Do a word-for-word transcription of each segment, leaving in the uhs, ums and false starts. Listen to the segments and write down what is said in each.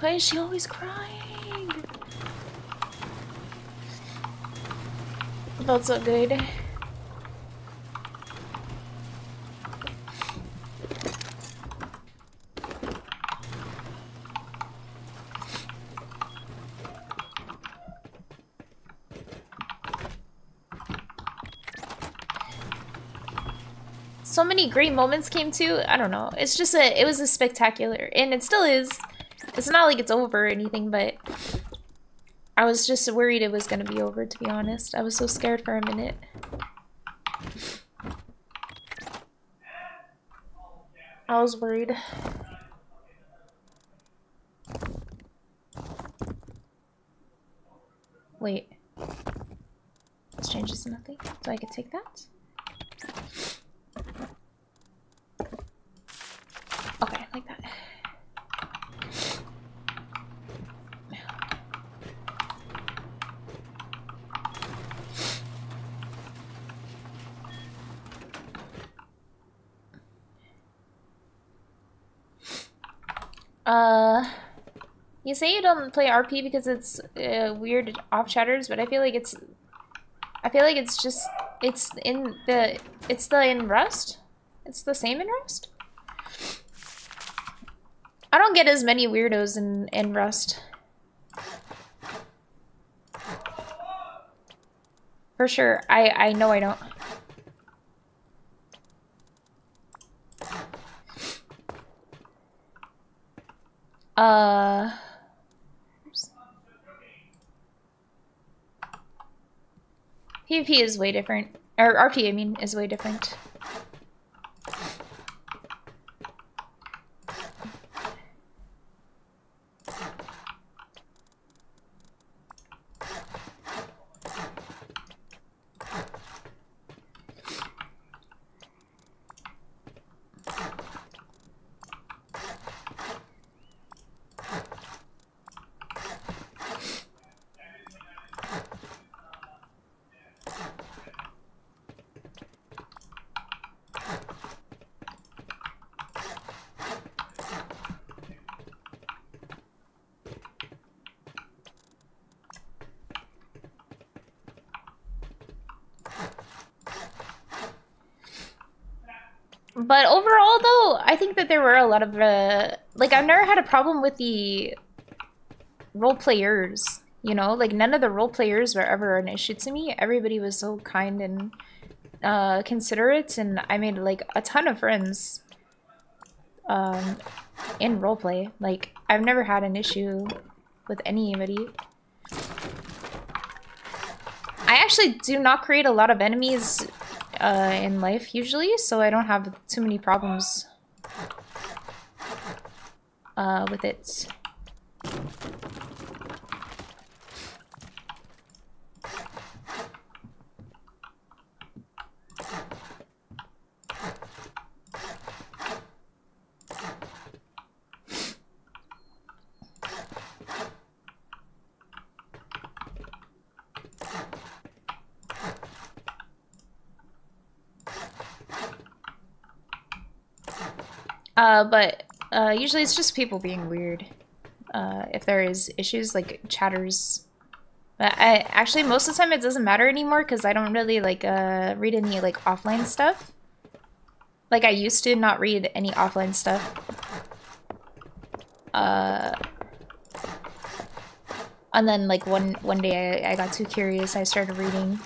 Why is she always crying? That's not good. So many great moments came to, I don't know, it's just a, it was a spectacular, and it still is. It's not like it's over or anything, but I was just worried it was gonna be over, to be honest. I was so scared for a minute. I was worried. Wait. This changes nothing, so I could take that? Okay, like that. Uh, you say you don't play R P because it's uh, weird off chatters, but I feel like it's, I feel like it's just, it's in the, it's still in Rust? It's the same in Rust? I don't get as many weirdos in, in Rust. For sure, I, I know I don't. Uh... PvP is way different. Or R P, I mean, is way different. But overall, though, I think that there were a lot of, uh, like, I've never had a problem with the role players, you know? Like, none of the role players were ever an issue to me. Everybody was so kind and uh, considerate, and I made, like, a ton of friends um, in roleplay. Like, I've never had an issue with anybody. I actually do not create a lot of enemies Uh, in life usually, so I don't have too many problems uh, with it. Uh, but uh, usually it's just people being weird. Uh, if there is issues, like chatters. But I, actually, most of the time it doesn't matter anymore because I don't really like uh, read any like offline stuff. Like I used to not read any offline stuff. Uh, and then like one one day I, I got too curious. I started reading.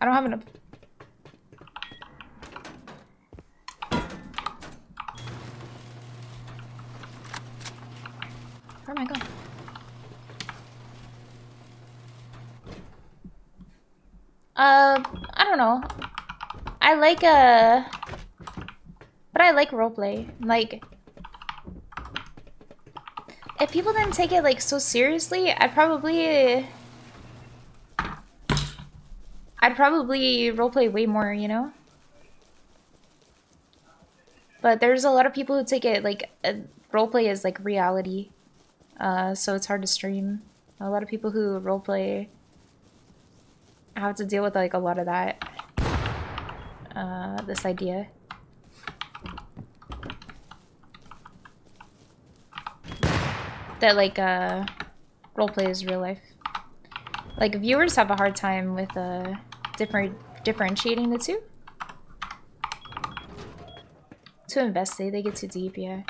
I don't have enough. Where am I going? Uh, I don't know. I like a, uh, but I like roleplay. Like, if people didn't take it like so seriously, I'd probably. I'd probably roleplay way more, you know? But there's a lot of people who take it, like, uh, roleplay is like reality. Uh, so it's hard to stream. A lot of people who roleplay have to deal with, like, a lot of that. Uh, this idea. That, like, uh, roleplay is real life. Like, viewers have a hard time with, uh, different differentiating the two. To investigate, they get too deep. Yeah,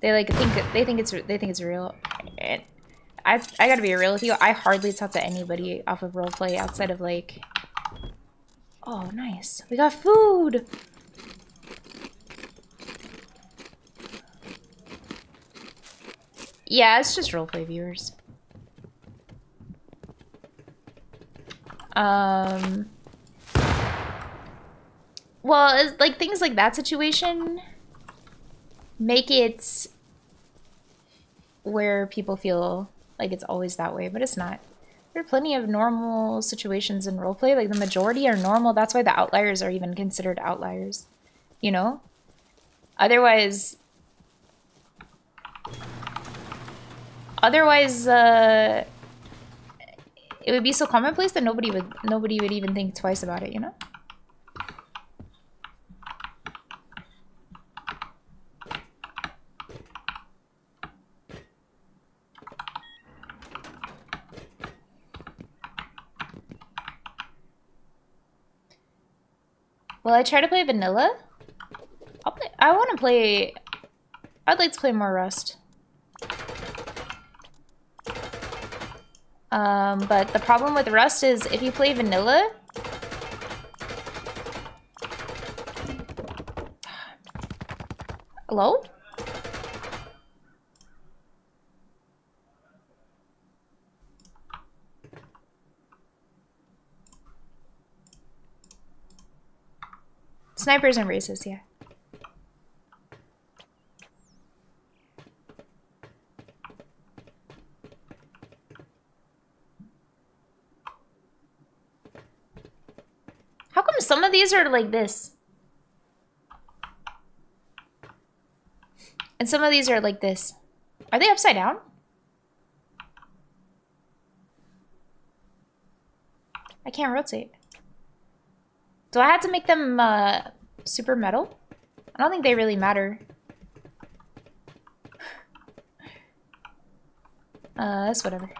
they like think they think it's they think it's real. And I I gotta be real with you. I hardly talk to anybody off of roleplay outside of like. Oh, nice! We got food. Yeah, it's just roleplay viewers. Um. Well, it's like things like that situation. Make it where people feel like it's always that way, but it's not. There are plenty of normal situations in roleplay. Like, the majority are normal. That's why the outliers are even considered outliers, you know? Otherwise... Otherwise, uh... it would be so commonplace that nobody would, nobody would even think twice about it, you know? Will I try to play vanilla? I'll play. I want to play. I'd like to play more Rust. Um, but the problem with Rust is if you play vanilla, hello. Snipers and races, yeah. How come some of these are like this? And some of these are like this. Are they upside down? I can't rotate. Do I have to make them uh, super metal? I don't think they really matter. uh, that's whatever.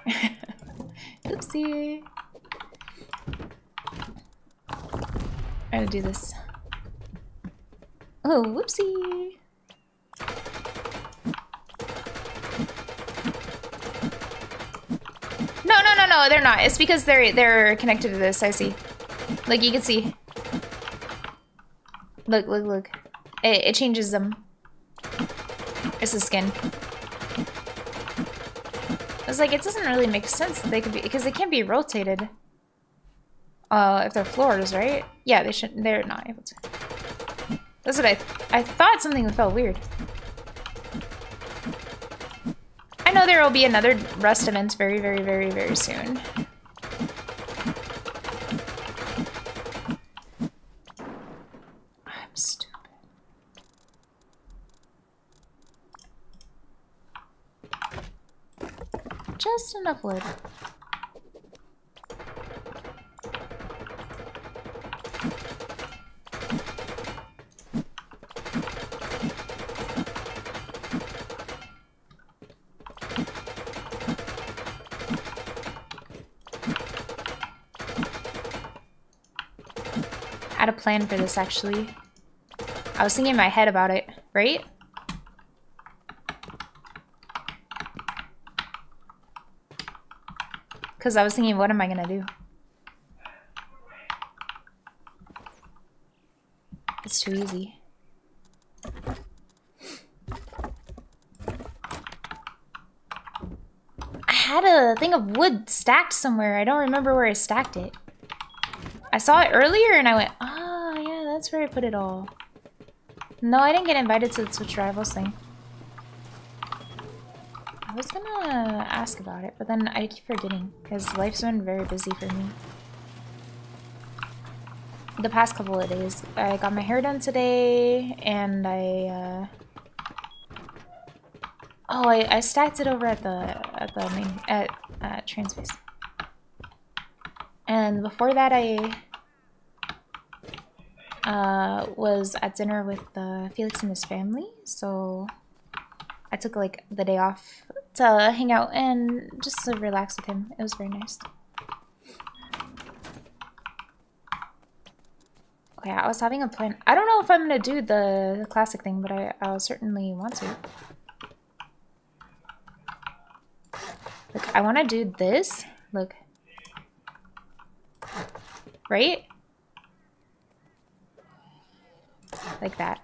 Oopsie. I'm gonna do this. Oh, whoopsie. No, no, no, no, they're not. It's because they're they're connected to this. I see. Like you can see. Look, look, look. It, it changes them. It's the skin. I was like, it doesn't really make sense that they could be, because they can't be rotated. Uh, if they're floors, right? Yeah, they shouldn't, they're not able to. That's what I, I thought something felt weird. I know there will be another Rust event very, very, very, very soon. Just enough wood. I had a plan for this, actually. I was thinking in my head about it, right? Because I was thinking, what am I gonna do? It's too easy. I had a thing of wood stacked somewhere. I don't remember where I stacked it. I saw it earlier and I went, ah, oh, yeah, that's where I put it all. No, I didn't get invited to the Twitch Rivals thing. I was gonna ask about it, but then I keep forgetting, because life's been very busy for me. the past couple of days. I got my hair done today, and I, uh... Oh, I, I stacked it over at the, at the main, at, uh, Transpace. And before that, I, uh, was at dinner with, uh, Felix and his family, so I took, like, the day off to hang out and just to relax with him. It was very nice. Okay, I was having a plan. I don't know if I'm gonna do the, the classic thing, but I, I'll certainly want to. Look, I wanna do this. Look. Right? Like that.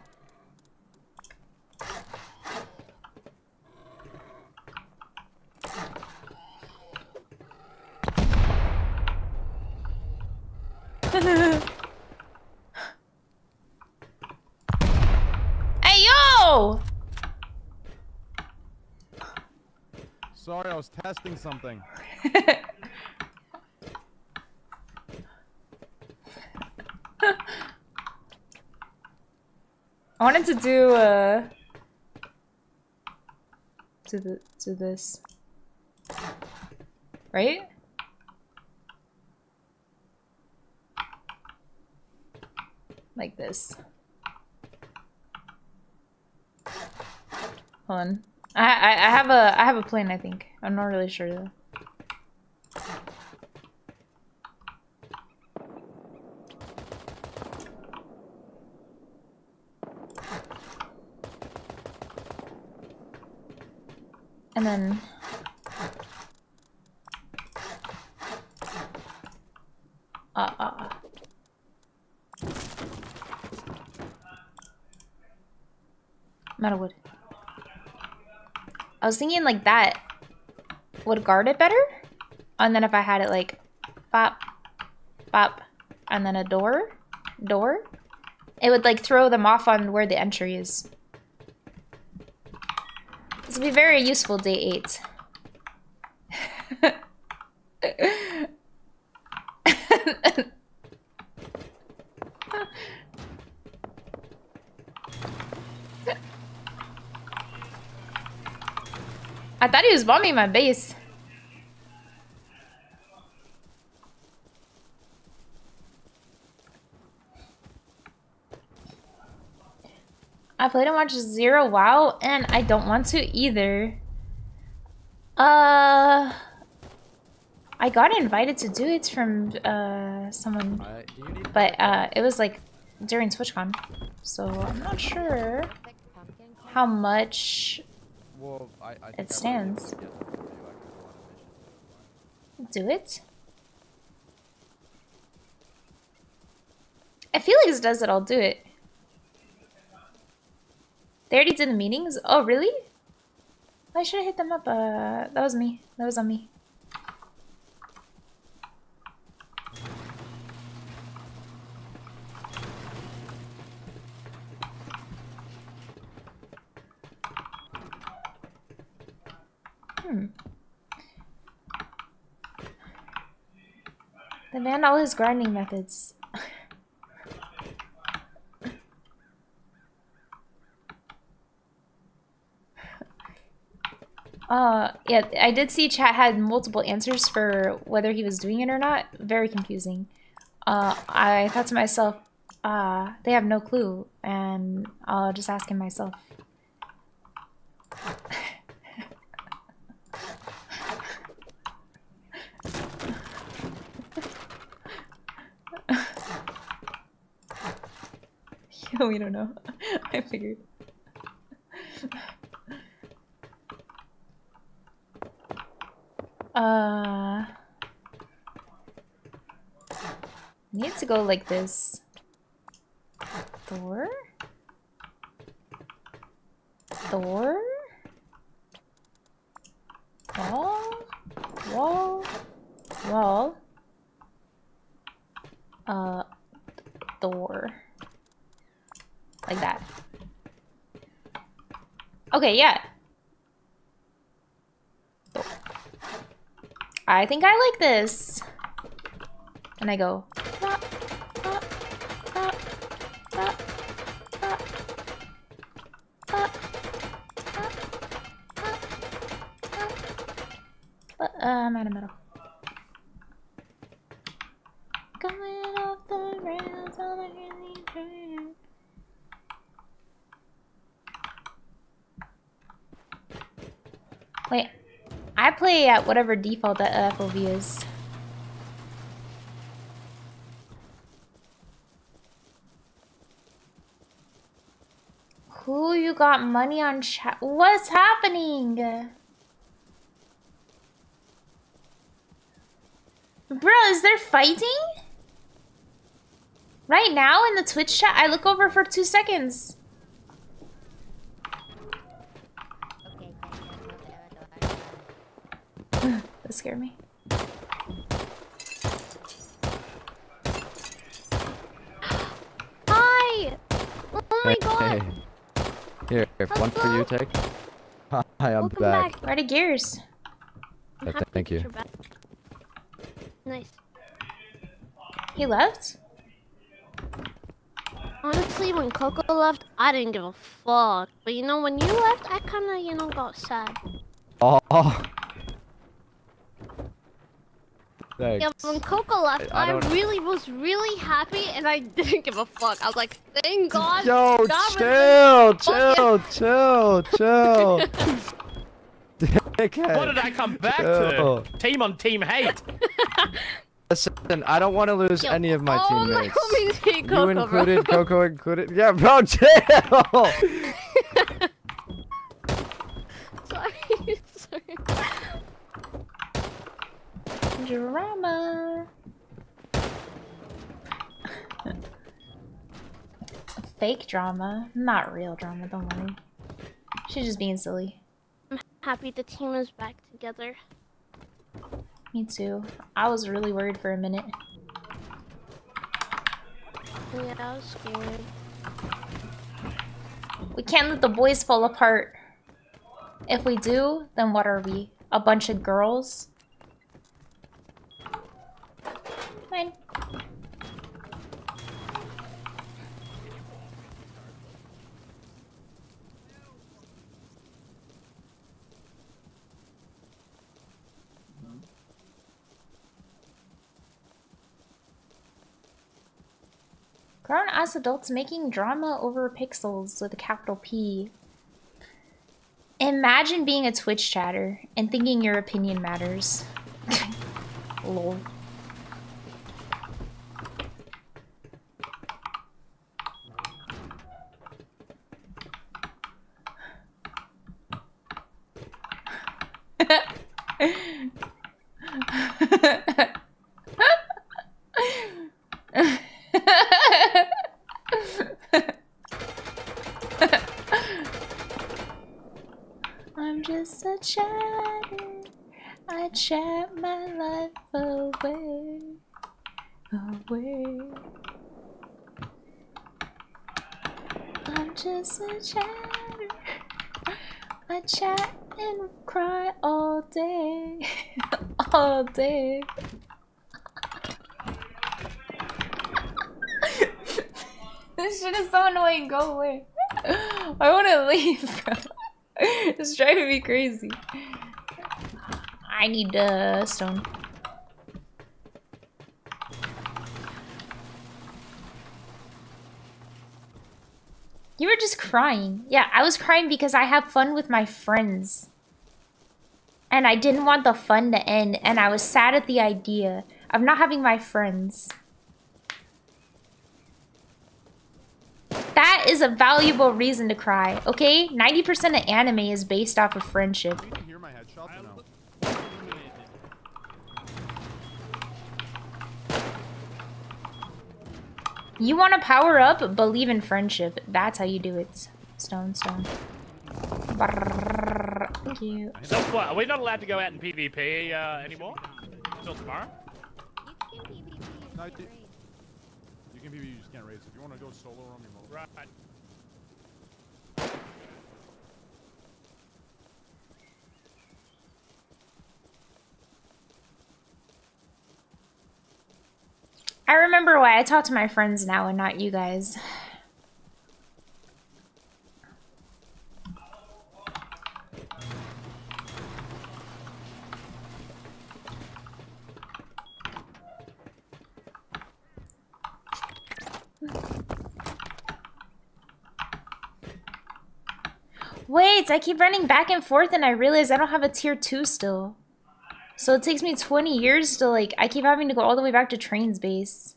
Hey, yo! Sorry, I was testing something. I wanted to do uh to the to this. Right? Like this. Hold on. I, I I have a I have a plan, I think. I'm not really sure though. And then uh uh metalwood. I was thinking like that would guard it better, and then if I had it like bop bop and then a door door, it would like throw them off on where the entry is. This will be very useful day eight. I thought he was bombing my base. I played and watched zero WoW, and I don't want to either. Uh, I got invited to do it from uh someone, but uh, it was like during TwitchCon, so I'm not sure how much it stands. Do it. If Felix does it, I'll do it. They already did the meetings? Oh, really? I should have hit them up. Uh, that was me. That was on me. Hmm. The man, all his grinding methods. Uh, yeah, I did see chat had multiple answers for whether he was doing it or not. Very confusing. Uh, I thought to myself, uh, they have no clue, and I'll just ask him myself. We don't know. I figured. Uh, need to go like this. Door? Door? Wall? Wall? Wall? Uh, door. Like that. Okay, yeah. I think I like this. And I go. Bop, bop, But uh, I'm out of metal. Coming off the rails on a crazy train. Wait, I play at whatever default that F O V is. Who you got money on chat? What's happening? Bro, is there fighting? Right now in the Twitch chat, I look over for two seconds. That scared me. Hi! Oh my god! Hey. Here, one for you, Tech. Hi, I'm back. back. Where are the gears? Yeah, th thank you. Nice. He left? Honestly, when Coco left, I didn't give a fuck. But you know, when you left, I kinda, you know, got sad. Oh. Thanks. Yeah, when Coco left, I, I, I really was really happy and I didn't give a fuck. I was like, thank God. Yo, chill, chill, chill, chill, Dickhead. What did I come back chill. to? Team on team hate. Listen, I don't want to lose Yo, any of my oh teammates. My team, Coco, you included, bro. Coco included. Yeah, bro, chill. Sorry, sorry. Drama. Fake drama, not real drama. Don't worry. She's just being silly. I'm happy the team is back together. Me too. I was really worried for a minute. Yeah, I was scared. We can't let the boys fall apart. If we do, then what are we? A bunch of girls? Fine. Grown as adults making drama over pixels with a capital P. Imagine being a Twitch chatter and thinking your opinion matters. Lol. I'm just a chatter. I chat my life away, away. I'm just a chatter. I chat and cry all day, all day. This shit is so annoying. Go away. I want to leave, bro. It's driving me crazy. I need a uh, stone. You were just crying. Yeah, I was crying because I have fun with my friends. And I didn't want the fun to end. And I was sad at the idea of not having my friends. That is a valuable reason to cry, okay? ninety percent of anime is based off of friendship. You can hear my headshot, or no? You want to power up? Believe in friendship. That's how you do it. Stone, stone. Thank you. So what? Are we not allowed to go out and PvP uh, anymore? Until tomorrow? You can PvP. No, you, you can PvP, you just can't raise. If you want to go solo on your mobile. Right. I remember why I talk to my friends now and not you guys. Wait, I keep running back and forth and I realize I don't have a tier two still. So it takes me twenty years to like, I keep having to go all the way back to Train's base.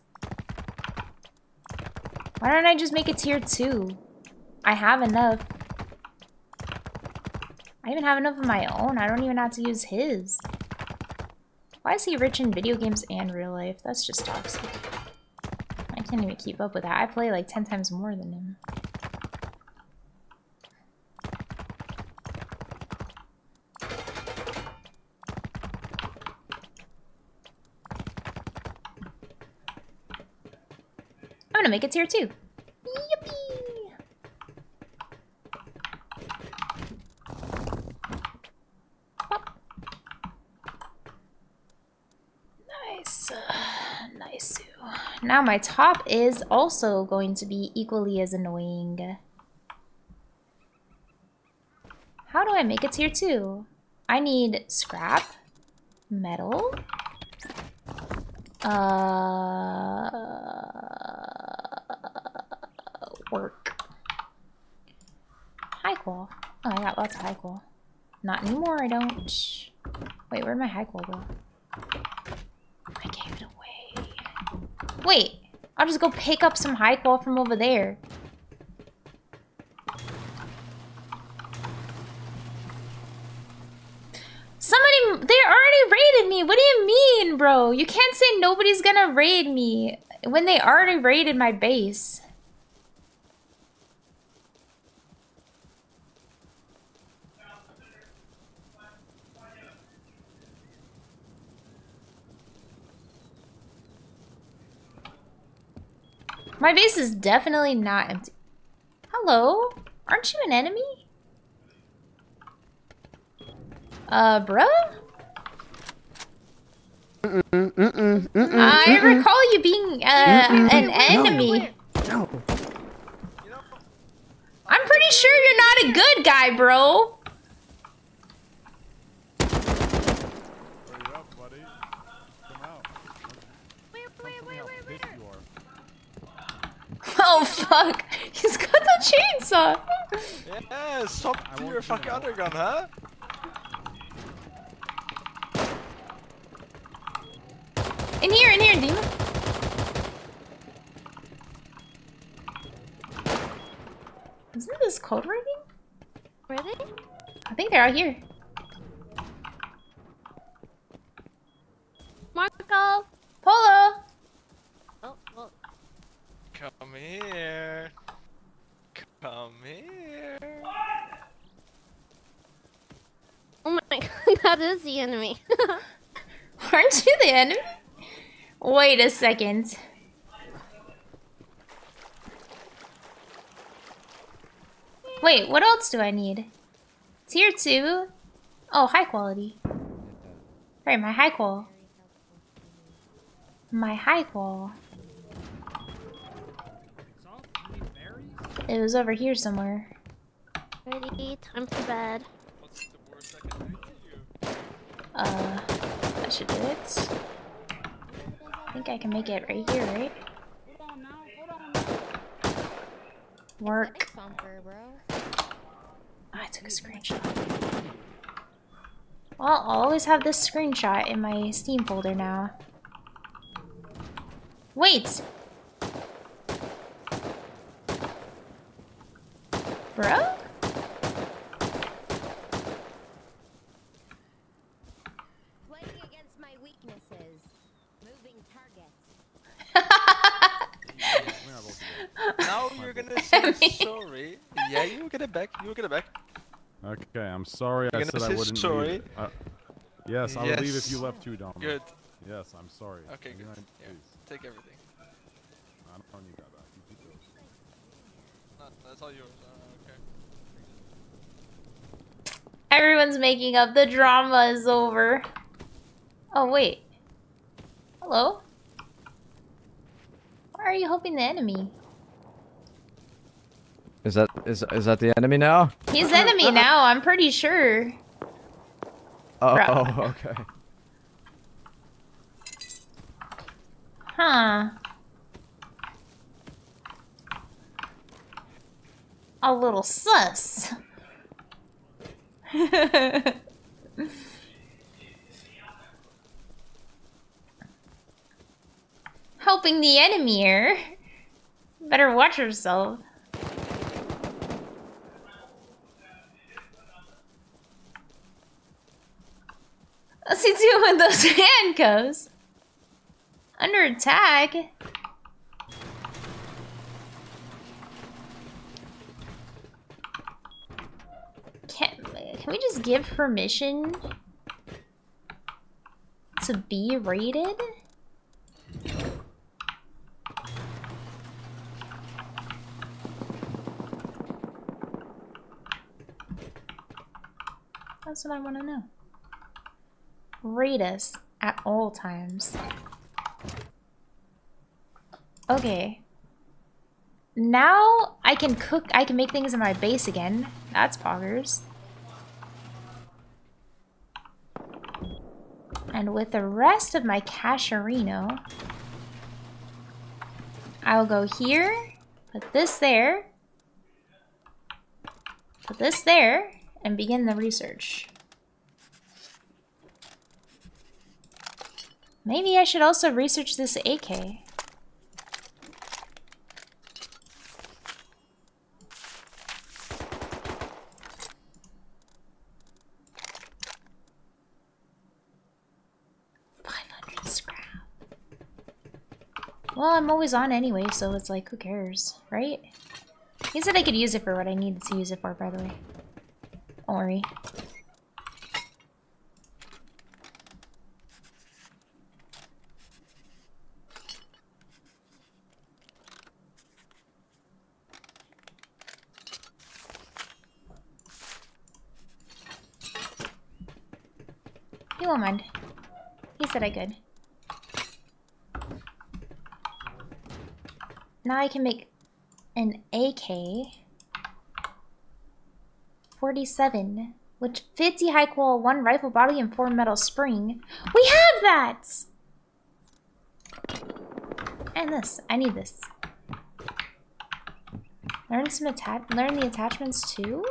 Why don't I just make a tier two? I have enough. I even have enough of my own. I don't even have to use his. Why is he rich in video games and real life? That's just toxic. I can't even keep up with that. I play like ten times more than him. I'm gonna make it tier two. Now my top is also going to be equally as annoying. How do I make a tier two? I need scrap, metal, uh, work, high qual. Oh, I got lots of high qual. Not anymore, I don't. Wait, where'd my high qual go? I gave it away. Wait, I'll just go pick up some high qual from over there. Somebody, they already raided me. What do you mean, bro? You can't say nobody's gonna raid me when they already raided my base. My base is definitely not empty. Hello? Aren't you an enemy? Uh, bruh? Mm-mm, mm-mm, mm-mm, mm-mm. I recall you being, uh, mm-mm. an enemy. No. No. I'm pretty sure you're not a good guy, bro. Oh fuck! He's got the chainsaw! Yeah, stop your fucking undergun, huh? In here, in here, demon! Isn't this code writing? Where are they? I think they're out here. Marco! Polo! Oh, well. Come here. Come here. Oh my god, that is the enemy. Aren't you the enemy? Wait a second. Wait, what else do I need? Tier two? Oh, high quality. Right, my high qual. My high qual. It was over here somewhere. Ready, time for bed. What's the worst I can do to you? Uh, that should do it. I think I can make it right here, right? Hold on now, hold on now. Work. Oh, I took a screenshot. Well, I'll always have this screenshot in my Steam folder now. Wait! Bro? Playing against my weaknesses. Moving targets. Now you're gonna say sorry. Yeah, you get it back. You get it back. Okay, I'm sorry you're I said I wouldn't sorry. leave. Uh, yes, I yes. would leave if you left too, Dom. Good. Yes, I'm sorry. Okay, good. Yeah. Take everything. I don't need that back. You keep yours. No, that's all yours. Everyone's making up. The drama is over. Oh, wait. Hello? Why are you helping the enemy? Is that is is that the enemy now? He's the enemy now, I'm pretty sure. Oh, oh, okay. Huh. A little sus. Helping the enemy here. Better watch yourself. What's he doing with those handcuffs? Under attack? Can, can we just give permission to be raided? That's what I want to know. Raid us at all times. Okay. Now I can cook, I can make things in my base again. That's poggers. And with the rest of my casherino, I'll go here, put this there, put this there, and begin the research. Maybe I should also research this A K. five hundred scrap. Well, I'm always on anyway, so it's like, who cares, right? He said I could use it for what I needed to use it for, by the way. Don't worry. He won't mind. He said I could. Now I can make an A K. forty-seven, which fifty high qual, one rifle body, and four metal spring. We have that! And this. I need this. Learn some atta- learn the attachments too?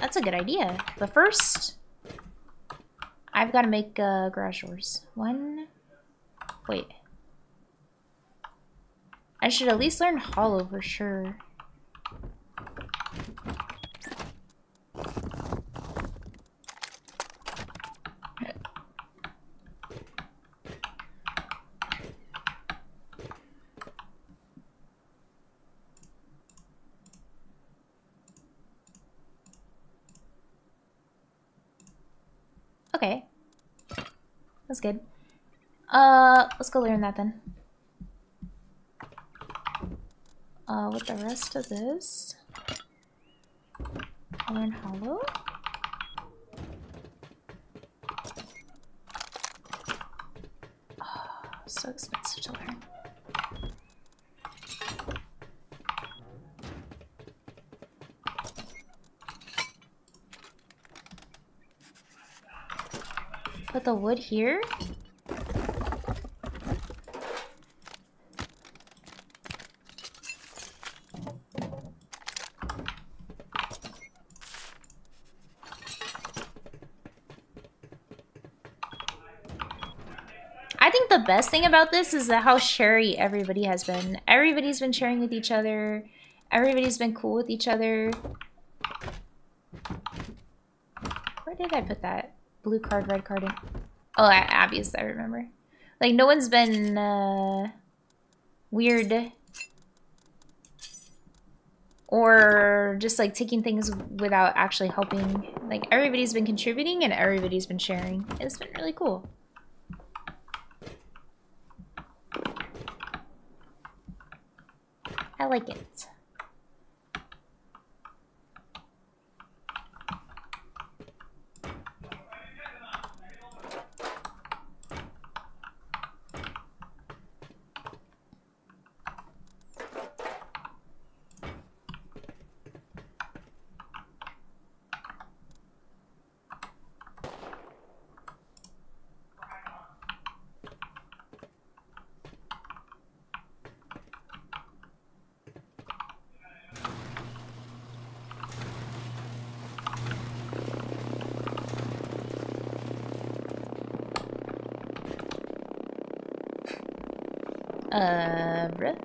That's a good idea. But first, I've got to make uh, garage doors. One. Wait. I should at least learn hollow for sure. Okay, that's good. Uh, let's go learn that then. Uh, with the rest of this, I'll learn hollow. Oh, so expensive to learn. Put the wood here. I think the best thing about this is that how sherry everybody has been. Everybody's been sharing with each other. Everybody's been cool with each other. Where did I put that? Blue card, red card, and... Oh, obvious, I remember. Like, no one's been, uh... weird. Or just, like, taking things without actually helping. Like, everybody's been contributing and everybody's been sharing. It's been really cool. I like it. bruh.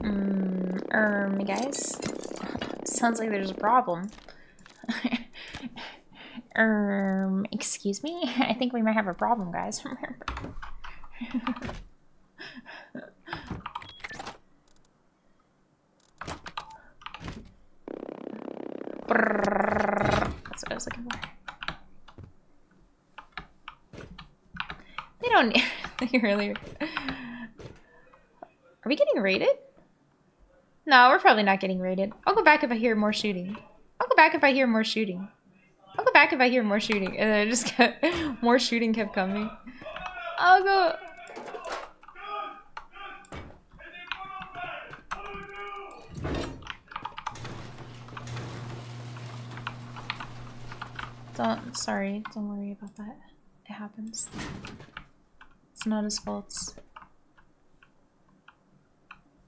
Mm, um, guys, sounds like there's a problem. um, excuse me? I think we might have a problem, guys. That's what I was looking for. They don't need earlier. Are we getting raided? No, we're probably not getting raided. I'll go back if I hear more shooting. I'll go back if I hear more shooting. I'll go back if I hear more shooting. And I just kept, more shooting kept coming. I'll go. Don't, sorry, don't worry about that. It happens. It's not his fault.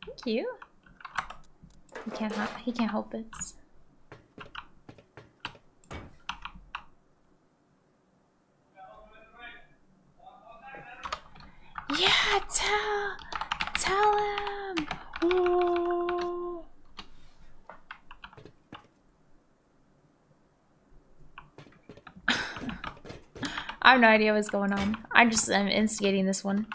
Thank you. He can't, he can't help it. Yeah, tell, tell him. Ooh. I have no idea what's going on. I just am instigating this one.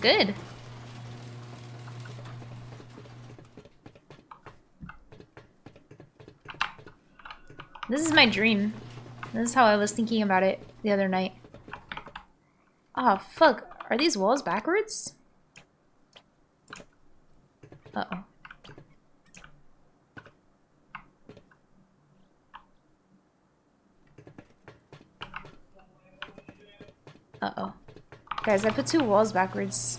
Good. This is my dream. This is how I was thinking about it the other night. Oh, fuck. Are these walls backwards? Uh-oh. Uh-oh. Guys, I put two walls backwards.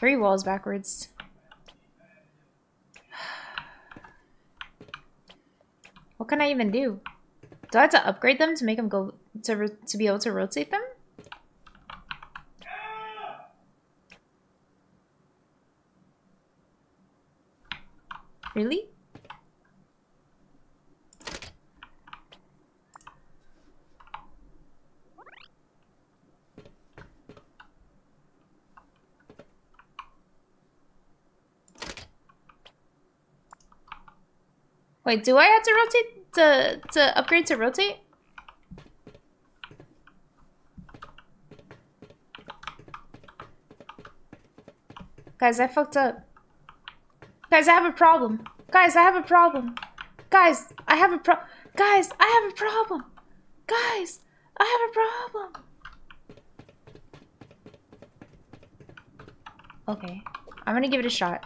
Three walls backwards. What can I even do? Do I have to upgrade them to make them go to to be able to rotate them? Really? Wait, do I have to rotate to, to upgrade to rotate? Guys, I fucked up. Guys, I have a problem. Guys, I have a problem. Guys, I have a pro- Guys, I have a problem. Guys, I have a problem. Okay, I'm gonna give it a shot.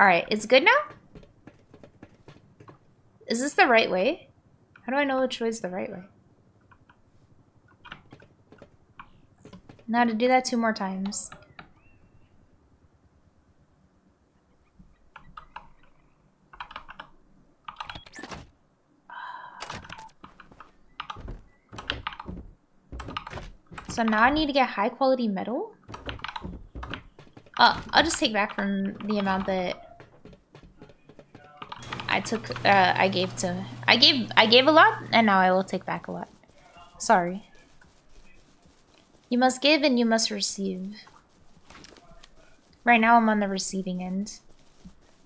Alright, it's good now? Is this the right way? How do I know which way is the right way? Now to do that two more times. So now I need to get high quality metal? Uh, I'll just take back from the amount that I took, uh, I gave to, I gave, I gave a lot, and now I will take back a lot. Sorry. You must give and you must receive. Right now I'm on the receiving end.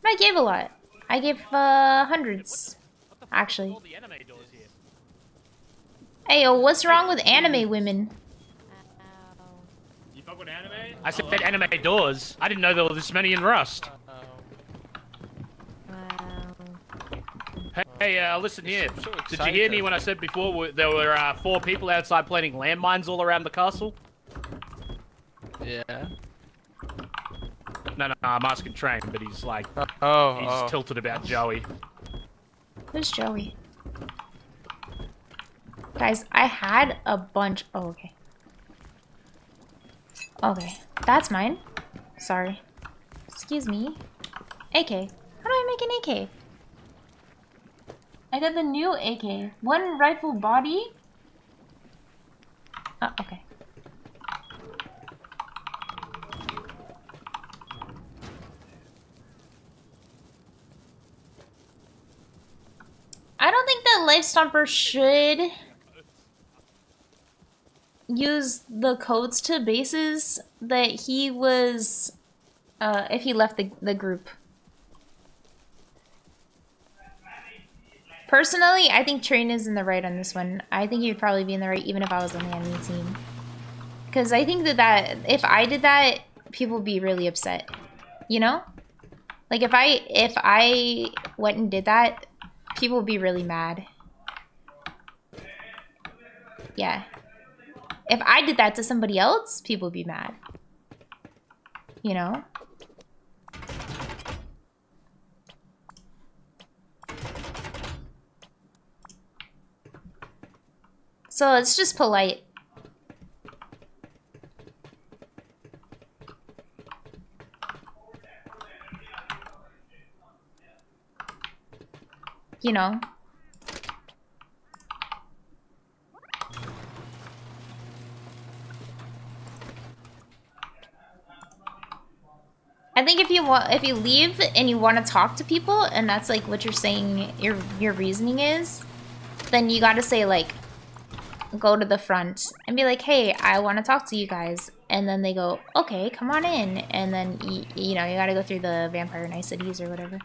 But I gave a lot. I gave, uh, hundreds. Actually. Hey, yo, what's wrong with anime women? You fuck with anime? I said anime doors. I didn't know there were this many in Rust. Hey, uh, listen here. So did you hear me when I said before there were uh, four people outside planting landmines all around the castle? Yeah. No, no, I'm asking Train, but he's like, oh, oh he's oh. tilted about Joey. Who's Joey? Guys, I had a bunch. Oh, okay. Okay, that's mine. Sorry. Excuse me. A K. How do I make an A K? I got the new A K. One rifle body. Oh, okay. I don't think that Life Stomper should use the codes to bases that he was, uh, if he left the, the group. Personally, I think Train is in the right on this one. I think he'd probably be in the right even if I was on the enemy team. Because I think that, that if I did that, people would be really upset. You know? Like if I, if I went and did that, people would be really mad. Yeah. If I did that to somebody else, people would be mad. You know? So it's just polite. You know? I think if you want, if you leave and you want to talk to people, and that's like what you're saying, your your reasoning is, then you gotta say like, go to the front and be like, hey, I want to talk to you guys, and then they go, okay, come on in, and then you, you know, you gotta go through the vampire niceties or whatever.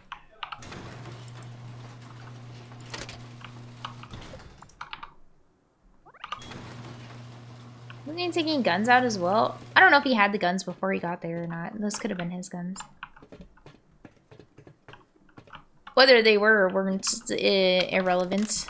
Wasn't he taking guns out as well? I don't know if he had the guns before he got there or not. Those could have been his guns. Whether they were or weren't uh, irrelevant.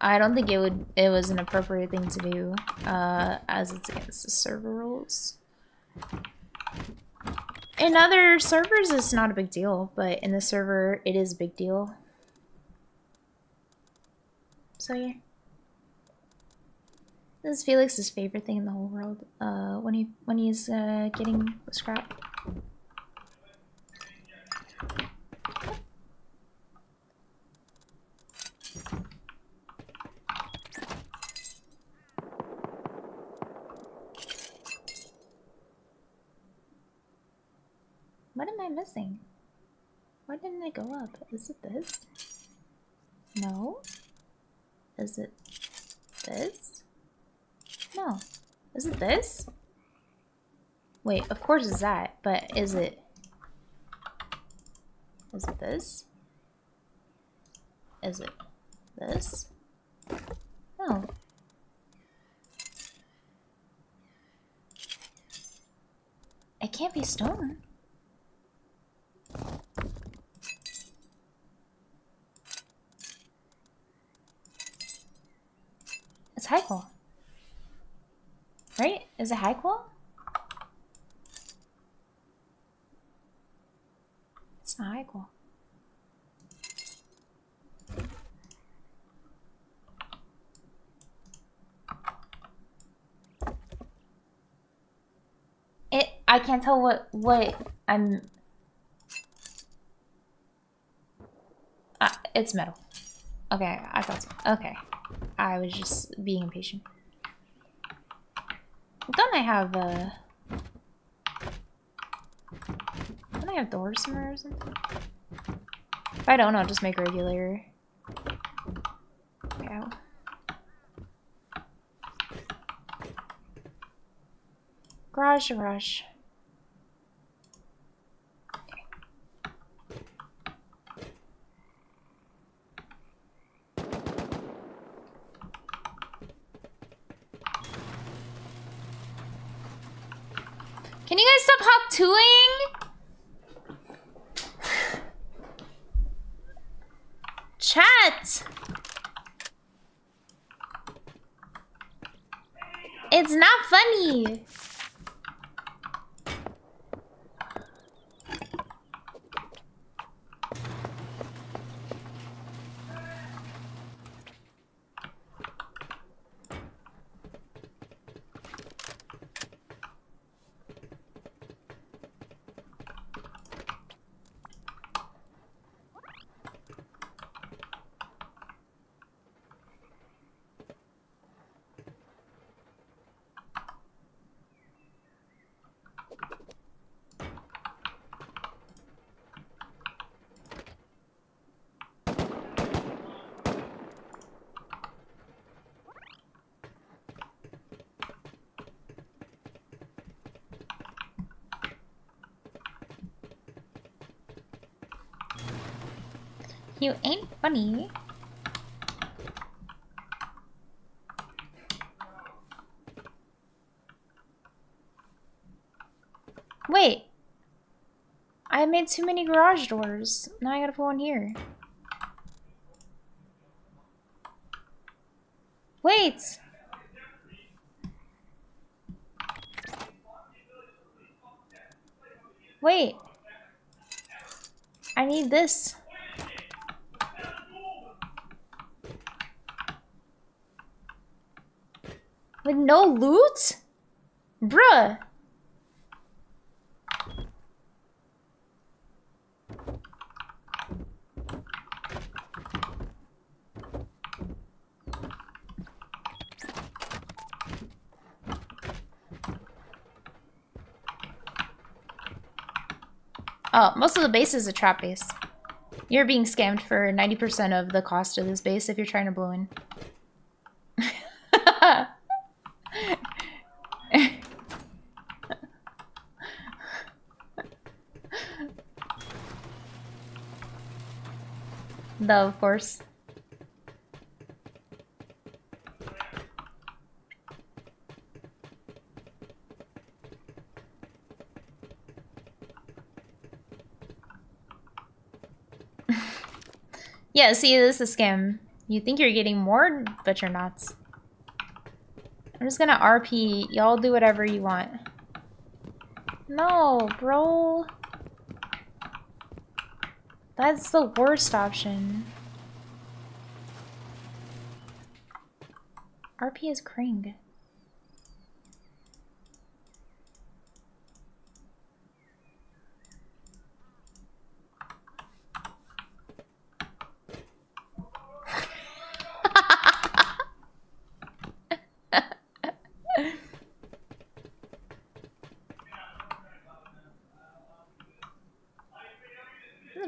I don't think it would. It was an appropriate thing to do, uh, as it's against the server rules. In other servers, it's not a big deal, but in the server, it is a big deal. So yeah, this is Felix's favorite thing in the whole world. Uh, when he when he's uh, getting scrap. What am I missing? Why didn't it go up? Is it this? No. Is it this? No. Is it this? Wait, of course it's that, but is it... Is it this? Is it this? No. It can't be stone. It's high qual, right? Is it high qual? It's not high qual. It. I can't tell what what I'm. Uh, it's metal. Okay, I thought so. Okay. I was just being impatient. Don't I have, uh... Don't I have doors somewhere or something? If I don't, I'll just make a regulator. Yeah. Garage, garage. Can you guys stop hop twoing? It's not funny. You ain't funny. Wait. I made too many garage doors. Now I gotta put one here. Wait. Wait. I need this. With no loot? Bruh. Oh, most of the base is a trap base. You're being scammed for ninety percent of the cost of this base if you're trying to blow in. Though, of course. Yeah, see, this is a scam. You think you're getting more, but you're not. I'm just gonna R P. Y'all do whatever you want. No, bro. That's the worst option. R P is cring.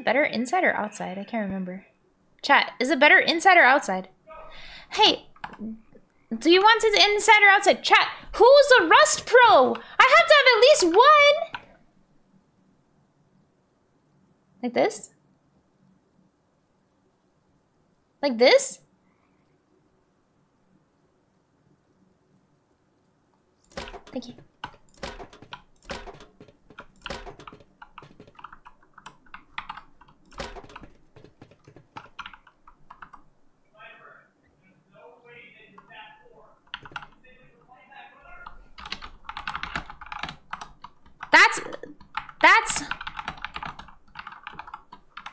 Better inside or outside? I can't remember. Chat, is it better inside or outside? Hey, do you want it inside or outside? Chat, who's a Rust pro? I have to have at least one. Like this? Like this? Thank you. That's, that's,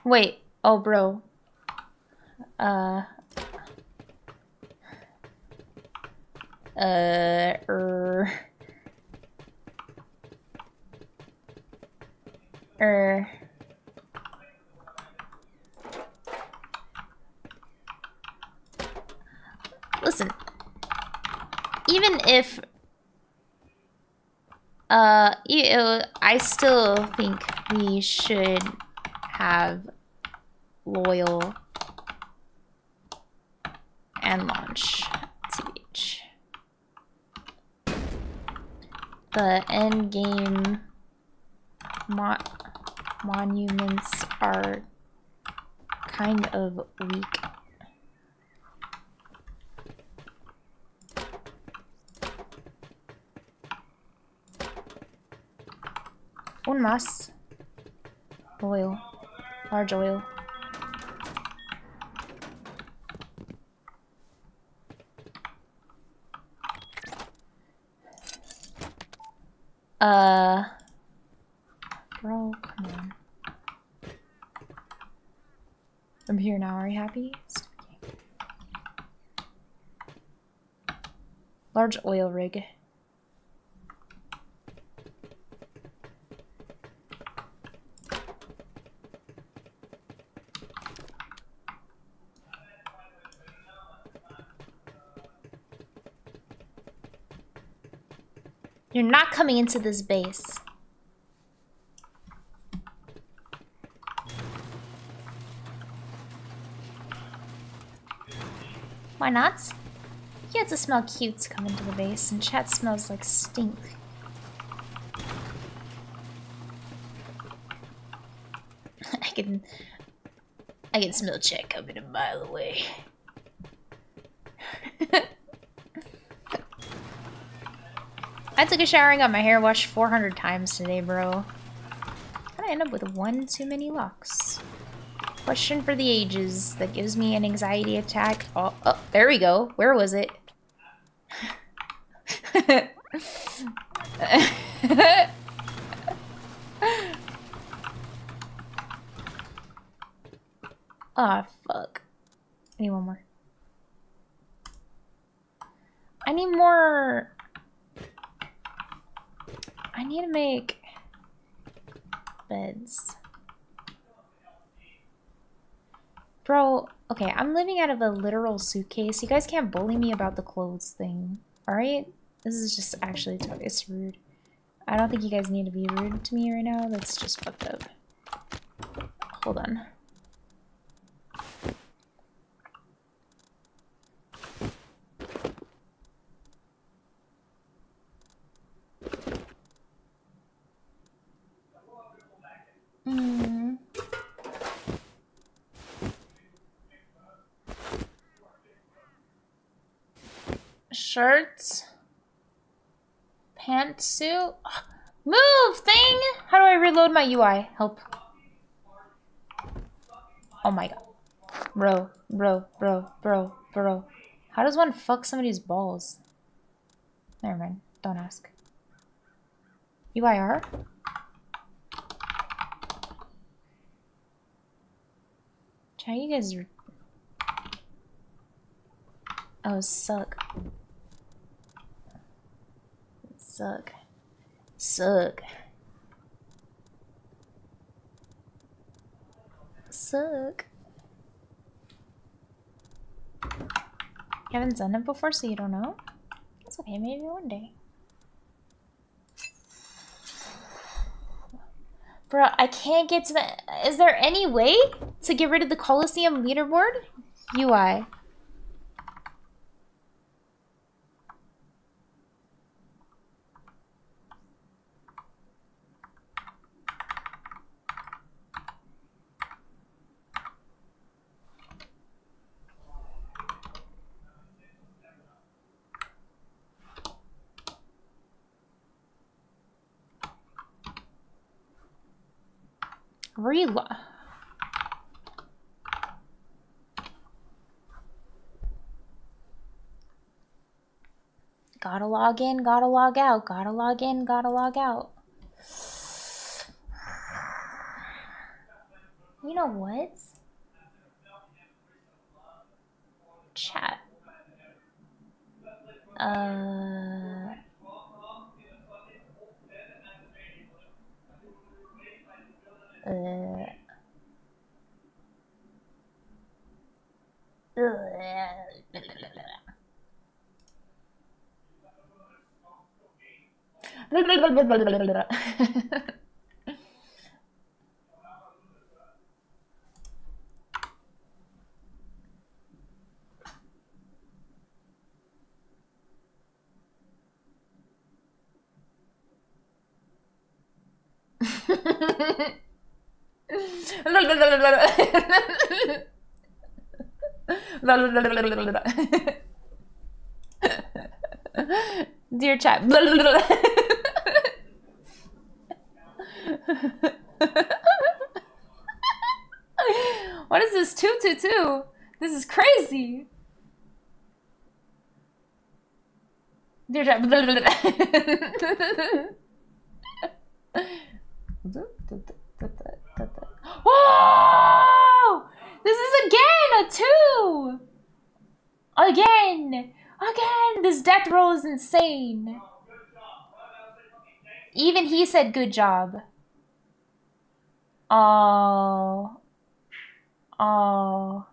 wait, oh bro, uh, uh, er, er, listen, even if Uh, I still think we should have loyal and launch T H. The end game mo monuments are kind of weak. One mass. Oil. Large oil. Uh, bro, come on. I'm here now. Are you happy? Large oil rig. You're not coming into this base. Why not? You get to smell cute to come into the base, and chat smells like stink. I can... I can smell chat coming a mile away. I took a shower and got my hair washed four hundred times today, bro. How'd I end up with one too many locks? Question for the ages that gives me an anxiety attack. Oh, oh there we go. Where was it? Ah, oh, fuck. I need one more. I need more... I need to make beds. Bro, okay, I'm living out of a literal suitcase. You guys can't bully me about the clothes thing, alright? This is just actually, it's rude. I don't think you guys need to be rude to me right now. That's just fucked up. Hold on. Mm. Shirts, pantsuit, oh, move thing. How do I reload my U I? Help. Oh my god, bro, bro, bro, bro, bro. How does one fuck somebody's balls? Never mind. Don't ask. U I R. How you guys are... Oh, suck. Suck. Suck. Suck. You haven't done it before, so you don't know? That's okay, maybe one day. Bro, I can't get to the... Is there any way to get rid of the Coliseum leaderboard? U I. Relo- Gotta log in, gotta log out, gotta log in, gotta log out. You know what? Chat. Uh... Uh, uh, Dear chat. What is this? two two two? This is crazy. Dear chat. Whoa! This is again a two! Again! Again! This death roll is insane. Even he said good job. Oh. Oh.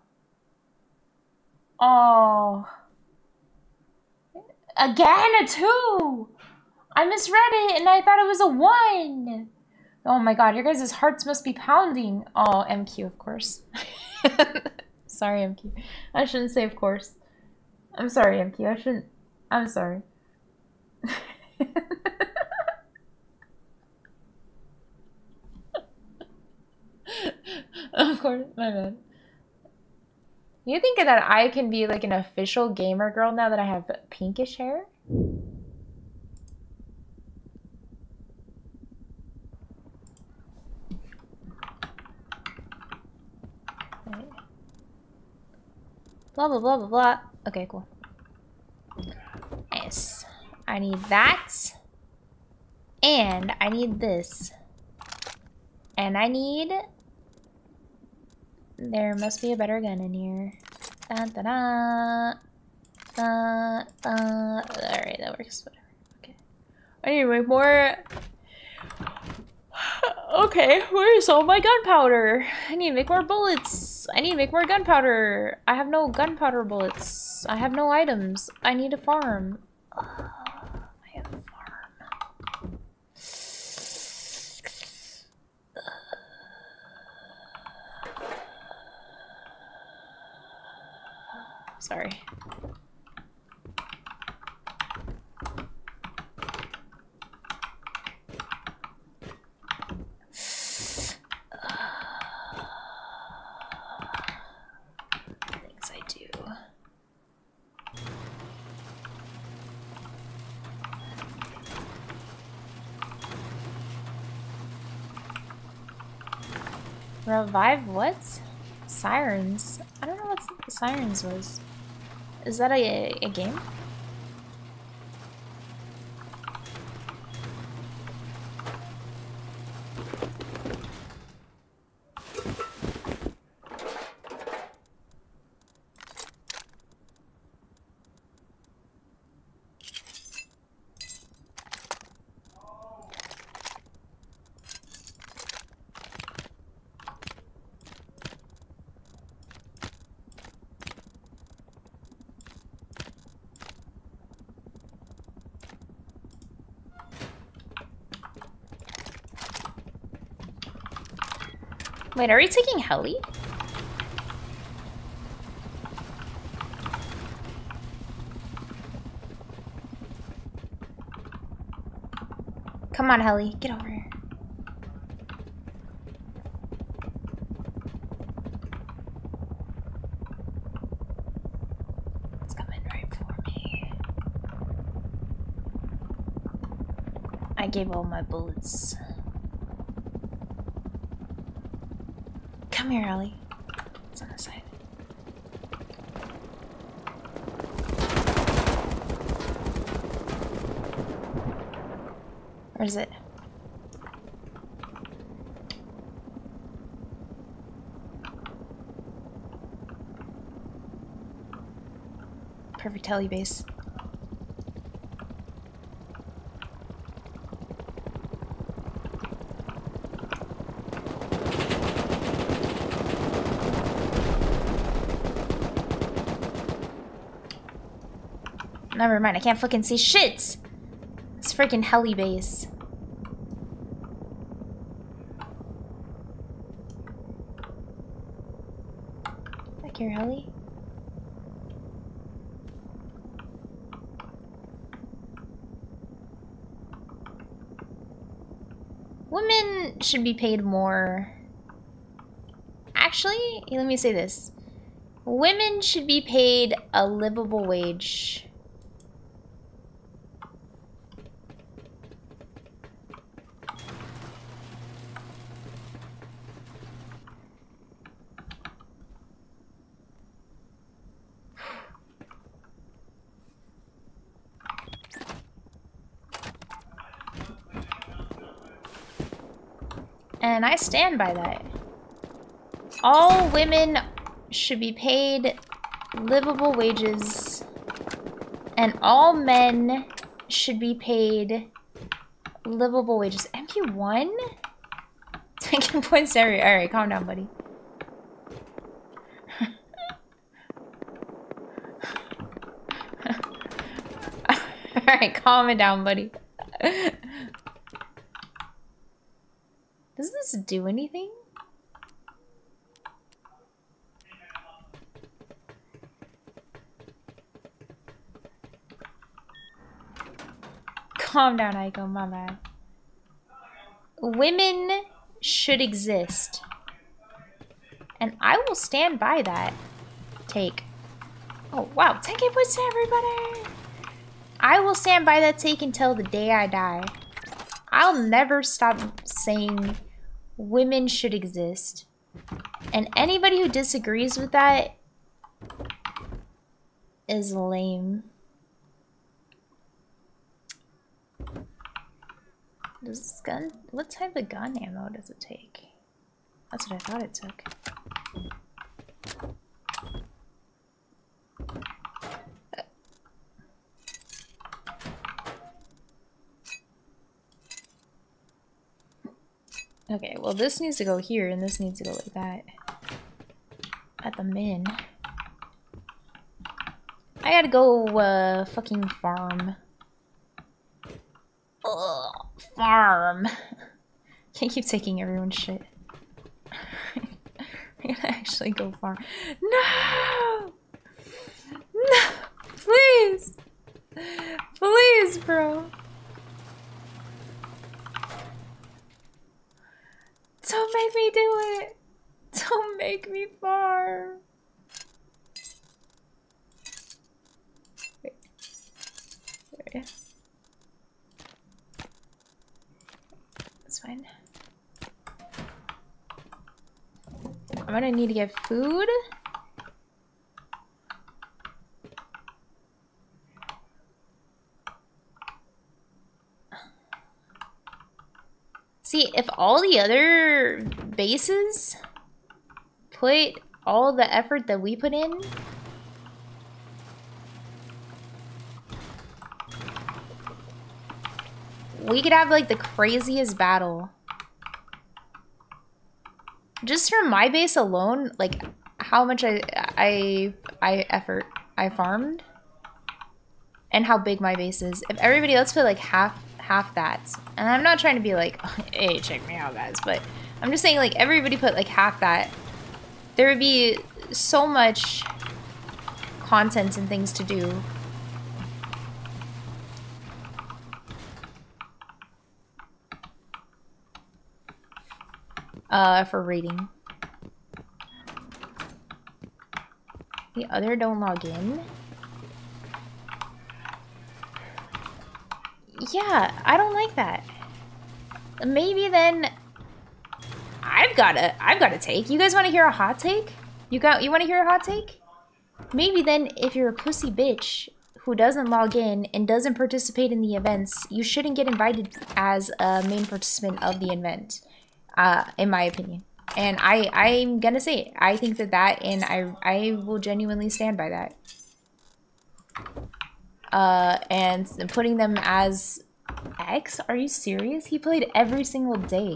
Oh. Again, a two! I misread it and I thought it was a one! Oh my god, your guys' hearts must be pounding. Oh, M Q, of course. Sorry, M Q. I shouldn't say of course. I'm sorry, M Q. I shouldn't... I'm sorry. Of course, my bad. You think that I can be like an official gamer girl now that I have pinkish hair? Right. Blah, blah, blah, blah, blah. Okay, cool. Nice. I need that. And I need this. And I need... There must be a better gun in here. Da da da. Da da. Alright, that works. Whatever. Okay. I need to make more. Okay, where's all my gunpowder? I need to make more bullets. I need to make more gunpowder. I have no gunpowder bullets. I have no items. I need a farm. Uh, I have a farm. Sorry. Things I do. Revive what? Sirens? I don't know what the sirens was. Is that a, a game? Wait, are we taking heli? Come on, heli, get over here. It's coming right for me. I gave all my bullets. Come here, Ellie. It's on the side. Where is it? Perfect Ellie base. Never mind, I can't fucking see shit! It's freaking heli base. Back here, heli. Women should be paid more. Actually, let me say this. Women should be paid a livable wage. and I stand by that. All women should be paid livable wages, and all men should be paid livable wages. M P one? Taking points every. Alright, calm down, buddy. Alright, calm it down, buddy. Does this do anything? Calm down, Aiko, my bad. Women should exist. And I will stand by that take. Oh, wow. ten K points to everybody! I will stand by that take until the day I die. I'll never stop saying women should exist. And anybody who disagrees with that is lame. Does this gun? What type of gun ammo does it take? That's what I thought it took. Okay, well this needs to go here and this needs to go like that. At the min. I gotta go uh, fucking farm. Ugh. Farm. Can't keep taking everyone's shit. I gotta actually go farm. No! No! Please! Please, bro! Don't make me do it! Don't make me farm! Wait. There. That's fine. I'm gonna need to get food. See, if all the other bases put all the effort that we put in, we could have, like, the craziest battle. Just for my base alone, like, how much I, I, I effort I farmed. And how big my base is. If everybody else put, like, half, half that. And I'm not trying to be like, hey, check me out, guys. But I'm just saying, like, everybody put, like, half that. There would be so much content and things to do. Uh, for raiding. The other don't log in. Yeah, I don't like that. Maybe then I've gotta I've gotta take. You guys wanna hear a hot take? You got you wanna hear a hot take? Maybe then if you're a pussy bitch who doesn't log in and doesn't participate in the events, you shouldn't get invited as a main participant of the event. Uh, in my opinion, and I, I'm gonna say it. I think that that, and I, I will genuinely stand by that. Uh, and putting them as X? Are you serious? He played every single day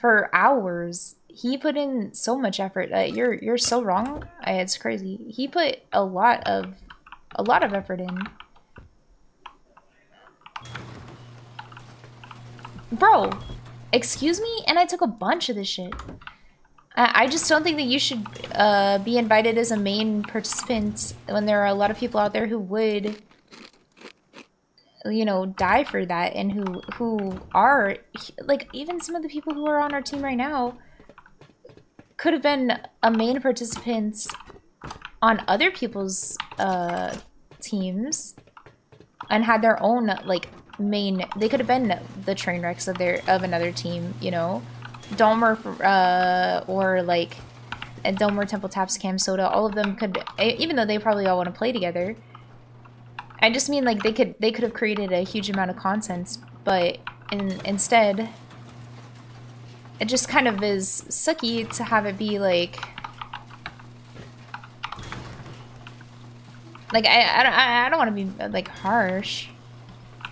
for hours. He put in so much effort. Uh, you're, you're so wrong. It's crazy. He put a lot of, a lot of effort in. Bro. Excuse me? And I took a bunch of this shit. I, I just don't think that you should uh, be invited as a main participant when there are a lot of people out there who would, you know, die for that and who, who are, like, even some of the people who are on our team right now could have been a main participant on other people's uh, teams and had their own, like, main, they could have been the train wrecks of their of another team, you know, Dolmer uh, or like Dolmer, Temple Taps, Cam Soda, all of them could, even though they probably all want to play together. I just mean like they could they could have created a huge amount of content, but in, instead it just kind of is sucky to have it be like... Like, I, I don't, I don't want to be, like, harsh.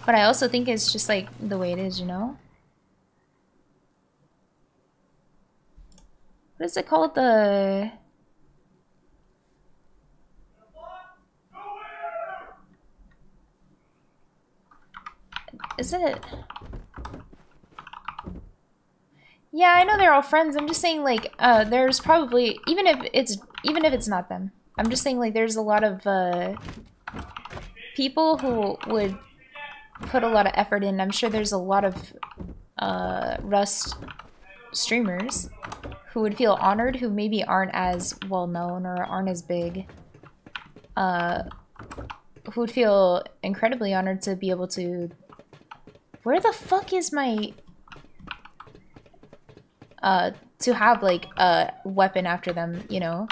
But I also think it's just, like, the way it is, you know? What is it called? The... Is it... Yeah, I know they're all friends. I'm just saying, like, uh, there's probably... Even if it's, even if it's not them. I'm just saying, like, there's a lot of uh, people who would put a lot of effort in. I'm sure there's a lot of uh, Rust streamers who would feel honored, who maybe aren't as well-known or aren't as big, uh, who would feel incredibly honored to be able to... Where the fuck is my... Uh, to have, like, a weapon after them, you know?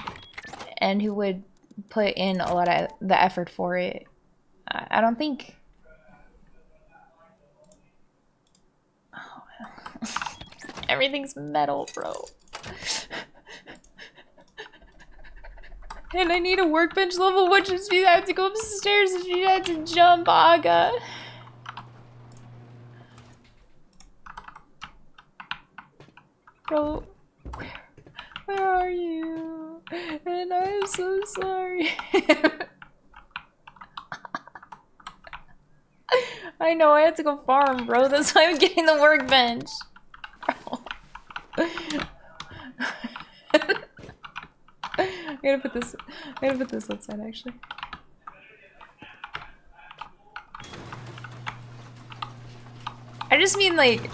And who would put in a lot of the effort for it. I don't think... Oh, everything's metal, bro. And I need a workbench level, which means I have to go upstairs and you have to jump, Aga. Bro, where, where are you? And I'm so sorry. I know, I had to go farm, bro. That's why I'm getting the workbench. I'm gonna put this I'm gonna put this outside actually. I just mean, like,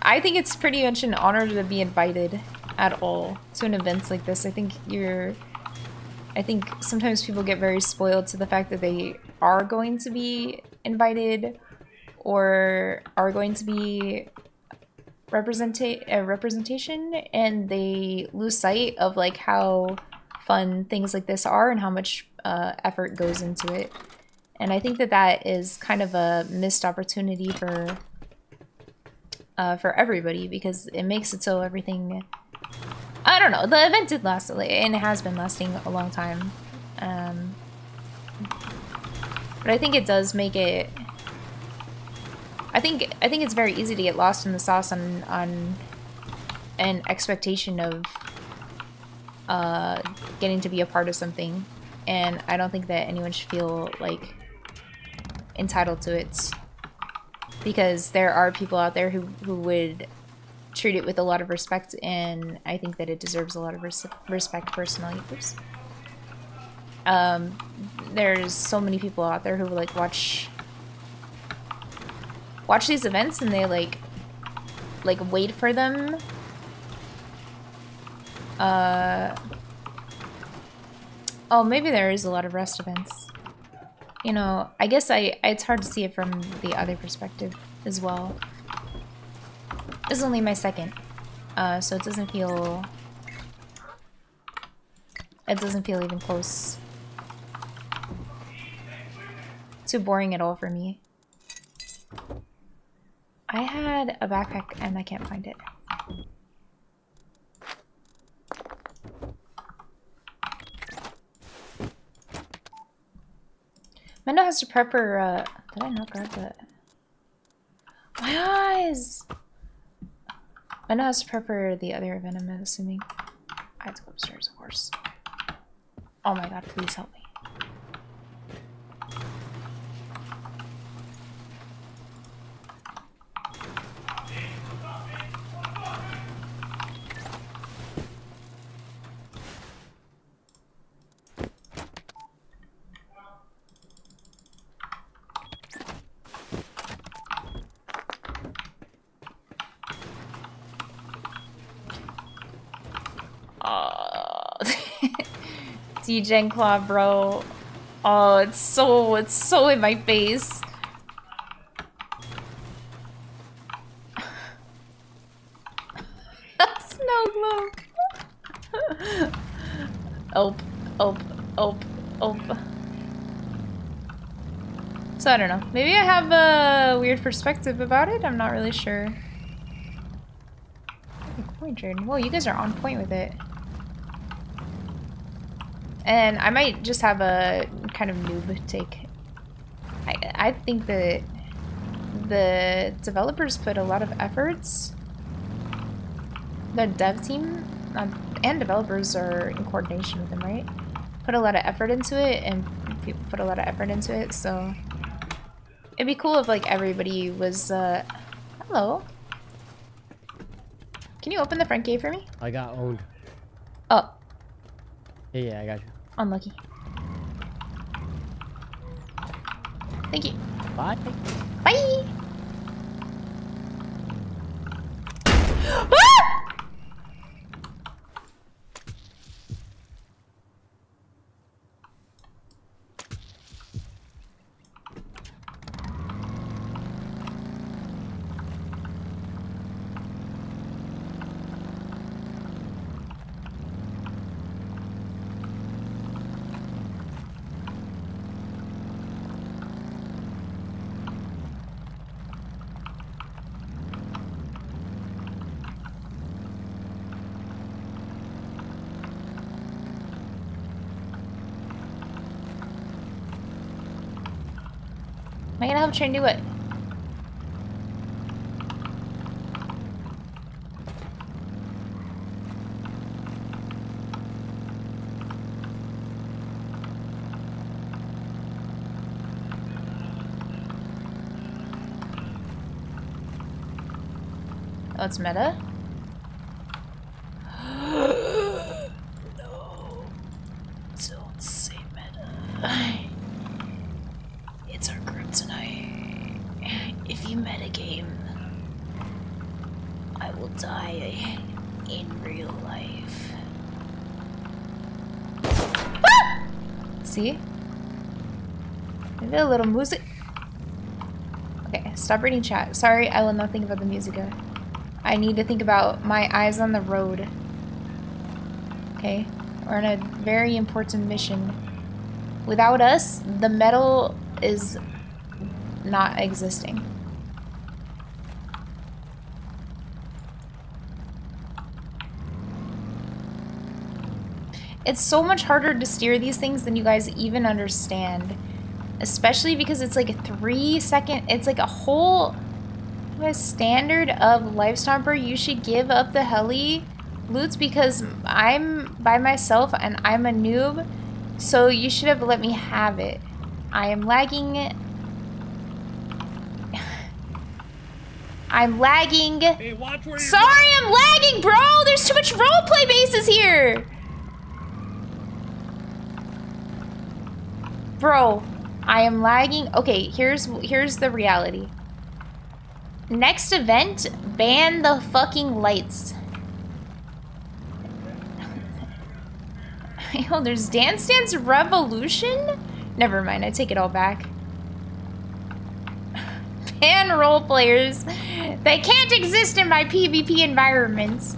I think it's pretty much an honor to be invited at all to an event like this. I think you're... I think sometimes people get very spoiled to the fact that they are going to be invited or are going to be representat uh, representation, and they lose sight of, like, how fun things like this are and how much uh, effort goes into it. And I think that that is kind of a missed opportunity for uh, for everybody, because it makes it so everything... I don't know, the event did last, and it has been lasting a long time, um, but I think it does make it, I think I think it's very easy to get lost in the sauce on, on an expectation of uh, getting to be a part of something, and I don't think that anyone should feel, like, entitled to it, because there are people out there who, who would treat it with a lot of respect, and I think that it deserves a lot of res respect personally. Oops. Um, there's so many people out there who, like, watch watch these events and they like like wait for them. Uh, oh, maybe there is a lot of Rust events. You know, I guess I it's hard to see it from the other perspective as well. This is only my second, uh, so it doesn't feel, it doesn't feel even close too boring at all for me. I had a backpack and I can't find it. Mendo has to prep her, uh, did I not grab that? My eyes! I know how to prepare the other event, I'm assuming. I have to go upstairs, of course. Oh my god, please help me. DegenClaw, bro. Oh, it's so, it's so in my face. Snow globe. Ope, ope, ope, ope. So I don't know. Maybe I have a weird perspective about it. I'm not really sure. Good point, Jordan. Well, you guys are on point with it. And I might just have a kind of noob take. I, I think that the developers put a lot of efforts. The dev team uh, and developers are in coordination with them, right? Put a lot of effort into it, and people put a lot of effort into it, so... It'd be cool if, like, everybody was, uh... Hello? Can you open the front gate for me? I got owned. Oh. Yeah, yeah, I got you. Unlucky. Thank you. Bye. Bye! Ah! Am I gonna help Train do it? Oh, it's meta? No. Don't say meta. It's our group tonight. If you metagame, I will die in real life. Ah! See? Maybe a little music. Okay, stop reading chat. Sorry, I will not think about the music. I need to think about my eyes on the road. Okay, we're on a very important mission. Without us, the metal is not existing. It's so much harder to steer these things than you guys even understand. Especially because it's like a three second, it's like a whole a standard of Life Stomper. You should give up the heli loots because I'm by myself and I'm a noob. So you should have let me have it. I am lagging. I'm lagging. Hey, watch where you're Sorry, going. I'm lagging, bro. There's too much roleplay bases here. Bro, I am lagging. Okay, here's here's the reality. Next event, ban the fucking lights. Yo, there's Dance Dance Revolution? Never mind, I take it all back. Ban role players. They can't exist in my PvP environments.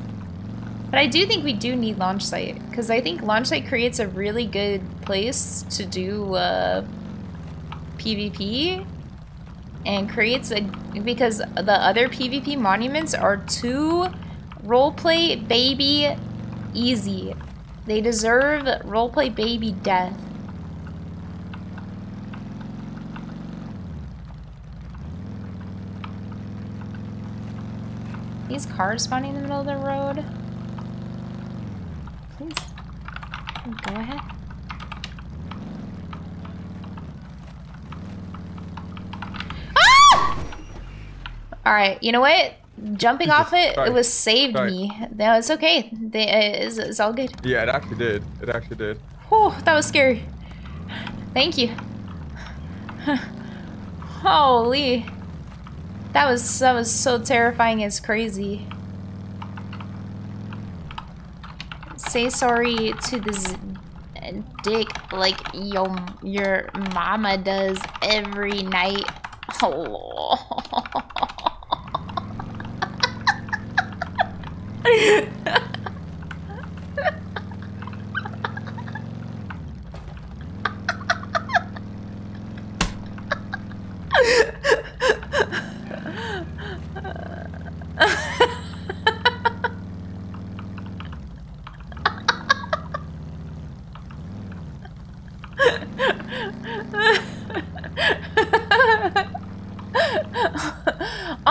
But I do think we do need Launch Site, because I think Launch Site creates a really good place to do uh, PvP. And creates a... because the other PvP monuments are too roleplay baby easy. They deserve roleplay baby death. These cars spawning in the middle of the road. Please. Go ahead. Ah! Alright, you know what? Jumping it's off it, sorry. It was saved sorry. me. No, it's okay. They, uh, it's, it's all good. Yeah, it actually did. It actually did. Oh, that was scary. Thank you. Holy. That was that was so terrifying, it's crazy. Say sorry to this dick like your your mama does every night. Oh.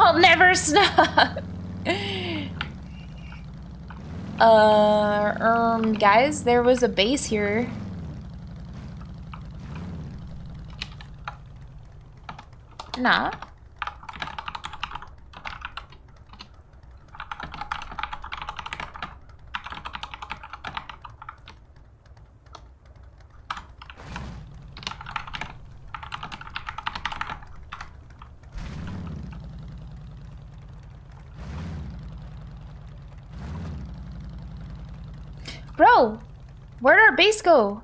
I'll never stop. Uh, um, guys, there was a base here. Nah. Bro, where'd our base go?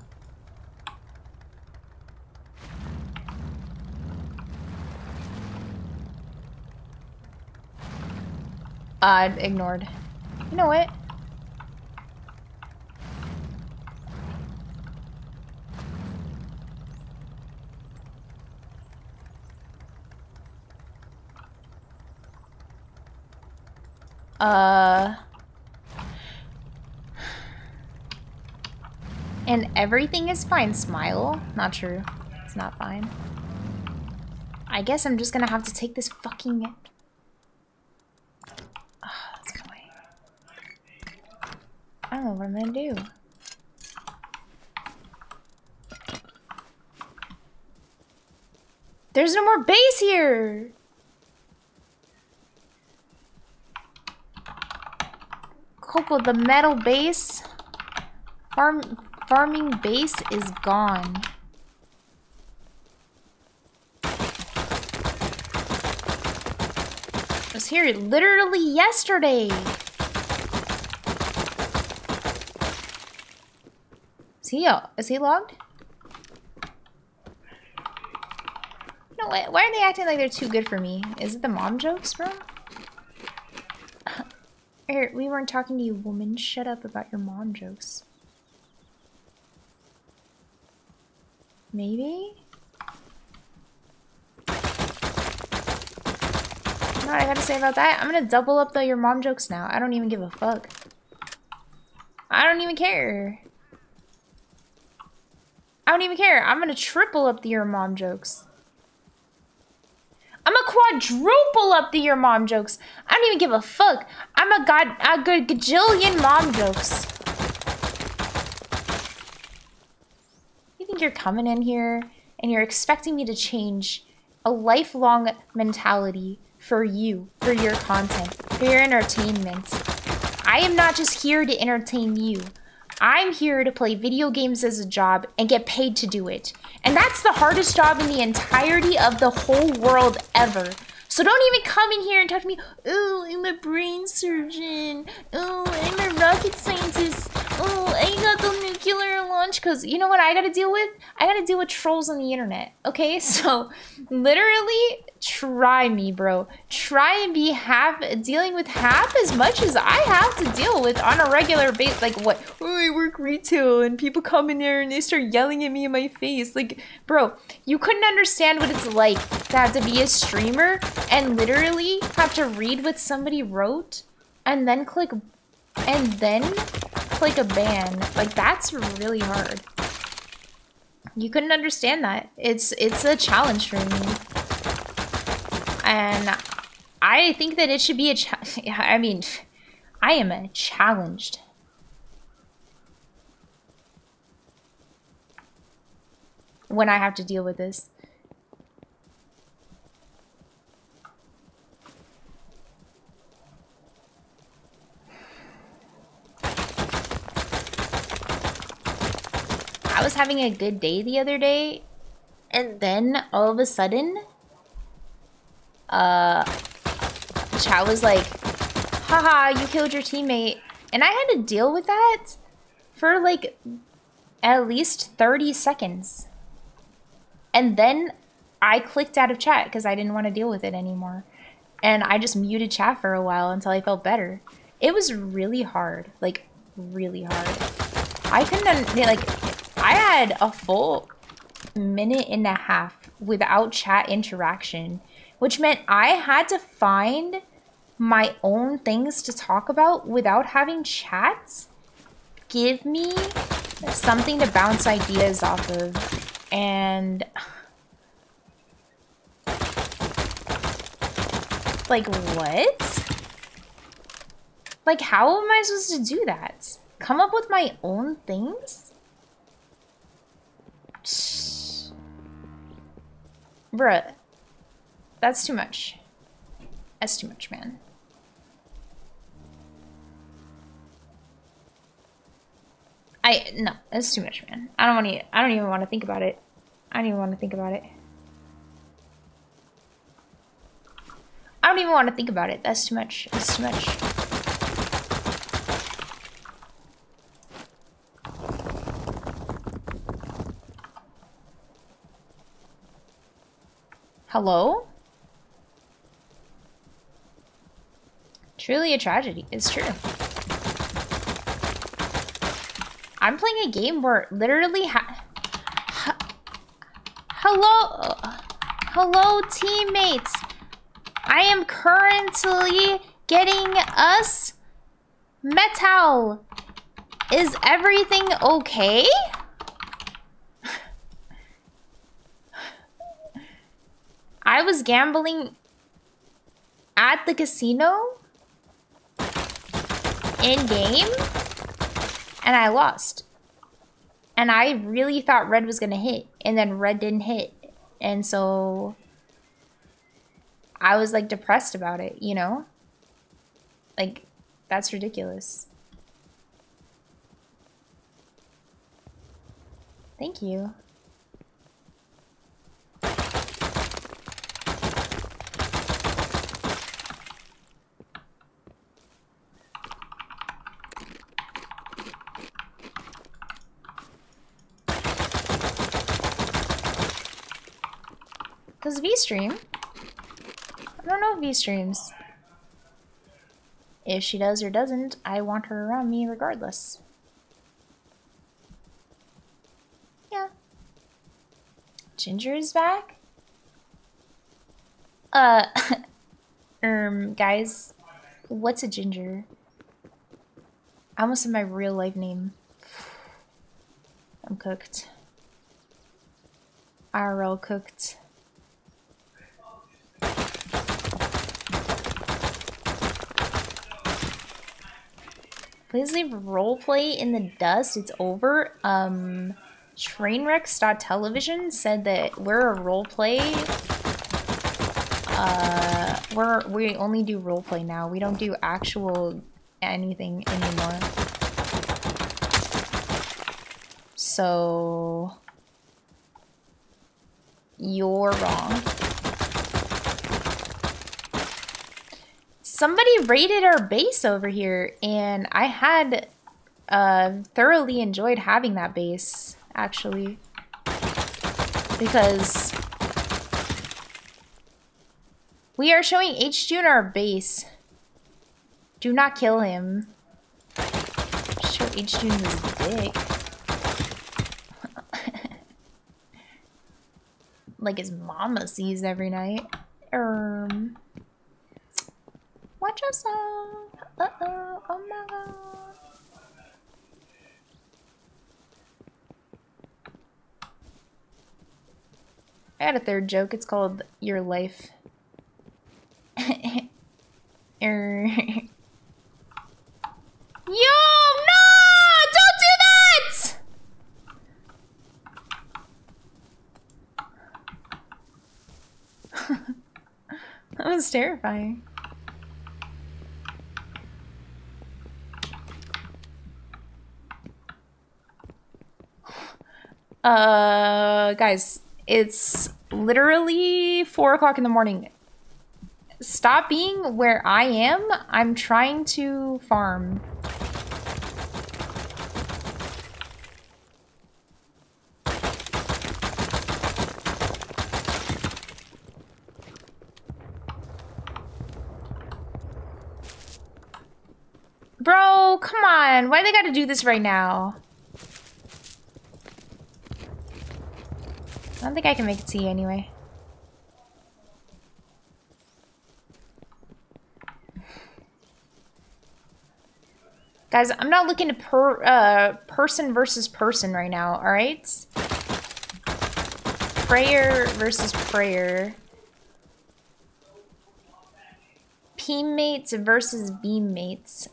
I ignored. You know what? Uh. And everything is fine, smile. Not true. It's not fine. I guess I'm just gonna have to take this fucking... Oh, let's go away. I don't know what I'm gonna do. There's no more base here! Coco, the metal base... Farm... Farming base is gone. I was here literally yesterday. Is he, is he logged? No, why, why are they acting like they're too good for me? Is it the mom jokes, bro? Here, we weren't talking to you, woman. Shut up about your mom jokes. Maybe? You know what I gotta say about that? I'm gonna double up the your mom jokes now. I don't even give a fuck. I don't even care. I don't even care. I'm gonna triple up the your mom jokes. I'm gonna quadruple up the your mom jokes. I don't even give a fuck. I'm a god a good gajillion mom jokes. You're coming in here and you're expecting me to change a lifelong mentality for you, for your content, for your entertainment. I am not just here to entertain you. I'm here to play video games as a job and get paid to do it. And that's the hardest job in the entirety of the whole world ever. So don't even come in here and talk to me, oh, I'm a brain surgeon, oh, I'm a rocket scientist, oh, I got the nuclear launch, because you know what I gotta deal with? I gotta deal with trolls on the internet, okay? So literally try me, bro. Try and be half dealing with half as much as I have to deal with on a regular basis. Like what? Oh, I work retail and people come in there and they start yelling at me in my face. Like, bro, you couldn't understand what it's like to have to be a streamer and literally have to read what somebody wrote and then click and then click a ban. Like, that's really hard. You couldn't understand that. It's it's a challenge for me. And I think that it should be a challenge. I mean, I am challenged. When I have to deal with this. I was having a good day the other day, and then all of a sudden... Uh, chat was like, haha, you killed your teammate. And I had to deal with that for like at least thirty seconds. And then I clicked out of chat because I didn't want to deal with it anymore. And I just muted chat for a while until I felt better. It was really hard, like really hard. I couldn't, like, I had a full minute and a half without chat interaction. Which meant I had to find my own things to talk about without having chats. Give me something to bounce ideas off of. And Like, what? Like, how am I supposed to do that? Come up with my own things? Psh. Bruh. That's too much. That's too much, man. I, no, that's too much, man. I don't want to, I don't even want to think about it. I don't even want to think about it. I don't even want to think about it. That's too much. That's too much. Hello? Truly a tragedy. It's true. I'm playing a game where literally ha- Hello, hello teammates. I am currently getting us metal. Is everything okay? I was gambling at the casino in game and I lost. And I really thought red was gonna hit, and then red didn't hit. And so I was like depressed about it, you know? Like, that's ridiculous. Thank you. Does V stream? I don't know if V streams. If she does or doesn't, I want her around me regardless. Yeah. Ginger is back? Uh, um, guys, what's a ginger? I almost said my real life name. I'm cooked. I R L cooked. Please leave roleplay in the dust. It's over. Um, Trainwrecks dot television said that we're a roleplay. Uh, we're we only do roleplay now. We don't do actual anything anymore. So you're wrong. Somebody raided our base over here, and I had uh, thoroughly enjoyed having that base, actually. Because we are showing H Q in our base. Do not kill him. Show H Q in his dick. Like his mama sees every night. Um... Watch yourself! Uh oh! Oh my god! I had a third joke. It's called "Your Life." er. Yo! No! Don't do that! That was terrifying. Uh, guys, it's literally four o'clock in the morning. Stop being where I am. I'm trying to farm. Bro, come on. Why do they gotta do this right now? I don't think I can make it to you anyway. Guys, I'm not looking to per, uh, person versus person right now, alright? Prayer versus prayer. teammates versus beammates.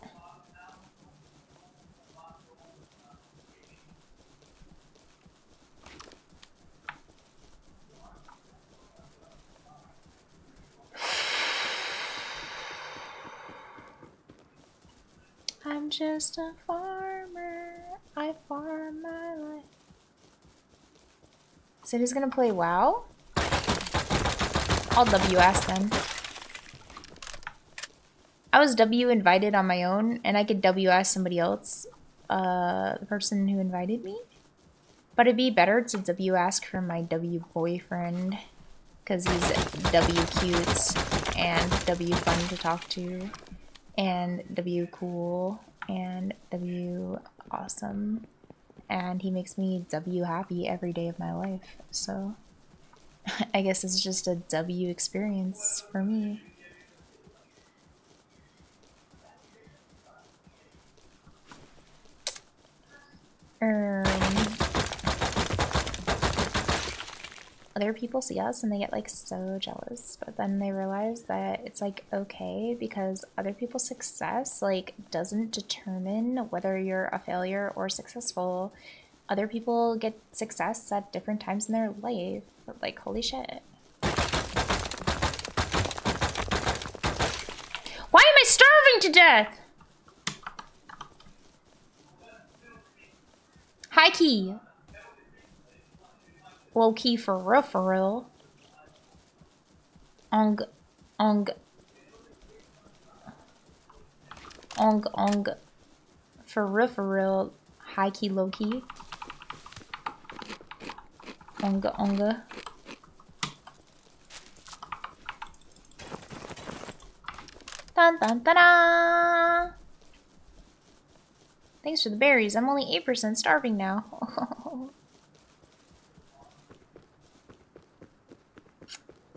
I'm just a farmer. I farm my life. So who's gonna play WoW? I'll W S then. I was W invited on my own, and I could W S somebody else, uh, the person who invited me. But it'd be better to W S for my W boyfriend, because he's W cute and W fun to talk to. And W cool and W awesome, and he makes me W happy every day of my life, so I guess it's just a W experience for me. Um, other people see us and they get like so jealous, but then they realize that it's like okay, because other people's success like doesn't determine whether you're a failure or successful. Other people get success at different times in their life, but like holy shit. Why am I starving to death? Hi Key. Low key for real, for real. Ong, ong, ong, ong, for real, for real. High key, low key. Ong, ong. Dun dun dun dun. Thanks for the berries. I'm only eight percent starving now.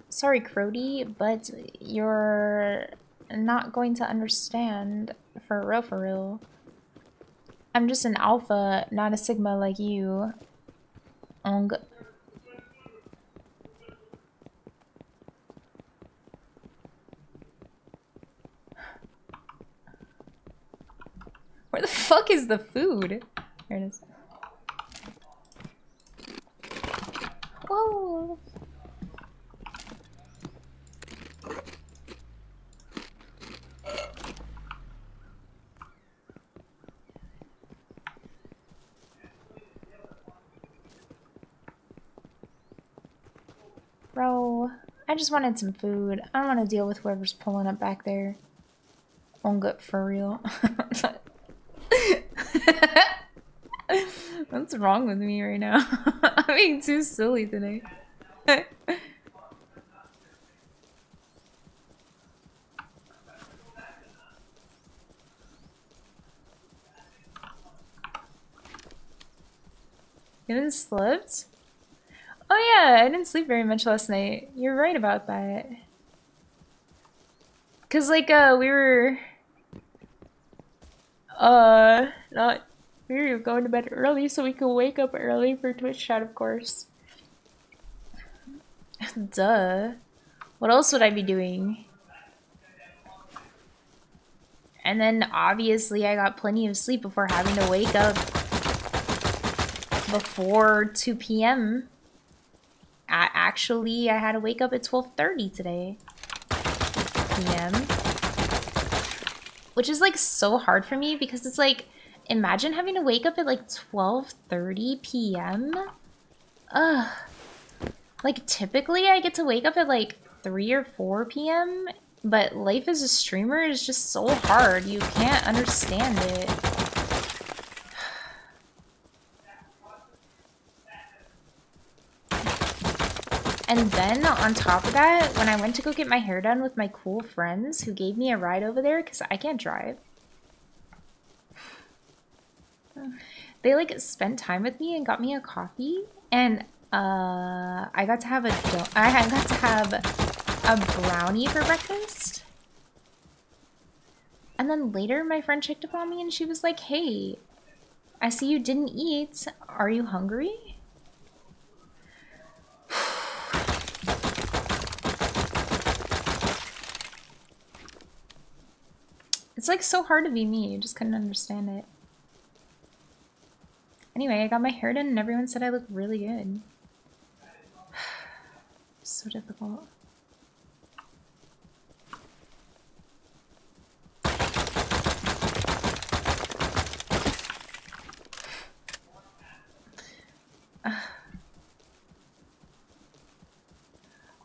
Sorry, Crody, but you're not going to understand, for real, for real. I'm just an alpha, not a sigma like you. Ong. Where the fuck is the food? There it is. Whoa. Bro, I just wanted some food. I don't want to deal with whoever's pulling up back there. Won't get for real. What's wrong with me right now? I'm being too silly today. You didn't slept? Oh yeah, I didn't sleep very much last night. You're right about that. Cause like uh we were uh not we were going to bed early so we could wake up early for Twitch chat, of course. Duh. What else would I be doing? And then obviously I got plenty of sleep before having to wake up before two P M I actually, I had to wake up at twelve thirty today, P M which is like so hard for me because it's like, imagine having to wake up at like twelve thirty P M Ugh. Like typically I get to wake up at like three or four P M, but life as a streamer is just so hard. You can't understand it. And then, on top of that, when I went to go get my hair done with my cool friends who gave me a ride over there, because I can't drive. They, like, spent time with me and got me a coffee. And, uh, I got to have a do- I got to have a brownie for breakfast. And then later, my friend checked up on me and she was like, hey, I see you didn't eat. Are you hungry? It's like so hard to be me. I just couldn't understand it. Anyway, I got my hair done and everyone said I look really good. So difficult.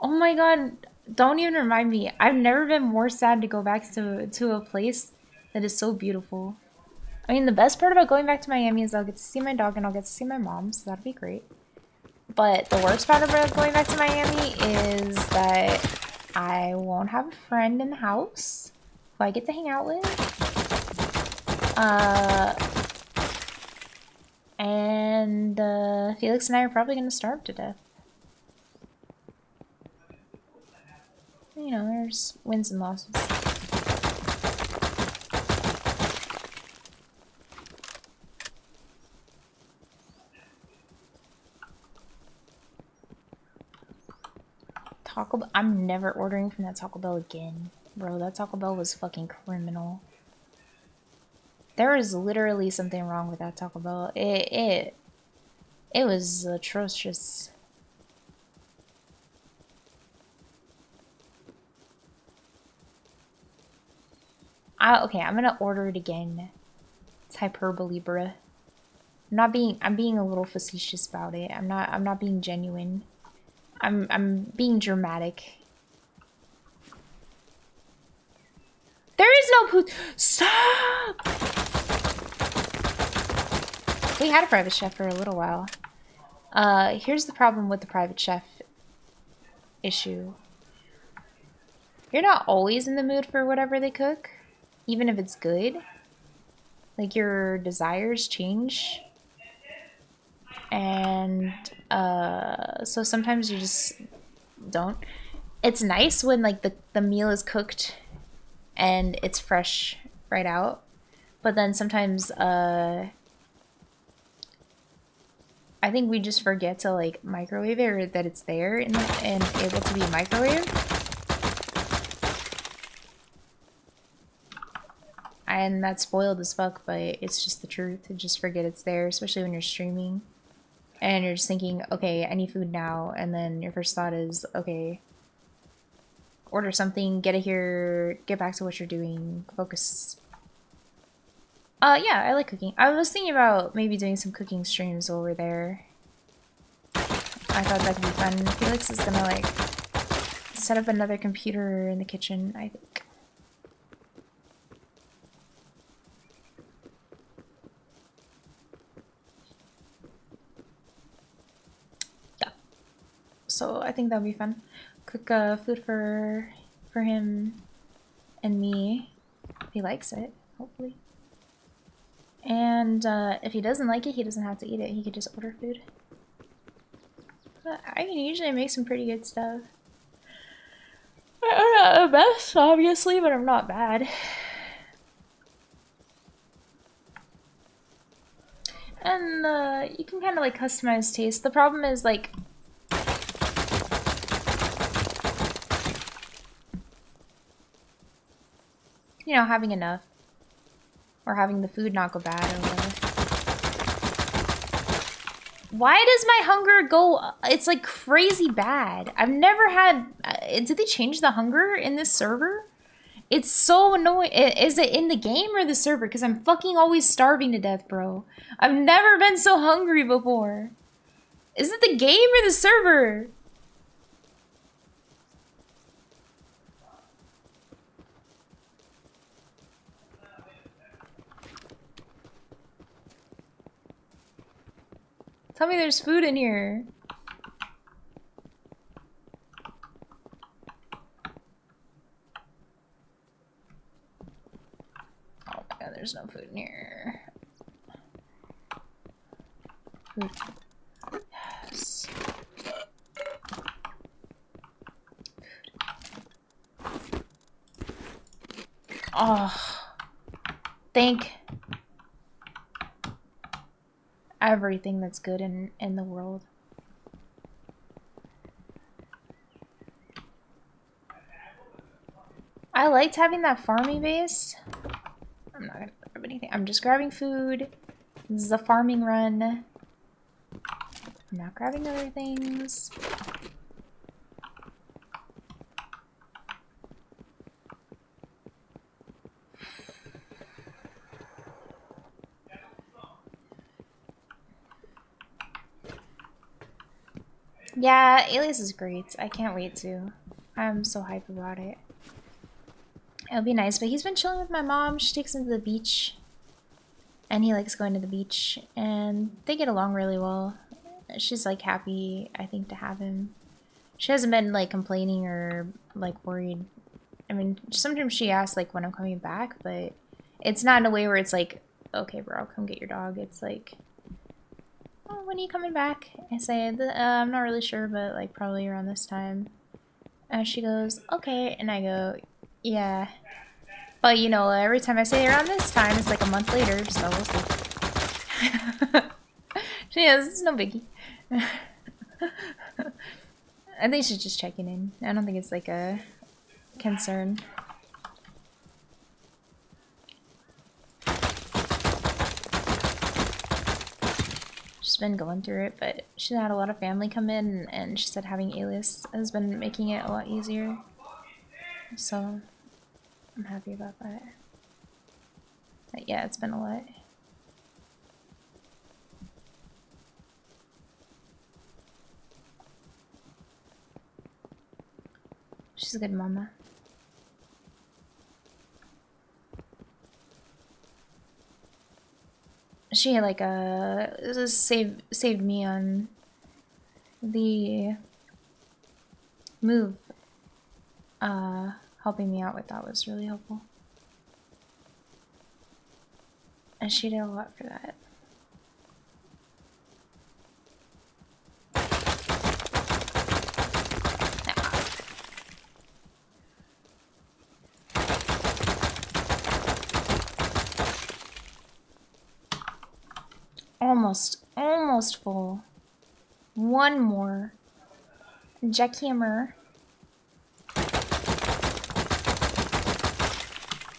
Oh my god, don't even remind me. I've never been more sad to go back to, to a place that is so beautiful. I mean, the best part about going back to Miami is I'll get to see my dog and I'll get to see my mom, so that'll be great. But the worst part about going back to Miami is that I won't have a friend in the house who I get to hang out with. Uh, and uh, Felix and I are probably going to starve to death. You know, there's wins and losses. Taco Bell. I'm never ordering from that Taco Bell again. Bro, that Taco Bell was fucking criminal. There is literally something wrong with that Taco Bell. It, it, it was atrocious. I, okay, I'm gonna order it again. It's hyperbole, bruh. I'm not being. I'm being a little facetious about it. I'm not. I'm not being genuine. I'm. I'm being dramatic. There is no poo. Stop. We had a private chef for a little while. Uh, here's the problem with the private chef issue. You're not always in the mood for whatever they cook. Even if it's good, like your desires change, and uh, so sometimes you just don't. It's nice when like the, the meal is cooked and it's fresh right out, but then sometimes uh, I think we just forget to like microwave it or that it's there and, and able to be microwaved. And that's spoiled as fuck, but it's just the truth. You just forget it's there, especially when you're streaming. And you're just thinking, okay, I need food now. And then your first thought is, okay, order something, get it here, get back to what you're doing, focus. Uh, yeah, I like cooking. I was thinking about maybe doing some cooking streams while we're there. I thought that could be fun. Felix is gonna, like, set up another computer in the kitchen, I think. So I think that'll be fun. Cook uh, food for for him and me. If he likes it, hopefully. And uh, if he doesn't like it, he doesn't have to eat it. He could just order food. But I can usually make some pretty good stuff. I'm not the best, obviously, but I'm not bad. And uh, you can kind of like customize taste. The problem is like. You know, having enough, or having the food not go bad, or whatever. Why does my hunger go? It's like crazy bad. I've never had. Uh, did they change the hunger in this server? It's so annoying. Is it in the game or the server? Because I'm fucking always starving to death, bro. I've never been so hungry before. Is it the game or the server? Tell me there's food in here. Oh my god, there's no food in here. Food. Yes. Food. Oh. Thank everything that's good in, in the world. I liked having that farming base, I'm not gonna grab anything. I'm just grabbing food. This is a farming run. I'm not grabbing other things. Yeah, Alias is great. I can't wait to. I'm so hyped about it. It'll be nice, but he's been chilling with my mom. She takes him to the beach, and he likes going to the beach, and they get along really well. She's like happy, I think, to have him. She hasn't been like complaining or like worried. I mean, sometimes she asks like when I'm coming back, but it's not in a way where it's like, okay, bro, come get your dog. It's like, oh, when are you coming back? I say, uh, I'm not really sure, but like probably around this time. And she goes, okay, and I go, yeah. But you know, every time I say around this time, it's like a month later, so we'll see. She goes, it's no biggie. I think she's just checking in. I don't think it's like a concern. She's been going through it, but she's had a lot of family come in, and she said having Alias has been making it a lot easier. So I'm happy about that. But yeah, it's been a lot. She's a good mama. She like uh saved saved me on the move. Uh, helping me out with that was really helpful, and she did a lot for that. Almost, almost full. One more. Jackhammer.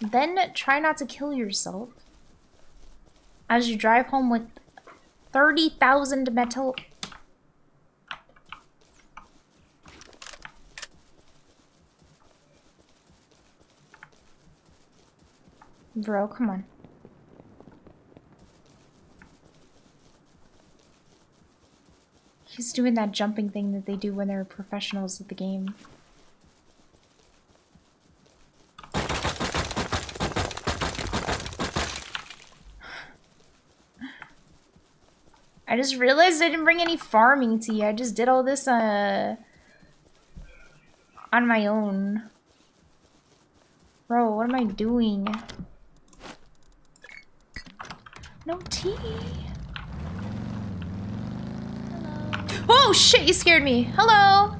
Then try not to kill yourself as you drive home with thirty thousand metal. Bro, come on. He's doing that jumping thing that they do when they're professionals at the game. I just realized I didn't bring any farming tea. I just did all this uh, on my own. Bro, what am I doing? No tea. Oh shit, you scared me. Hello.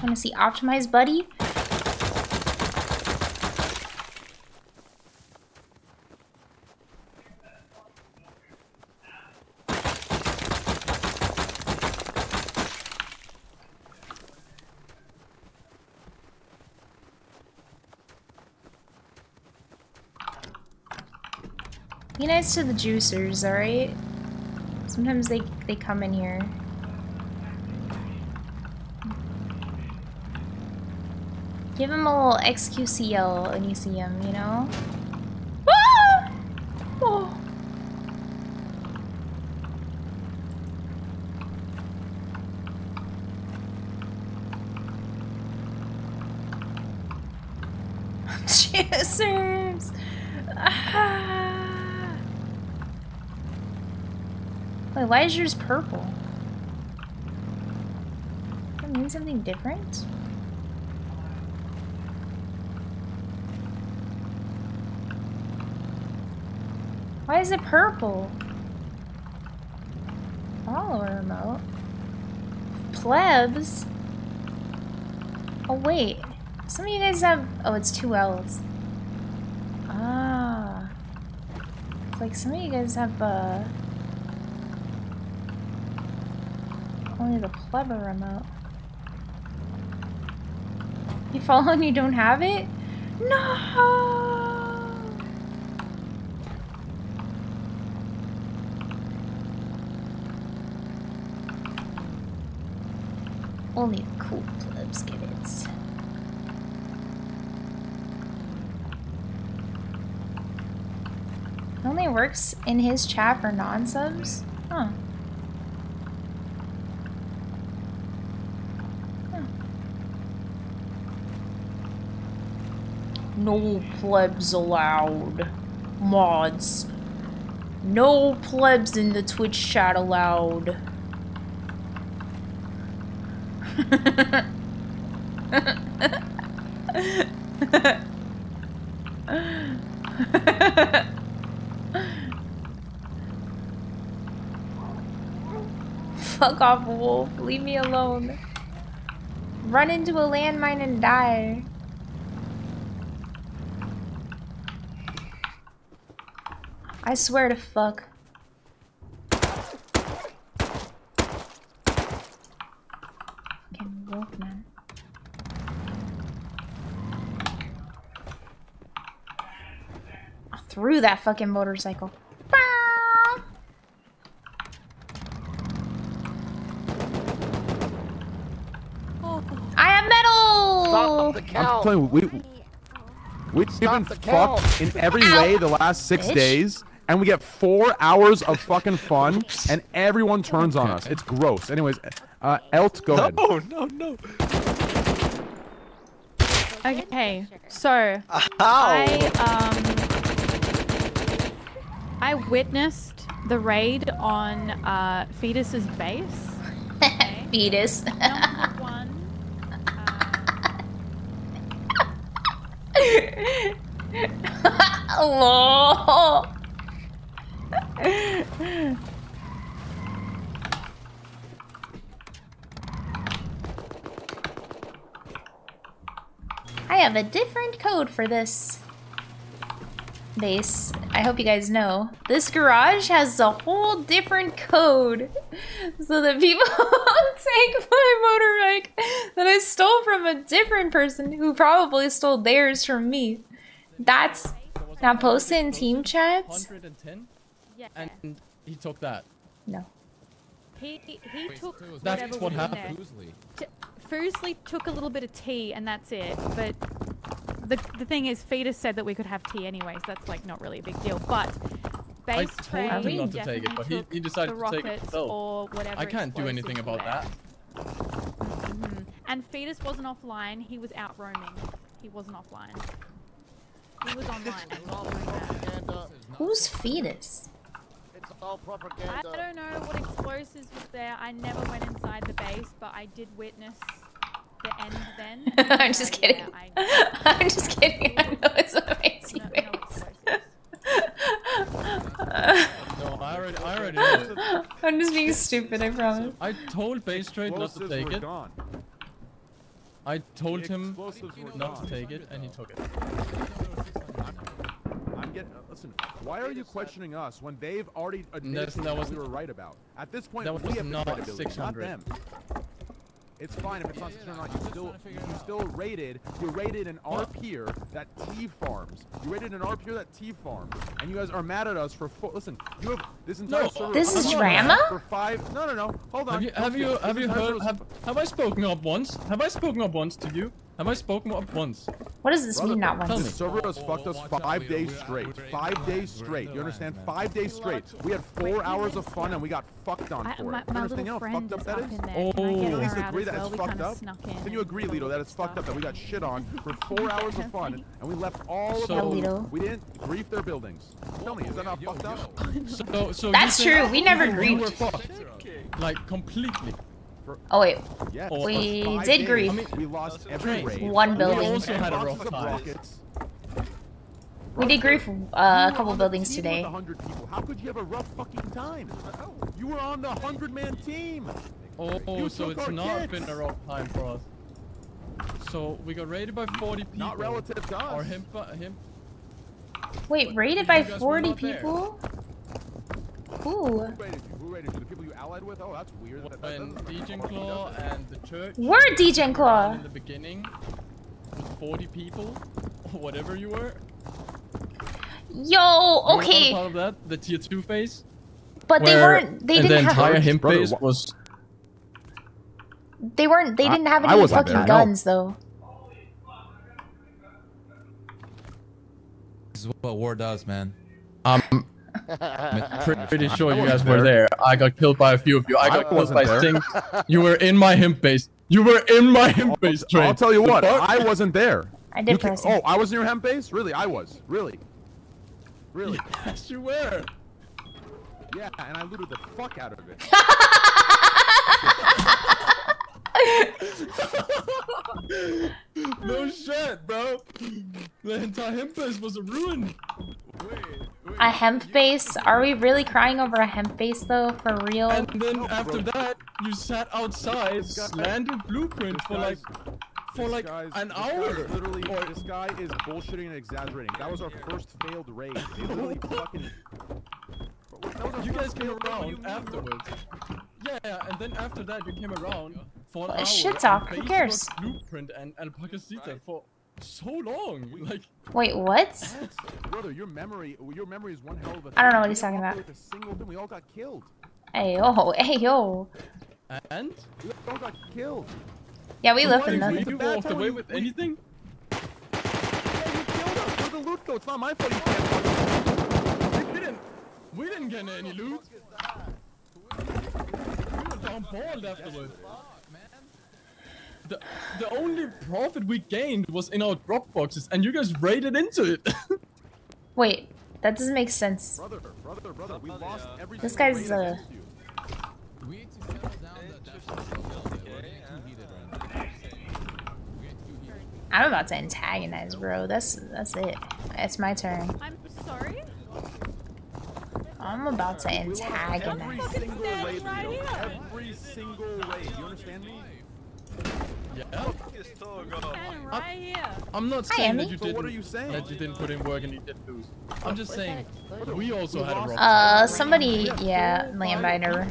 Want to see optimized, buddy? Be nice to the juicers, all right? Sometimes they they come in here. Give him a little X Q C L when you see him, you know? Ah! Oh. Juicers! Ah. Wait, why is yours purple? Does that mean something different? Why is it purple? Follower remote. Plebs? Oh wait. Some of you guys have... Oh, it's two L's. Ah. Like some of you guys have, uh... only the plebber remote. You follow and you don't have it? No! Only the cool plebs get it. Only works in his chat for non-subs? Huh. No plebs allowed. Mods. No plebs in the Twitch chat allowed. Fuck off, wolf. Leave me alone. Run into a landmine and die. I swear to fuck. Fucking Wolfman. I threw that fucking motorcycle. Bah! I have metal! Stop the cow. I'm playing, we, we've been fucked in every Ow. way the last six Bitch. days. And we get four hours of fucking fun, and everyone turns on us. It's gross. Anyways, uh, Elt, go no, ahead. Oh no, no. Okay, so Ow. I um I witnessed the raid on uh, Fetus's base. Okay. Fetus. Number one. Uh... Lol. I have a different code for this base. I hope you guys know. This garage has a whole different code so that people take my motorbike that I stole from a different person who probably stole theirs from me. That's not posted in team chats. one ten? Yeah. And he took that. No. He he, he took whatever. That's what happened. Foosley took a little bit of tea and that's it. But the the thing is, Fetus said that we could have tea anyway, so that's like not really a big deal. But base trade, I told him not to take it, but he, he decided to take it himself. Or whatever. I can't do anything about that. Mm-hmm. And Fetus wasn't offline. He was out roaming. He wasn't offline. He was online. Who's Fetus? I don't know what explosives was there. I never went inside the base, but I did witness the end then. I'm just kidding. I I'm just kidding. I know it's an amazing no, base. No, I already, I already know it. I'm just being stupid, I promise. I told Base Trade not to take it. Gone. I told him not to take it, and he took it. I'm getting, uh, listen, why are you questioning us when they've already admitted no, that we were right about? At this point, we have not six hundred. Not them. It's fine if it's not six hundred or not. You still, you still rated. You rated an R peer that T farms. You rated an R peer that T farms, and you guys are mad at us for. Fo listen, you have this entire no, server. This is drama. For five. No, no, no. Hold on. Have you have you, have you heard? Have, have I spoken up once? Have I spoken up once to you? Have I spoken up once? What does this Brother, mean, not once? The server has fucked us five days straight. Five days straight. You understand? Five days straight. We had four hours of fun and we got fucked on for it. Do you understand how fucked up that is? Oh. Can you at least agree that it's fucked up? Can you agree, Lito, that it's fucked up that we got shit on for four hours of fun and we left all of them? We didn't grief their buildings. Tell me, is that not fucked up? That's true. We never griefed. Like, completely. Oh wait, yeah, we did days. grief. I mean, we lost every raid. One building. We also had a rough time. We degrowth uh, a couple buildings today. How could you have a rough fucking time? You were on the hundred man team. Oh, so it's not been a rough time for us. So we got raided by forty people. Not relative to us. Or him, him. Wait, raided by forty people? Who? Who raided you? Who raided you? The people you allied with? Oh, that's weird. When DegenClaw and the church. We're DegenClaw. In the beginning, with forty people, or whatever you were. Yo, okay. Part of that, the tier two phase. But they weren't. They didn't have. The entire him phase was. They weren't. They didn't have any fucking guns, though. This is what war does, man. Um. I'm pretty sure you guys there. were there. I got killed by a few of you. I got I killed by Sting. You were in my hemp base. You were in my hemp base, Trey. I'll tell you what, I wasn't there. I did press it. Oh, I was in your hemp base? Really? I was. Really? Really? Yes, you were. Yeah, and I looted the fuck out of it. No shit, bro. The entire hemp base was a ruin. Wait. A hemp base? Are we really crying over a hemp base though? For real? And then after that, you sat outside, slandering Blueprint for like, for like an hour. Literally, this guy is bullshitting and exaggerating. That was our first failed raid. They literally fucking. You guys came around afterwards. Yeah, and then after that, you came around for an hour. Shit talk. Who cares? Blueprint and Alpacacita for. So long. Like, wait, what? Brother, your memory, your memory is one hell of a thing. I don't know what he's talking about. We all got killed. Hey yo, hey yo. And we all got killed. Yeah, we left in nothing. You walked away with anything? Yeah, you killed us. We're the loot goats. It's not my fault. We didn't. We didn't get any loot. We were down balled afterwards. The, the only profit we gained was in our drop boxes, and you guys raided into it. Wait, that doesn't make sense. Brother, brother, brother, we lost everything. This guy's uh. We need to settle down the dash. I'm about to antagonize, bro. That's that's it. It's my turn. I'm sorry. I'm about to antagonize. Every single raid, every single raid. You understand me? Yeah. Right I'm, I'm not saying that you didn't. So what are you saying? That you didn't put in work and you didn't lose. I'm just saying we also had a rough. Uh, somebody, yeah, Landbinder.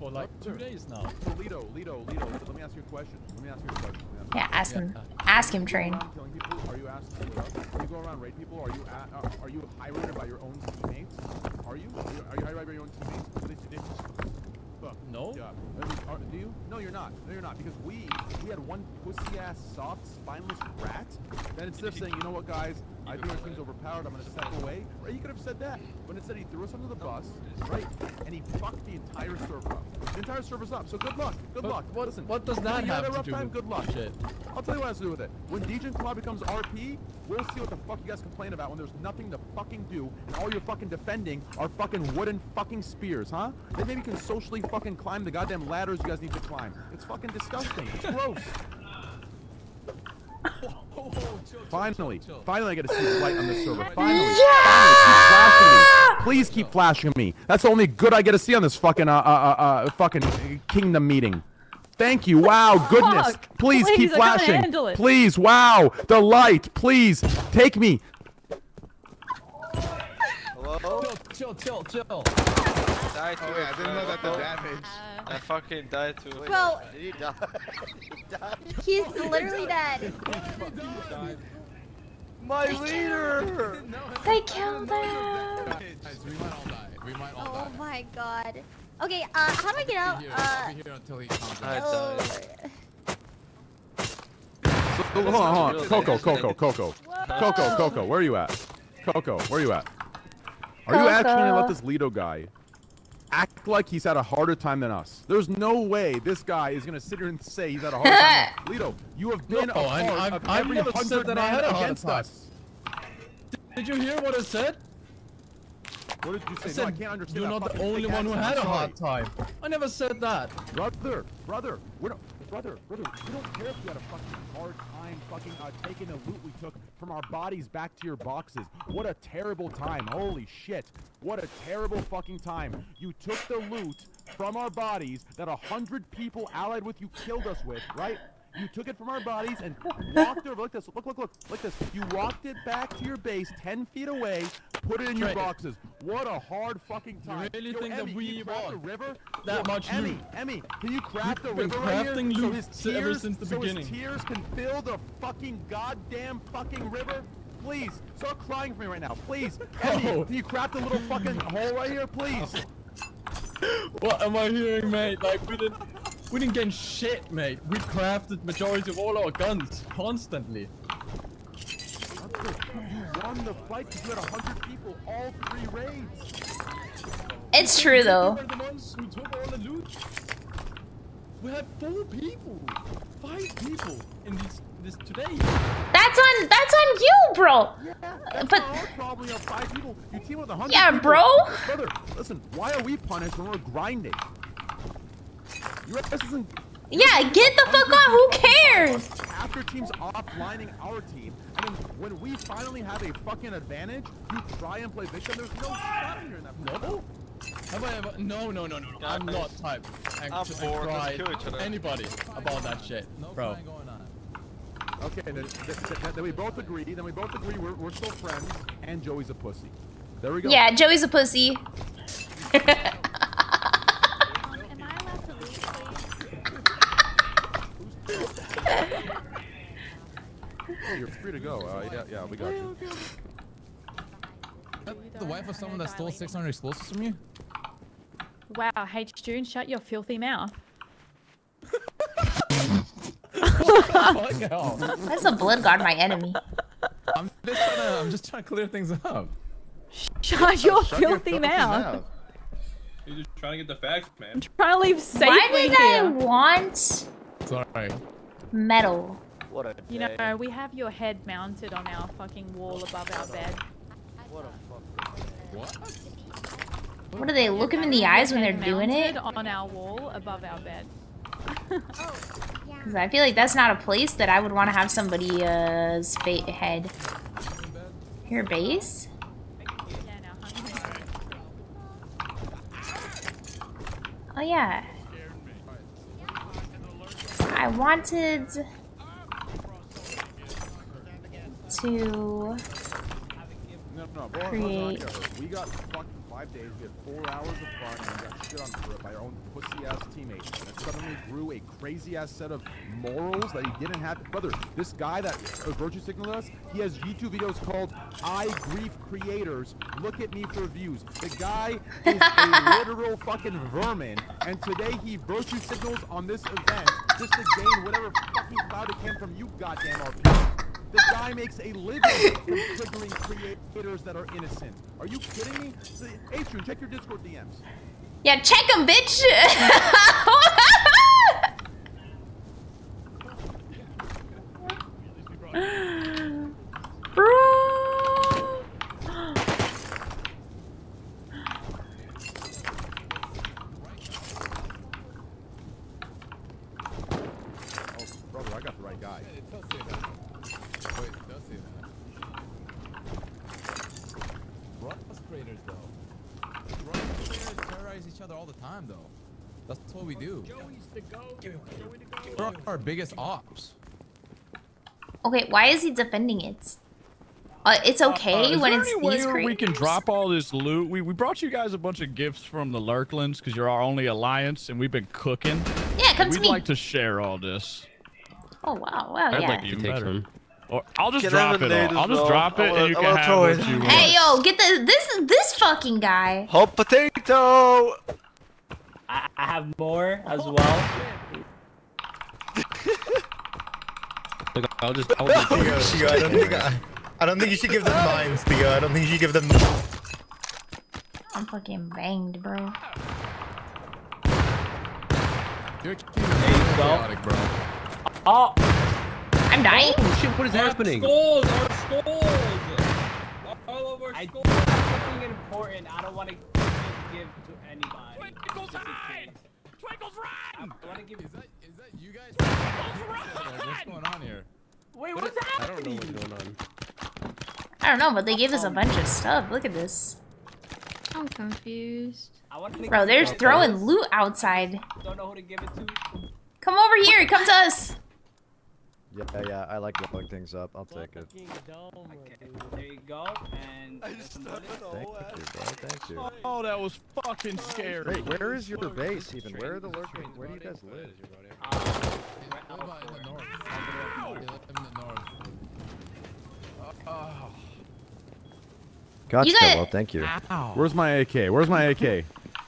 For like two days now. Lido, Lido, Lido. Let me ask you a question. Let me ask you a question. Yeah, ask him. Ask him, Train. Are you asking? Are you going around raid people? Are you are you hired by your own teammates? Are you are you hired by your own teammates? No. Yeah. Are, do you? No, you're not. No, you're not. Because we we had one pussy-ass, soft, spineless rat. Then instead of saying, you know what, guys, I think our team's overpowered. I'm gonna step away. Right? He could have said that, but instead he threw us under the bus, right? And he fucked the entire server up. The entire server's up. So good luck. Good but, luck. What, Listen, what does that have to do? Time, with good luck. Shit. I'll tell you what it has to do with it. When DegenClaw becomes R P, we'll see what the fuck you guys complain about when there's nothing to fucking do, and all you're fucking defending are fucking wooden fucking spears, huh? Then maybe you can socially fucking climb the goddamn ladders you guys need to climb. It's fucking disgusting. It's gross. Finally, finally I get to see the light on this server. Finally, yeah! Finally, keep flashing me. Please keep flashing me. That's the only good I get to see on this fucking uh uh uh fucking kingdom meeting. Thank you. Wow, goodness. Please, please keep flashing. Please, wow, the light. Please take me. Hello? Chill, chill, chill, chill. I died too. Oh, I didn't know that the damage. Uh, I fucking died too. Well, did he die? He died? He's literally dead. My leader! They killed him! We might all die. We might all die. Oh my god. Okay, uh, how do I get out? I'll be here until he comes out. Hold on, hold on. Coco, Coco, Coco. Coco, Coco, where are you at? Coco, where are you at? Are you actually gonna let this Lido guy act like he's had a harder time than us? There's no way this guy is gonna sit here and say he's had a harder time than Lido. You have been no, a part I'm, of I'm, every hundred that I had against us. Did you hear what I said? What did you say? I, said, no, I can't understand. You're not the only one who had a hard time. I never said that. Brother, brother, we're not, brother, brother, we don't care if you had a fucking hard time fucking uh, taking the loot we took from our bodies back to your boxes. What a terrible time. Holy shit. What a terrible fucking time. You took the loot from our bodies that a hundred people allied with you killed us with, right? You took it from our bodies and walked over. Look this. Look, look, look. Look this. You walked it back to your base ten feet away, put it in your boxes. What a hard fucking time. You really Yo, think Emmy, that we craft the river? That Yo, much Emmy, loot. Emmy, can you craft We've the river right here? Been crafting loot so tears, ever since the so beginning. So his tears can fill the fucking goddamn fucking river? Please, stop crying for me right now. Please, Emmy, oh. Can you craft a little fucking hole right here, please? What am I hearing, mate? Like, we didn't... We didn't gain shit, mate. We crafted majority of all our guns constantly. You won the fight because you had a hundred people all three raids. It's true, though. We were the ones who took all the loot. We had four people, five people in this this today. That's on that's on you, bro. Yeah, that's but our probably of five people. You team with a hundred. Yeah, people. Bro. Brother, listen. Why are we punished when we're grinding? Yeah, get the fuck off. Who cares? After teams offlining our team, I mean, when we finally have a fucking advantage, you try and play victim. There's no stopping here in that. No. Have I ever? No, no, no, no. no. I'm not type. I'm bored. Let's kill each other. Anybody about that shit, bro? Okay, then, then, then we both agree. Then we both agree we're, we're still friends, and Joey's a pussy. There we go. Yeah, Joey's a pussy. Oh, you're free to go. Uh, yeah, yeah, we got you. The wife of someone that stole six hundred explosives from you? Wow, hey June, shut your filthy mouth. That's a blood guard, my enemy. I'm just trying to, I'm just trying to clear things up. Shut your shut filthy your mouth. mouth. You're just trying to get the facts, man. I'm trying to leave safely. Why did here. I want... Sorry. Metal. What a you day. Know, we have your head mounted on our fucking wall above our bed. What a fucking What? What do they look them in the eyes when they're doing it? On our wall above our bed. Because I feel like that's not a place that I would want to have somebody's uh, head. Your base? Oh yeah. I wanted... to create. We got fucking five days, we had four hours of fun, and we got shit on for it by our own pussy ass teammates. And it suddenly grew a crazy ass set of morals that he didn't have. Brother, this guy that virtue signaled us, he has YouTube videos called I Grief Creators. Look at me for views. The guy is a literal fucking vermin, and today he virtue signals on this event just to gain whatever fucking clout it can from you goddamn R P. The guy makes a living from triggering creators that are innocent. Are you kidding me? Hey, Adrian, check your Discord D Ms. Yeah, check them, bitch! Bro! Oh, brother, I got the right guy. It does say that. Wait, it does say that. Rust creators, though. Rust creators terrorize each other all the time, though. That's what we do. We're our biggest ops. Okay, why is he defending it? Uh, it's okay uh, uh, when it's these creators. Is there any way we can drop all this loot? We, we brought you guys a bunch of gifts from the Lurklins, because you're our only alliance, and we've been cooking. Yeah, come to me. We'd like to share all this. Oh, wow, wow, I'd yeah. like to even take better. Some. Or I'll just get drop it. All. I'll just drop it, I'll, and you I'll can have what you want. Hey, yo, get the this this fucking guy. Hot potato. I, I have more as well. Look, I'll just. I'll just no, you go. I don't think I, I don't think you should give them mines, Theo. I don't think you should give them. I'm fucking banged, bro. You're chaotic, bro. Oh. I'm dying? Oh shit, what is happening? Skulls, our skulls! All over I don't want something important. I don't want to give to anybody. Twinkle's hide! Twinkle's run! I want to give. Is that is that you guys? Twinkle's run! What's going on here? Wait, what what's is, happening? I don't know what's going on. I don't know, but they gave us a bunch of stuff. Look at this. I'm confused. I want to Bro, they're throwing place. loot outside. Don't know who to give it to. Come over here. Come to us. Yeah, yeah, I like blowing things up. I'll take it. Okay, there you go. And I just thank you, bro. Thank you. Oh, that was fucking scary. Wait, where is your base even? Where are the lurking? Where do you guys live? I'm in the north. I'm in the north. Oh. Gotcha. You guys... Well, thank you. Ow. Where's my A K? Where's my A K?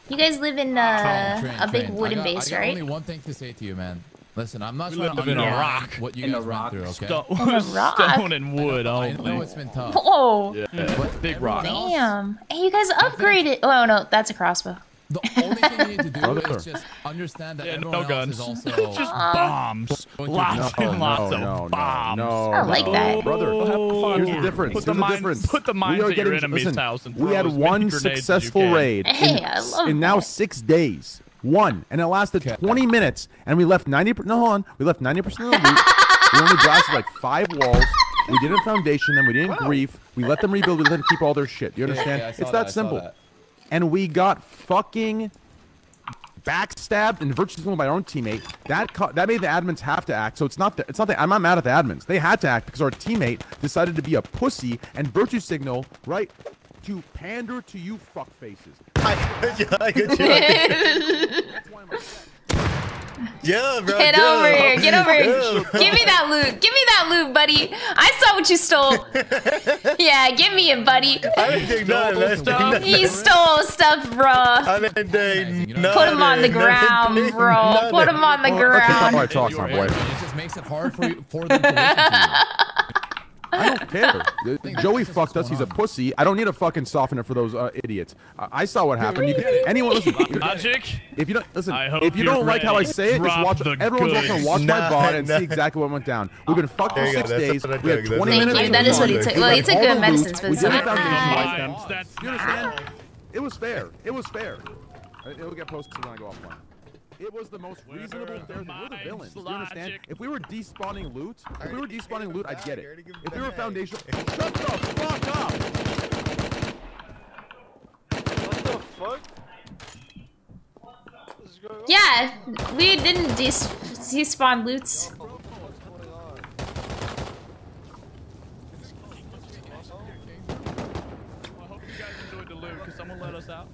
You guys live in uh, oh, train, a big train. wooden I got, base, I got right? Only one thing to say to you, man. Listen, I'm not trying to live in a rock. What you in guys a rock. Went through, okay? Stone, a rock. Stone and wood. I know, I know it's been tough. Whoa. Yeah. But big rock. Damn. Hey, you guys upgraded. Oh no, that's a crossbow. The only thing you need to do is just understand that yeah, everyone no guns. else is also just bombs. Lots no, and lots no, of no, bombs. No, no, no, I like no. that. Brother, oh, here's the difference. Put the, the mines, difference. Put the mines at your enemy's listen, house and we had one successful raid hey, in, I love in now six days. One, and it lasted okay. twenty minutes, and we left ninety percent. No, hold on. We left ninety percent of the loot. We only blasted like five walls. We did a foundation, then we didn't wow. grief. We let them rebuild. We let them keep all their shit. Do you understand? Yeah, yeah, it's that, that simple. That. And we got fucking backstabbed and virtually stolen by our own teammate. That that made the admins have to act. So it's not. The, it's not. The, I'm not mad at the admins. They had to act because our teammate decided to be a pussy and virtue signal right. To pander to you fuckfaces. Yeah, bro. Get yeah. over here. Get over here. Yeah, give me that loot. Give me that loot, buddy. I saw what you stole. Yeah, give me it, buddy. I didn't take nothing. He stole stuff, bro. I didn't take nothing. Put him on the ground, bro. Put him on the ground. It just makes it hard for you, for them to listen to you. I don't care. Joey fucked us. He's a pussy. I don't need a fucking softener for those uh, idiots. I, I saw what happened. You can, anyone listen? Logic. If you don't listen, if you don't like how I say it, just watch. Everyone's watching. Watch my VOD and see exactly what went down. We've been fucked for six days. We had twenty minutes. Thank you. That is what he took. Well, he took good medicine for this. You understand? It was fair. It was fair. It'll get posted when I go offline. It was the most reasonable fair thing. We're the villains. Do you understand? If we were despawning loot, if we were despawning loot, I'd get it. If we were foundational, shut the fuck up! What the fuck? What's going on? Yeah, we didn't des despawn loots. I hope you guys enjoyed the loot, because someone let us out.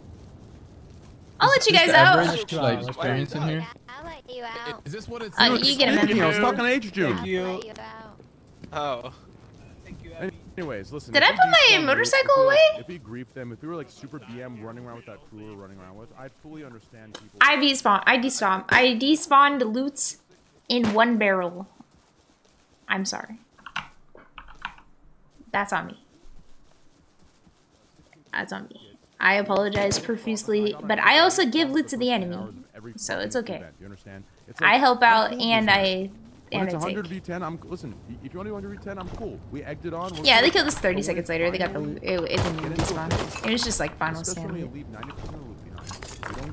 I'll let you guys out. Average, like, in here? I'll let you out. Is this what it's uh, you get a I was talking to H J. Thank you. I'll let you out. Oh. Thank you, Abby. Anyways, listen. Did I put my motorcycle if away? If we griefed them, if we were like super B M running around with that crew we're running around with, I'd fully understand people. I despawned. I despawned. I despawned loots in one barrel. I'm sorry. That's on me. That's on me. I apologize profusely, but I also give loot to the enemy, so it's okay. I help out and I and I take. I'm listen. If you want to one hundred v ten, I'm cool. We egged it on. Yeah, they killed us thirty seconds later. They got the loot. It didn't even despawn. It was just like final stand. We don't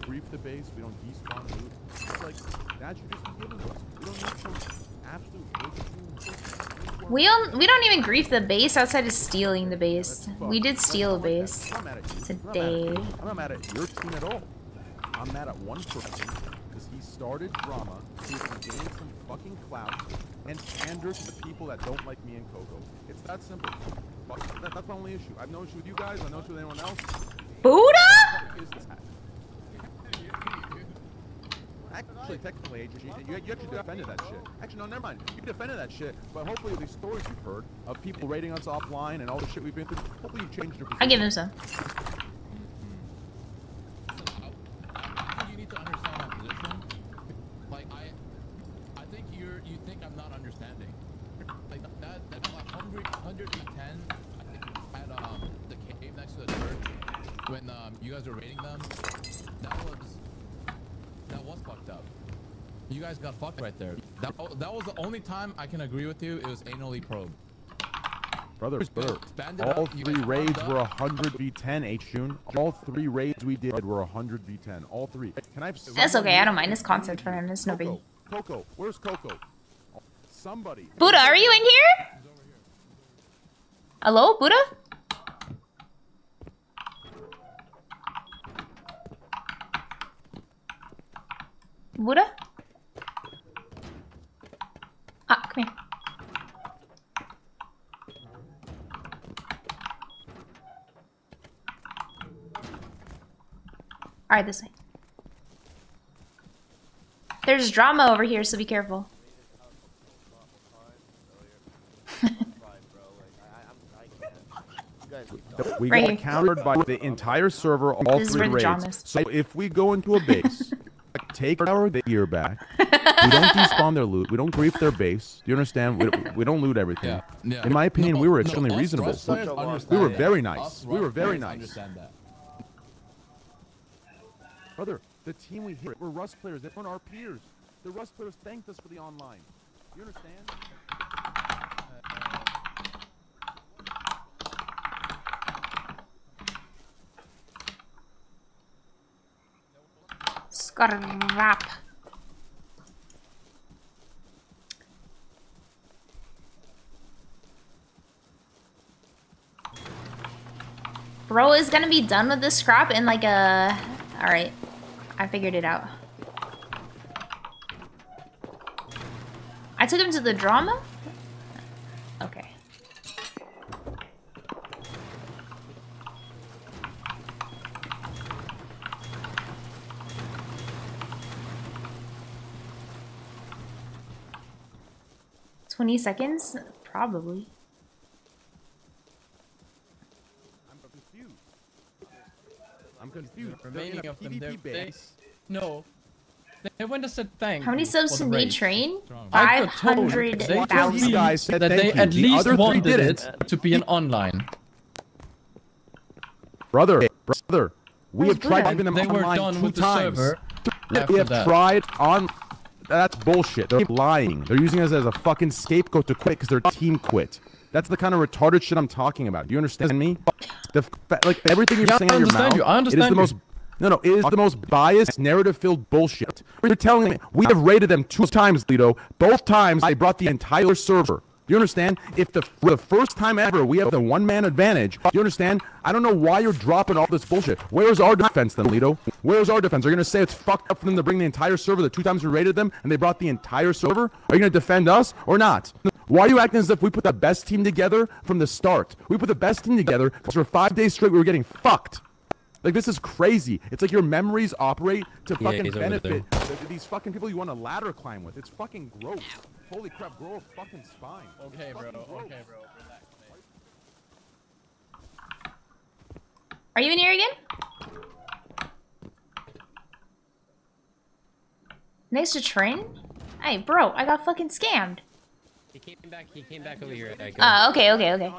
grief the base. We don't despawn loot. It's like that should just be given to us. We don't need some absolute. We don't. We don't even grief the base outside of stealing the base. We did steal a base. Today. I'm not mad at your team at all. I'm mad at one person because he started drama so he can gain some fucking clout and pander to the people that don't like me and Coco. It's that simple. Fuck, that, that's my only issue. I've no issue with you guys. I have no issue with anyone else. Buddha? Actually, technically, H G, you, you actually defended that shit. Actually, no, never mind. You defended that shit, but hopefully these stories you've heard of people raiding us offline and all the shit we've been through, hopefully you changed your position. I give him some. Got fucked right there. That, that was the only time I can agree with you. It was anally probed. Brother, brother, all three raids were one hundred v ten, H-June. All three raids we did were one hundred v ten. All three. Can I That's okay, I don't mind this concept for him. It's no big. Coco, where's Coco? Somebody. Buddha, are you in here? Hello, Buddha? Buddha? Ah, come here. Alright, this way. There's drama over here, so be careful. We right got here. Countered by the entire server, all this three raids. So if we go into a base, take our gear back, we don't despawn their loot, we don't grief their base. Do you understand? We, we don't loot everything. Yeah. Yeah. In my opinion, no, we were extremely no, reasonable. We were very nice. We were very nice. Brother, the team we hit were Rust players. They weren't our peers. The Rust players thanked us for the online. You understand? Scarrap. Bro is gonna be done with this scrap in like a... Alright. I figured it out. I took him to the drama? Okay. Twenty seconds? Probably. I'm confused. The remaining of them, they're, they, no, they went to said thanks. How many subs did they train? Five hundred thousand. Guys said that they at least wanted it to be an online. Brother, brother, we have tried giving them online two times. We have tried on. That's bullshit. They're lying. They're using us as a fucking scapegoat to quit because their team quit. That's the kind of retarded shit I'm talking about. Do you understand me? The fa like everything you're yeah, saying out of your mouth, you. I understand it is the you. most no no it is the most biased, narrative-filled bullshit. You're telling me we have raided them two times, Lito. Both times I brought the entire server. Do you understand? If the for the first time ever we have the one-man advantage, do you understand? I don't know why you're dropping all this bullshit. Where's our defense then, Lito? Where's our defense? Are you gonna say it's fucked up for them to bring the entire server the two times we raided them and they brought the entire server? Are you gonna defend us or not? Why are you acting as if we put the best team together from the start? We put the best team together because for five days straight we were getting fucked. Like, this is crazy. It's like your memories operate to fucking yeah, benefit these fucking people you want to ladder climb with. It's fucking gross. Holy crap, grow a fucking spine. Okay, it's bro. Okay, gross. bro. Relax, mate. Are you in here again? Next to train? Hey, bro, I got fucking scammed. He came back. He came back over here. Ah, uh, okay, okay, okay.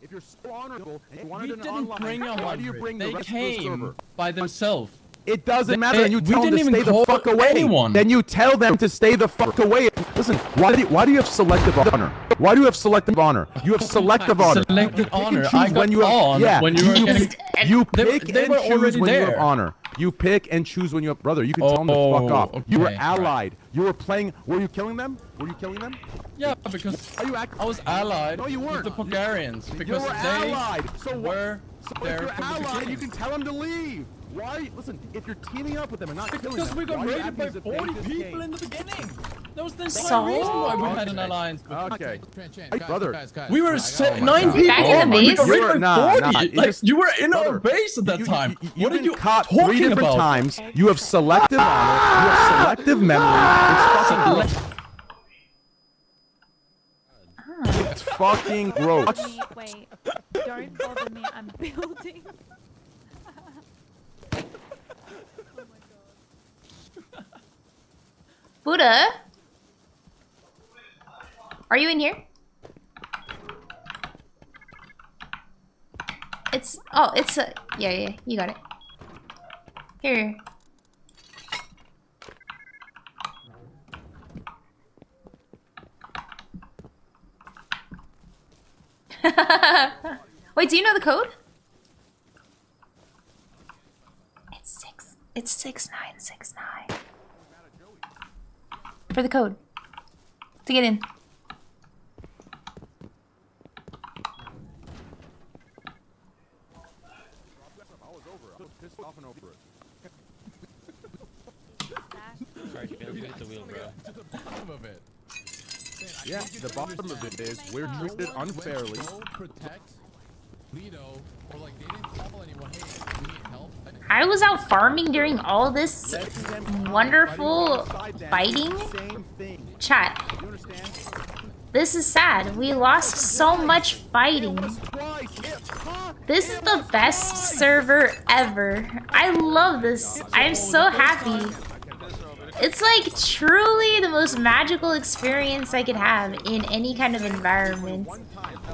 If you're so honorable, and you we didn't online, bring a hundred. They the came the by themselves. It doesn't they, matter. You tell them to stay the fuck away. Anyone. Then you tell them to stay the fuck away. Listen, why do you, why do you have selective honor? Why do you have selective honor? You have selective honor. Selective honor. I got when you have, on yeah, when you were getting. You pick they, they and choose when there. you have honor. You pick and choose when you have brother. You can oh, tell them to fuck off. Okay, you were allied. Right. You were playing. Were you killing them? Were you killing them? Yeah, because Are you I was allied no, you weren't. with the Bulgarians because you were they allied. So were so there. If you're allied, you can tell them to leave. Why? Listen, if you're teaming up with them and not because killing them, because we got raided by forty people in the beginning. That was the entire so reason why we okay. had an alliance. Okay, okay. brother, guys, guys, we were oh nine people. Oh we got raided by forty. Nah, nah, like just, you were in brother, our base at that you, time. You, you, what are you caught talking three different about? Times. You have selective honor. You have selective memory. It's fucking. It's fucking gross. Wait, don't bother me. I'm building. Buddha, are you in here? It's oh, it's a yeah, yeah, you got it. Here. Wait, do you know the code? It's six. It's six nine six nine. For the code. To get in. Yeah, the bottom of it is we're treated unfairly. I was out farming during all this wonderful fighting. Chat, this is sad. We lost so much fighting. This is the best server ever. I love this. I'm so happy. It's like truly the most magical experience I could have in any kind of environment.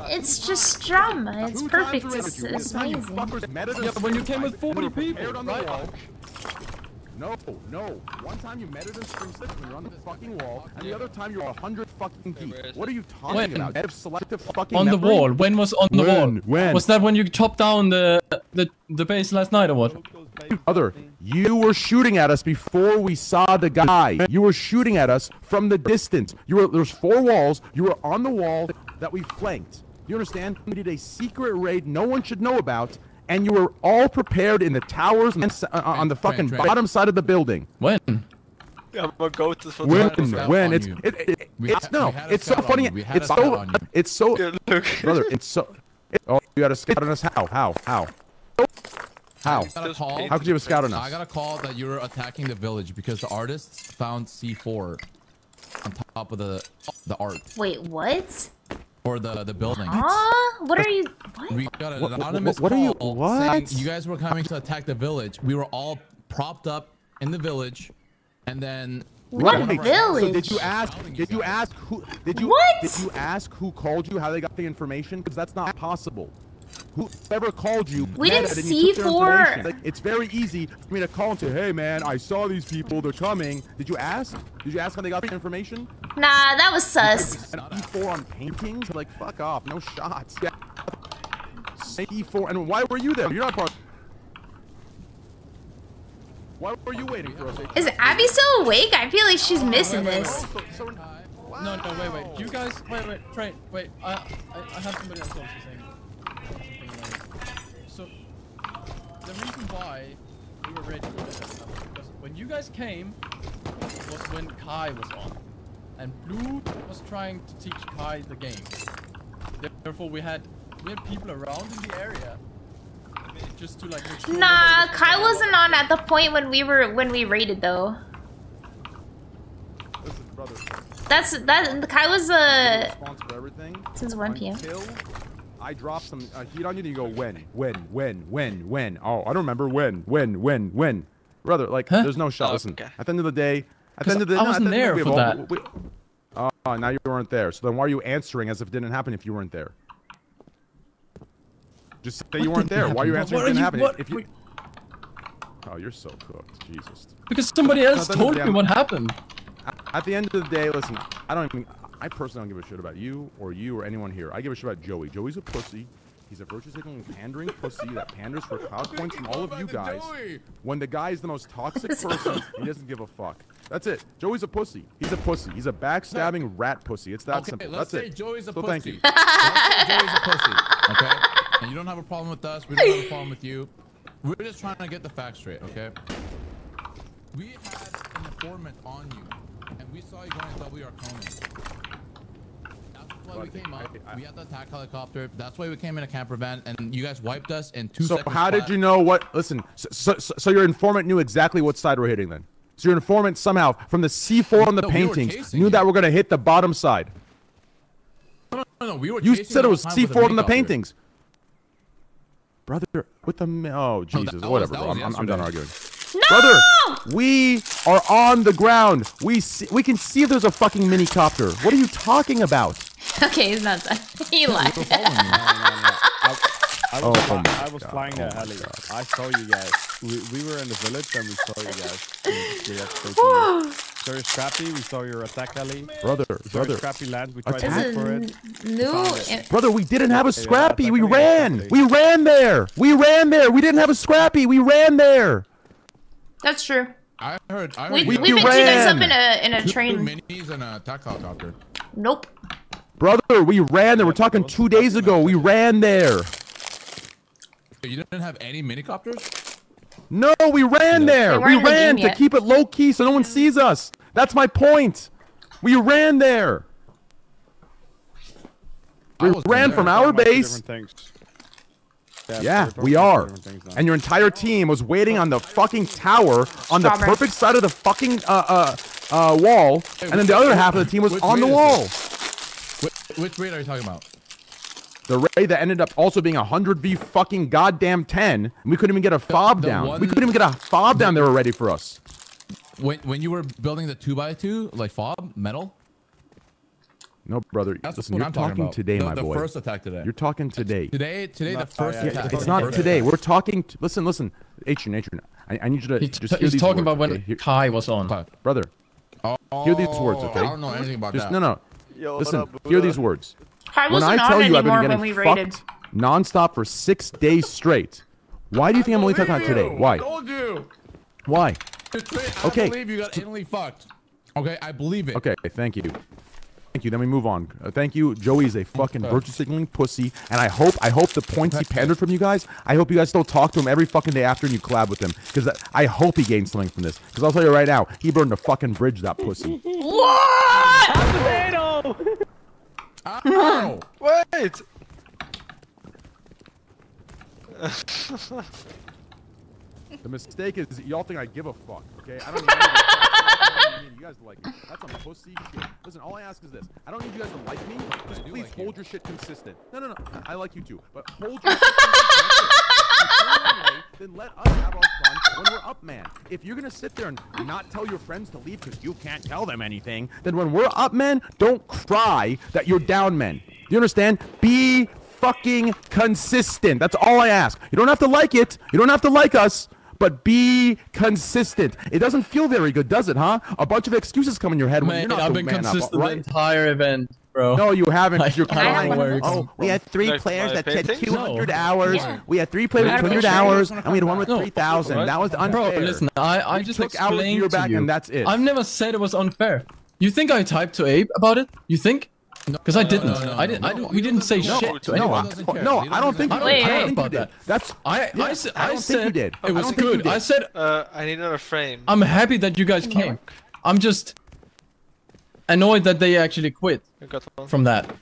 It's just drama. It's perfect. It's, it's amazing. Yeah, when you came with forty people, right? No, no. One time you met it in stream six when you're on the fucking wall, and the other time you're a hundred fucking feet. What are you talking when? about? Dev selective fucking on the memory? wall. When was on the when? wall? When? Was that when you chopped down the the the base last night or what? Other, you were shooting at us before we saw the guy. You were shooting at us from the distance. You were there's four walls. You were on the wall that we flanked. You understand? We did a secret raid no one should know about. And you were all prepared in the towers and uh, on the fucking Trent, Trent. bottom side of the building. When? Yeah, but go to the when? When? It's it, it, it, it's no. It's so funny. It's so. It's so. Yeah, look. Brother, it's so. It, oh, you got a scout on us? How? How? How? How? How could you have a scout on us? I got a call that you were attacking the village because the artists found C four on top of the the art. Wait, what? Or the the building. Huh? What are you? What? We got an anonymous what, what, what call are you, what? saying you guys were coming to attack the village. We were all propped up in the village, and then. What village? So did you ask? Did you ask who? Did you? What? Did you ask who called you? How they got the information? Because that's not possible. Whoever called you, we didn't see for. Like, it's very easy for me to call and say, "Hey, man, I saw these people. They're coming." Did you ask? Did you ask how they got the information? Nah, that was sus. An E four on paintings? Like, fuck off. No shots. Yeah. E four. And why were you there? You're not part. Why were you waiting for us? Is Abby still awake? I feel like she's missing this. No, no, wait, wait. You guys, wait, wait, Trent, wait. I, I, I have somebody else also saying. The reason why we were ready for this was when you guys came was when Kai was on, and Blue was trying to teach Kai the game. Therefore, we had we had people around in the area just to like. Make sure nah, was Kai wasn't on at the point when we were when we raided though. Listen, brother. That's that. Kai was uh. responsible for everything since one P M I drop some uh, heat on you, then you go when, when, when, when, when. Oh, I don't remember when, when, when, when. Brother, like, huh? there's no shot. Oh, Listen, okay. at the end of the day, at the end of the I wasn't no, there the for all, that. We, oh, now you weren't there. So then why are you answering as if it didn't happen if you weren't there? Just say what you weren't there. Happen? Why are you answering what if it didn't you, happen? What, if you... Oh, you're so cooked. Jesus. Because somebody else told me what happened. At the end of the day, listen, I don't even... I personally don't give a shit about you or you or anyone here. I give a shit about Joey. Joey's a pussy. He's a virtue-signaling, pandering pussy that panders for cloud points from all of you guys. When the guy is the most toxic person, he doesn't give a fuck. That's it. Joey's a pussy. He's a pussy. He's a backstabbing rat pussy. It's that okay, simple. That's it. Joey's a so pussy. Thank you. Let's say Joey's a pussy. Okay? And you don't have a problem with us. We don't have a problem with you. We're just trying to get the facts straight, okay? We had an informant on you. And we saw you going to W our Conan. That's why we came up. We had the attack helicopter. That's why we came in a camper van, and you guys wiped us in two seconds. So how did you know what? Listen. So, so so your informant knew exactly what side we're hitting then. So your informant somehow from the C four on the paintings knew that we're gonna hit the bottom side. No, no, no. We were. You said it was C four on the paintings. Brother, with the oh Jesus, whatever. I'm I'm done arguing. No! Brother, we are on the ground. We see, we can see if there's a fucking mini copter. What are you talking about? Okay, he's not done. He lied. no, no, no, no. I, I was, oh, I was flying there, oh Ali. I saw you guys. We, we were in the village and we saw you guys. There is Trappy. We saw your attack alley. Brother, brother. Trappy land. We tried attack? to look for it. No. It. Brother, we didn't have a Scrappy. Yeah, we ran. We ran there. We ran there. We didn't have a Scrappy. We ran there. That's true. I heard. I heard we we, we picked ran. you guys up in a in a train. Minis and a attack helicopter. Nope. Brother, we ran there. We're talking two days ago. We ran there. You didn't have any minicopters? No, we ran no. there. We, we ran the to yet. keep it low key so no one sees us. That's my point. We ran there. We ran there. from our base. Yeah, yeah we are. And your entire team was waiting on the fucking tower on the Robert. perfect side of the fucking uh, uh, uh, wall. Hey, and then the other half of the team was on the wall. Which raid are you talking about? The raid that ended up also being a hundred v fucking goddamn ten. We couldn't even get a fob the, the down. One, we couldn't even get a fob the, down. They were ready for us. When when you were building the two by two like fob metal. No, brother. That's listen, what you're I'm talking, talking about. today, the, my the boy. The first attack today. You're talking today. Today, today, not, the first. Yeah, attack. It's not today. We're talking. Listen, listen. Adrian, Adrian. I, I need you to he's just. He's talking words, about when okay? Kai was on. Kai. Brother. Oh, hear these words, okay? I don't know anything about just, that. No, no. Yo, Listen, up, hear these words. I when I tell you I've been getting fucked nonstop for six days straight, why do you think I'm only talking about today? Why? Told you. Why? I okay. I believe you got instantly fucked. Okay, I believe it. Okay, thank you. Thank you. Then we move on. Uh, thank you. Joey's a fucking virtue signaling pussy, and I hope I hope the points he pandered from you guys, I hope you guys still talk to him every fucking day after and you collab with him, because I hope he gained something from this. Because I'll tell you right now, he burned a fucking bridge, that pussy. What? Potato! Ow! Wait! The mistake is y'all think I give a fuck, okay? I don't even give a fuck. You guys like me. That's some pussy shit. Listen, all I ask is this. I don't need you guys to like me. Just please like hold you. your shit consistent. No, no, no. I like you too. But hold your shit consistent. If you're in the way, then let us have our fun when we're up, man. If you're going to sit there and not tell your friends to leave because you can't tell them anything, then when we're up, man, don't cry that you're down, man. Do you understand? Be fucking consistent. That's all I ask. You don't have to like it. You don't have to like us. But be consistent. It doesn't feel very good, does it, huh? A bunch of excuses come in your head when man, you're not I've the been man consistent up, right? the entire event, bro. No, you haven't. Like, you're crying. Oh, we had three There's players that said two hundred no. hours. Yeah. We had three players with two hundred hours, and we had one with no. three thousand. Right? That was unfair. Bro, listen, I, I just took out to your back, you. and that's it. I've never said it was unfair. You think I typed to Abe about it? You think? Because no, I didn't. No, no, no, I didn't. No, I didn't. No, we didn't say no, shit to no, anyone. No, I don't think. I don't care about that. That's. I. I said. I said it was good. I said. Uh, I need another frame. I'm happy that you guys came. I'm just annoyed that they actually quit from that.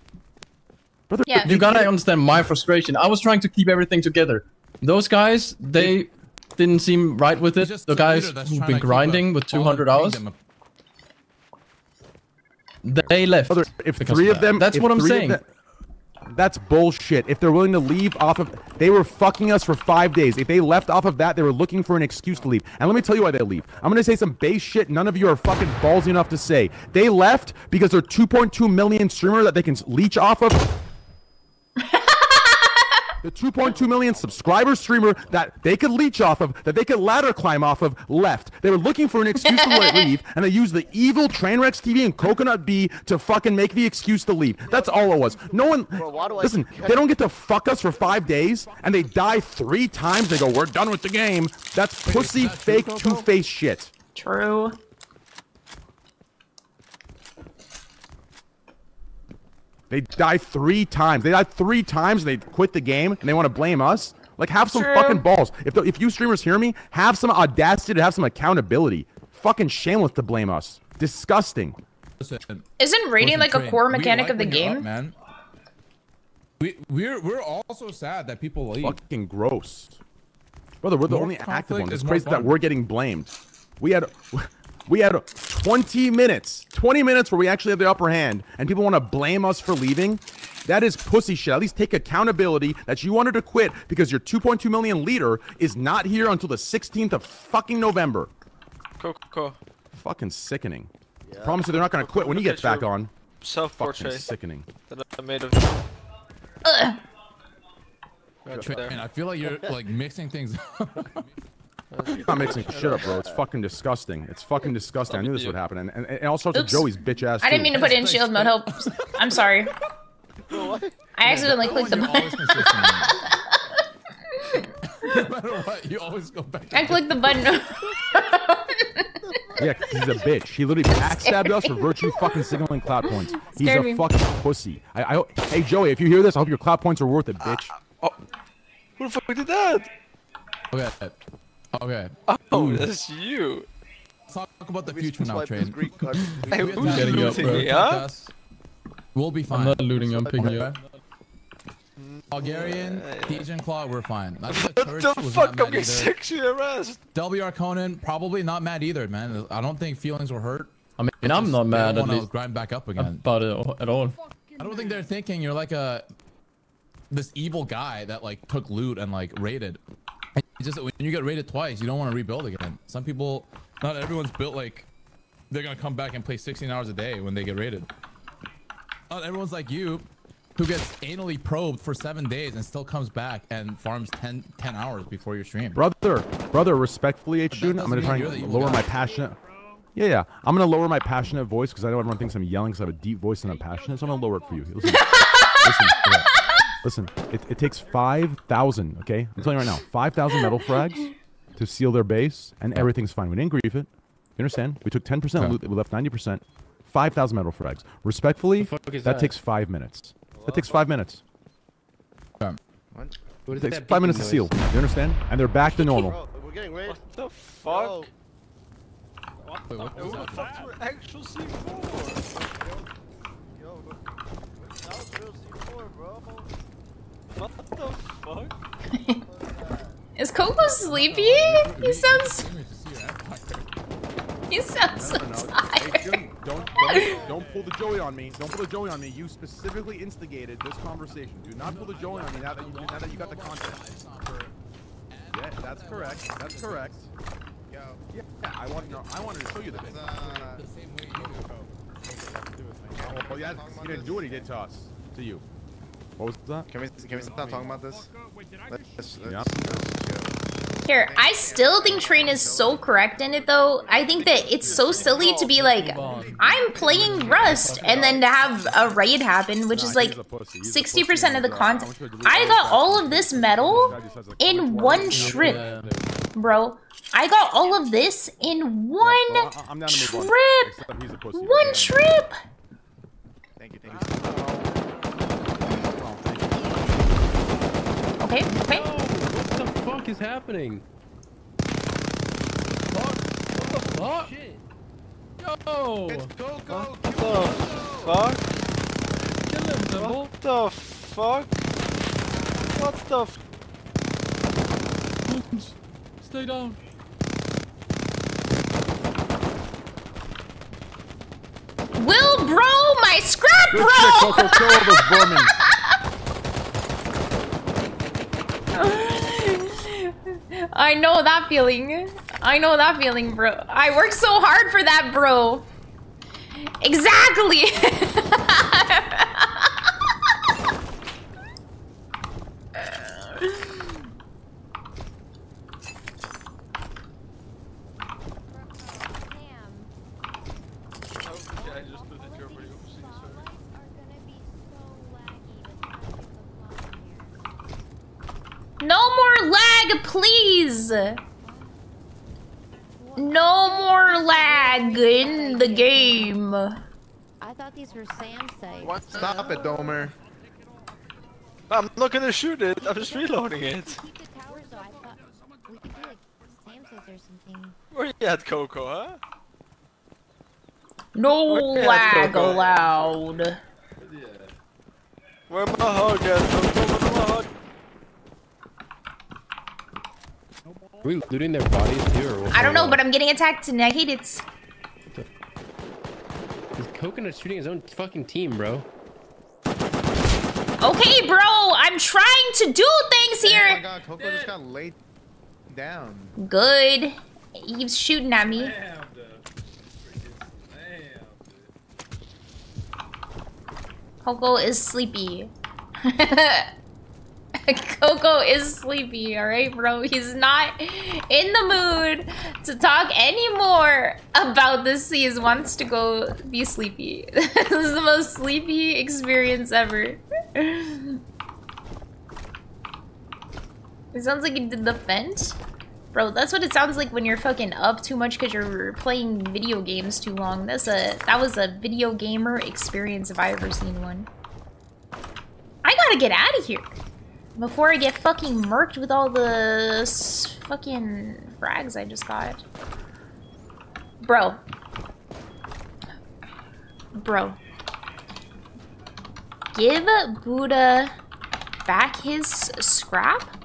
Brother, yeah. You gotta understand my frustration. I was trying to keep everything together. Those guys, they didn't seem right with it. The guys who've been grinding with two hundred hours. They left. Brother, if three of them, that's what I'm saying. Them, that's bullshit. If they're willing to leave off of, they were fucking us for five days. If they left off of that, they were looking for an excuse to leave. And let me tell you why they leave. I'm gonna say some base shit none of you are fucking ballsy enough to say. They left because they're two point two million streamer that they can leech off of. The two point two million subscriber streamer that they could leech off of, that they could ladder climb off of, left. They were looking for an excuse to leave, and they used the evil Trainwrecks T V and Coconut B to fucking make the excuse to leave. That's all it was. No one... Bro, listen, they don't get to fuck us for five days, and they die three times. They go, we're done with the game. That's pussy, fake, two-faced shit. True. They died three times. They died three times. They quit the game and they want to blame us. Like, have some True. fucking balls. If the, if you streamers hear me, have some audacity to have some accountability. Fucking shameless to blame us. Disgusting. Listen, Isn't raiding like train. a core mechanic like of the game? Up, man. We we're we're also sad that people leave. Fucking gross. Brother, we're the more only active ones. It's crazy fun. that we're getting blamed. We had. We had twenty minutes, twenty minutes where we actually have the upper hand, and people want to blame us for leaving? That is pussy shit. At least take accountability that you wanted to quit because your two point two million leader is not here until the sixteenth of fucking November. Cool, cool. Fucking sickening. Yeah. I promise you they're not going to quit when he gets back on. Self-portrait. Fucking sickening. I made a... I feel like you're like mixing things up. I'm not mixing shit up, bro. It's fucking disgusting. It's fucking disgusting. I knew this would happen. And, and, and all sorts Oops. of Joey's bitch ass. I didn't mean to put it in shield mode. Help. I'm sorry. I accidentally clicked the button. No matter what, you always go back. I clicked the button. Yeah, because he's a bitch. He literally backstabbed us for virtue fucking signaling cloud points. He's Scared a me. fucking pussy. I, I, hey, Joey, if you hear this, I hope your cloud points are worth it, bitch. Uh, oh. Who the fuck did that? Okay. Okay. Oh, Ooh. that's you. Let's talk about the we future now, Train. Hey, who's getting looting me up? We'll be fine. I'm not looting, I'm picking you up. Bulgarian, DegenClaw, we're fine. What the fuck? I'm getting sexually harassed. W R Conan, probably not mad either, man. I don't think feelings were hurt. I mean, I I'm not mad at least. grind back up again. About it at all. I don't think they're thinking you're like a this evil guy that like took loot and like raided. It's just when you get raided twice, you don't want to rebuild again. Some people, not everyone's built like they're gonna come back and play sixteen hours a day when they get raided. Not everyone's like you, who gets anally probed for seven days and still comes back and farms ten hours before your stream. Brother, brother, respectfully, H student, I'm gonna try and lower my passionate. Yeah, yeah, I'm gonna lower my passionate voice because I know everyone thinks I'm yelling because I have a deep voice and I'm passionate, so I'm gonna lower it for you. Listen, listen, okay. Listen, it, it takes five thousand, okay? I'm telling you right now, five thousand metal frags to seal their base, and everything's fine. We didn't grief it. You understand? We took ten percent, okay. We left ninety percent. five thousand metal frags. Respectfully, that, that takes five minutes. That takes five minutes. Okay. What? What is it takes five minutes noise? to seal. You understand? And they're back to normal. Bro, we're getting raided. What the fuck? What the fuck? Who the fuck's your actual C four? Yo, that was real C four, bro. What the fuck? Is Coco sleepy? He sounds... He sounds so tired. Don't, don't, don't pull the Joey on me. Don't pull the Joey on me. You specifically instigated this conversation. Do not pull the Joey on me now that you, now that you got the content. Yeah, that's correct. That's correct. Yeah, I wanted to, I wanted to show you the thing. Uh, oh, yeah, he didn't do what he did to us. To you. What was that? Can we, can we stop talking about this? Let's, let's, yeah. Here, I still think Train is so correct in it though. I think that it's so silly to be like, I'm playing Rust, and then to have a raid happen, which is like sixty percent of the content. I got all of this metal in one trip, bro. I got all of this in one trip. One trip. Thank you, thank you. Okay, okay. What the fuck is happening? Fuck. What the fuck? Yo! It's Coco! What the fuck? Kill him, Zimble! What the fuck? What the f- Stay down! Will bro, my scrap bro! Good shit, Coco, kill all those vermin! I know that feeling. I know that feeling, bro. I worked so hard for that, bro. Exactly. No more lag, please! No more lag in the game. I thought these were Sam's sites. What? Stop it, Domer. I'm not gonna shoot it. I'm just reloading it. Where you at, Coco, huh? No lag allowed. Where my hug at? Where my hug? Are we looting their bodies here? Or I don't know, but I'm getting attacked and I hate it. This Coconut's shooting his own fucking team, bro. Okay, bro, I'm trying to do things here. Oh my god, Coco just got laid down. Good. He's shooting at me. Damn, dude. Damn, dude. Coco is sleepy. Coco is sleepy, alright, bro? He's not in the mood to talk anymore about this. He just wants to go be sleepy. This is the most sleepy experience ever. It sounds like you did the fence. Bro, that's what it sounds like when you're fucking up too much because you're playing video games too long. That's a that was a video gamer experience if I ever seen one. I gotta get out of here before I get fucking murked with all the fucking frags I just got. Bro. Bro. Give Buddha back his scrap,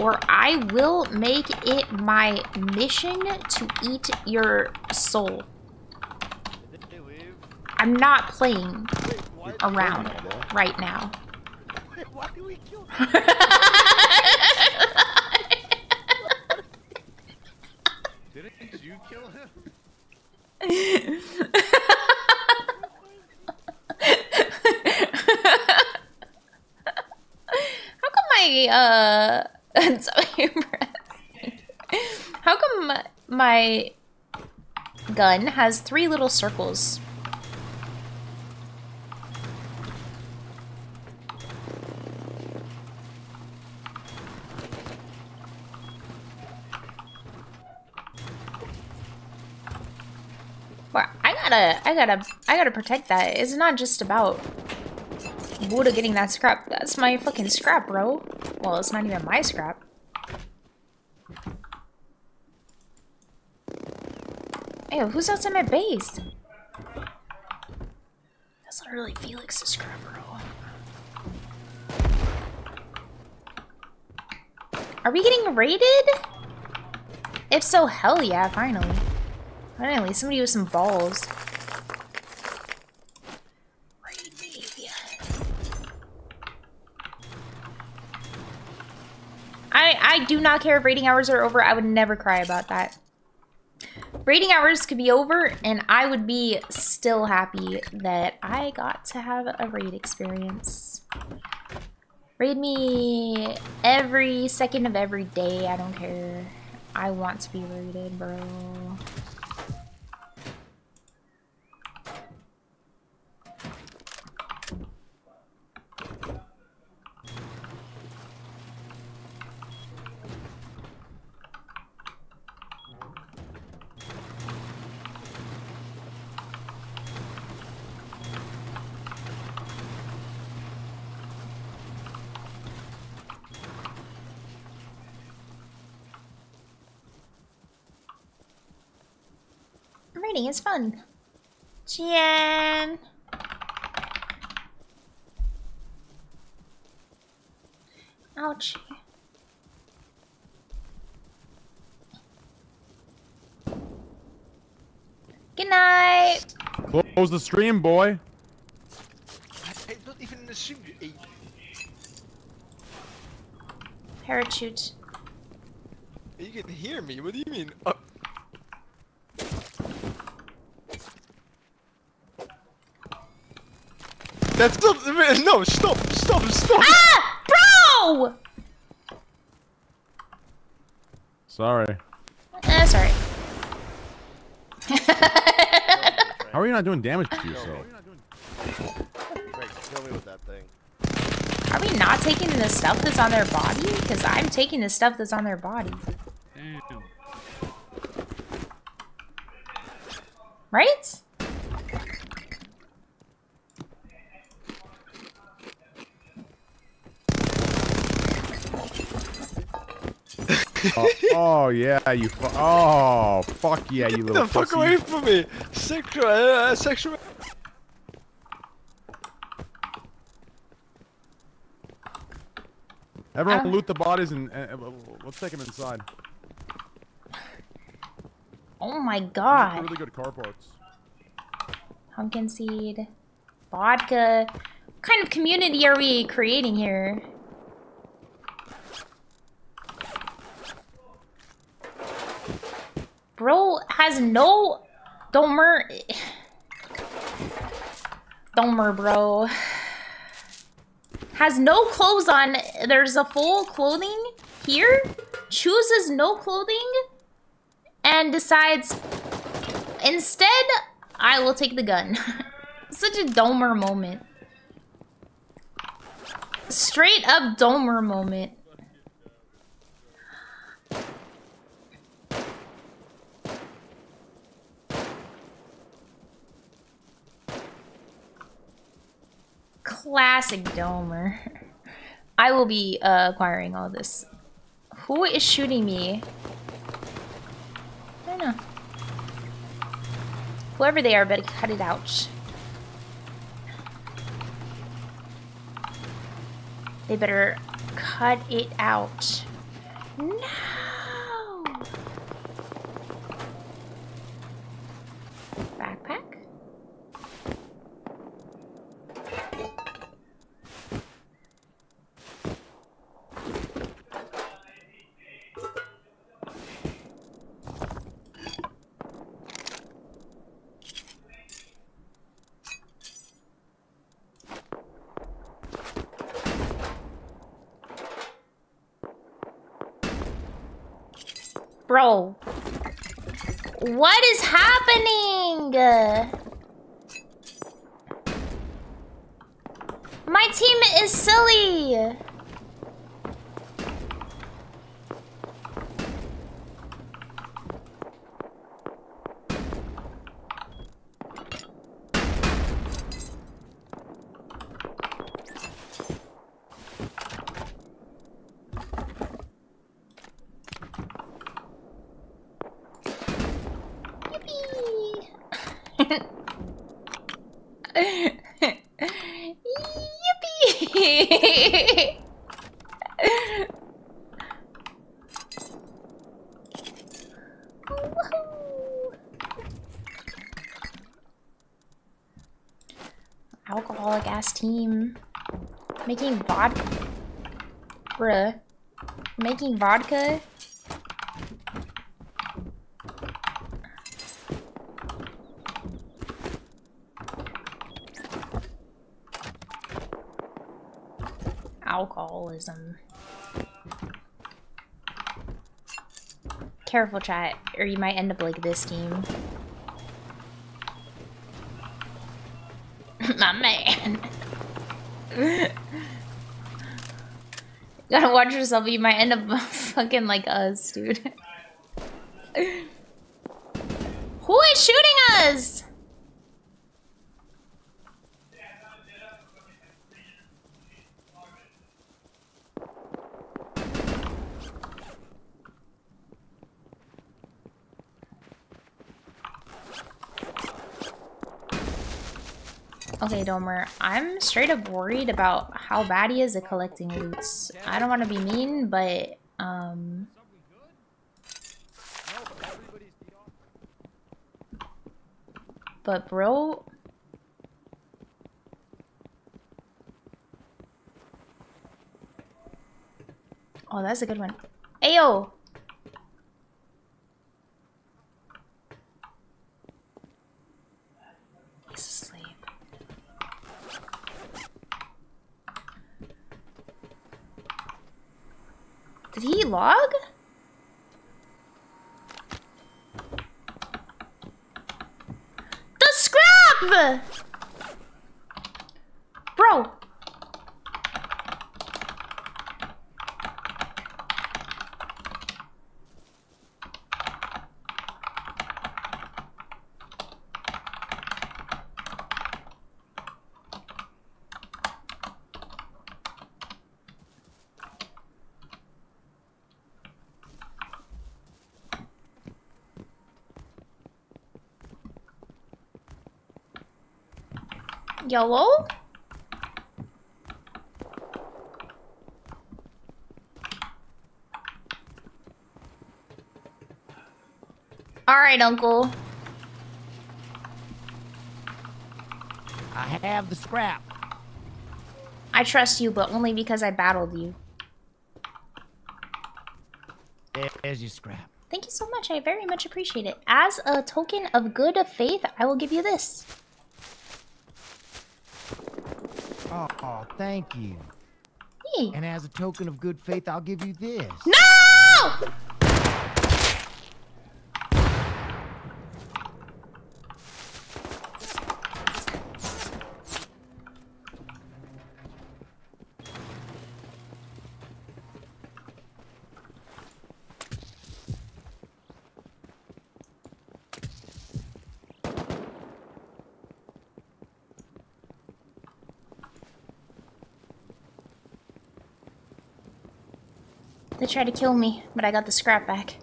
or I will make it my mission to eat your soul. I'm not playing around right now. Didn't you kill him? How come my uh That's so embarrassing. How come my gun has three little circles? Well, I gotta, I gotta, I gotta protect that. It's not just about Buddha getting that scrap. That's my fucking scrap, bro. Well, it's not even my scrap. Ew, who's outside my base? That's literally Felix's scrap, bro. Are we getting raided? If so, hell yeah, finally. Finally, somebody with some balls. I, I do not care if raiding hours are over. I would never cry about that. Raiding hours could be over, and I would be still happy that I got to have a raid experience. Raid me every second of every day. I don't care. I want to be raided, bro. It's fun. Gian. Ouch. Good night. Close the stream, boy. I don't even assume you ate. Parachute. You can hear me. What do you mean? Oh. That's not, no, stop, stop, stop! Ah! Bro! Sorry. That's alright. How are you not doing damage to yourself? Kill me with that thing. Are we not taking the stuff that's on their body? Because I'm taking the stuff that's on their body. Damn. Right? oh, oh yeah, you. Fu oh fuck yeah, you little. Get the fuck pussy. Away from me, sexual, uh, sexual. Everyone loot the bodies and uh, let's take them inside. Oh my god. Really good car parts. Pumpkin seed, vodka. What kind of community are we creating here? Bro has no domer. Domer, bro. has no clothes on. There's a full clothing here. Chooses no clothing. And decides, instead, I will take the gun. Such a Domer moment. Straight up Domer moment. Classic Domer. I will be uh, acquiring all this. Who is shooting me? I don't know. Whoever they are, better cut it out. They better cut it out. No! Backpack? Bro, what is happening? My team is silly. Team making vodka, bruh, making vodka. Alcoholism. Careful, chat, or you might end up like this team. My man. Gotta watch yourself, you might end up fucking like us, dude. Who is shooting us? Okay, Domer, I'm straight up worried about how bad he is at collecting loots. I don't want to be mean, but, um... But, bro... Oh, that's a good one. Ayo! Did he log? The scrap! Bro! Yellow? Alright, Uncle. I have the scrap. I trust you, but only because I battled you. There's your scrap. Thank you so much. I very much appreciate it. As a token of good faith, I will give you this. Oh, thank you. me. And as a token of good faith, I'll give you this. No! They tried to kill me, but I got the scrap back.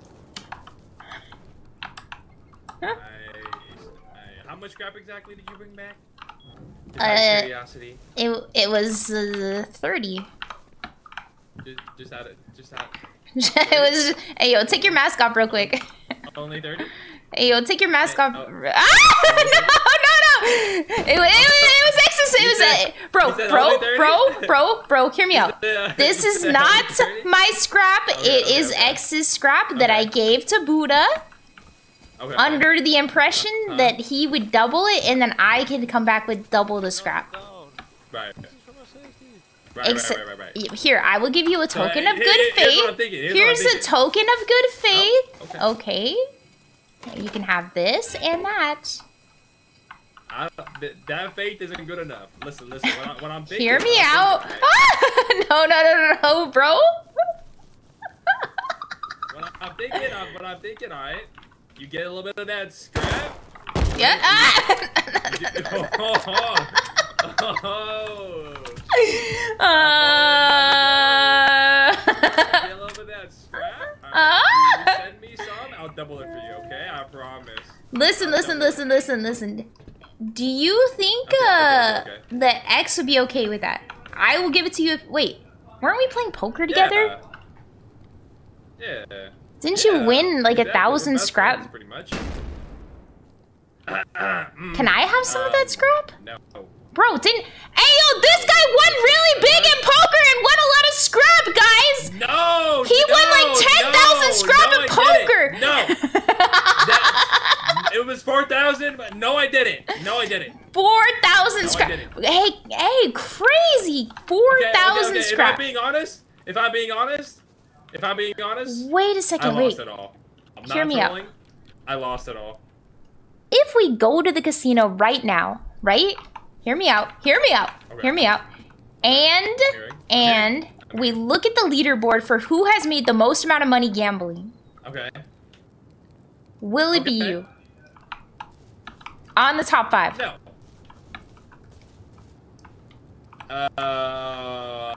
Huh? Nice, nice. How much scrap exactly did you bring back? Just uh, out of curiosity. It it was uh, thirty. Just just out of just out. It was. Hey yo, take your mask off real quick. Only thirty. Hey yo, take your mask hey, off. Oh. Ah! No. It, it, it was excess. It was said, a, bro, bro, bro, bro, bro. Hear me out. This is not my scrap. Okay, it okay, is okay. X's scrap okay. that I gave to Buddha okay, under okay. the impression uh, that he would double it, and then I could come back with double the scrap. Right. Right, right, right, right, right. Here, I will give you a token uh, of here, good faith. Here's, here's, here's a token of good faith. Oh, okay. okay. You can have this and that. I, that faith isn't good enough. Listen, listen. When, I, when I'm thinking, hear me out. Right. no, no, no, no, no, bro. when I, I'm thinking, I, when I'm thinking, all right. You get a little bit of that scrap. Yeah. Uh. Get a little bit of that scrap. Right. Uh. Send me some. I'll double it for you. Okay, I promise. Listen, listen, listen, listen, listen. Do you think okay, uh, okay, okay. that X would be okay with that? I will give it to you if- wait, weren't we playing poker together? Yeah. yeah. Didn't yeah. you win like a yeah, thousand scrap? Pretty much. Can I have some um, of that scrap? No. Bro, didn't- hey yo, this guy won really big in poker and won a lot of scrap, guys! No! He no, won like ten thousand no, scrap no, in poker! No! that It was four thousand, but no, I didn't. No, I didn't. four thousand no, scrap. Hey, hey, crazy. four thousand okay, okay, okay. scrap. If I'm being honest, if I'm being honest, if I'm being honest. Wait a second, I wait. I lost it all. I'm Hear not me trolling. Out. I lost it all. If we go to the casino right now, right? Hear me out. Hear me out. Okay. Hear me out. And, and okay. we look at the leaderboard for who has made the most amount of money gambling. Okay. Will it okay. be you? On the top five. No. Uh,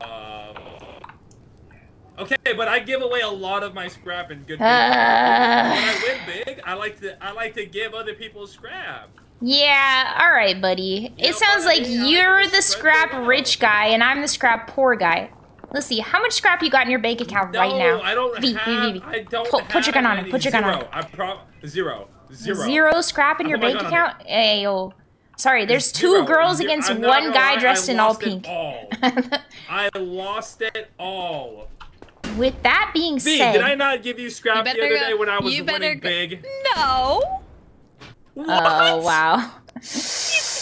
okay, but I give away a lot of my scrap and good. Uh, when I win big, I like to I like to give other people scrap. Yeah, all right, buddy. You it know, sounds like you're the scrap rich guy and I'm the scrap poor guy. Let's see, how much scrap you got in your bank account no, right now? I don't v, have. V, v, v. I don't Pull, have put your gun on it. Put your gun zero. on it. I pro zero. Zero. Zero scrap in your oh bank God, account? Hey, yo. Sorry, there's two Zero. girls Zero. against I'm one guy lie. dressed in all pink. All. I lost it all. With that being B, said... did I not give you scrap you the other go, day when I was winning big? No. What? Oh, wow. You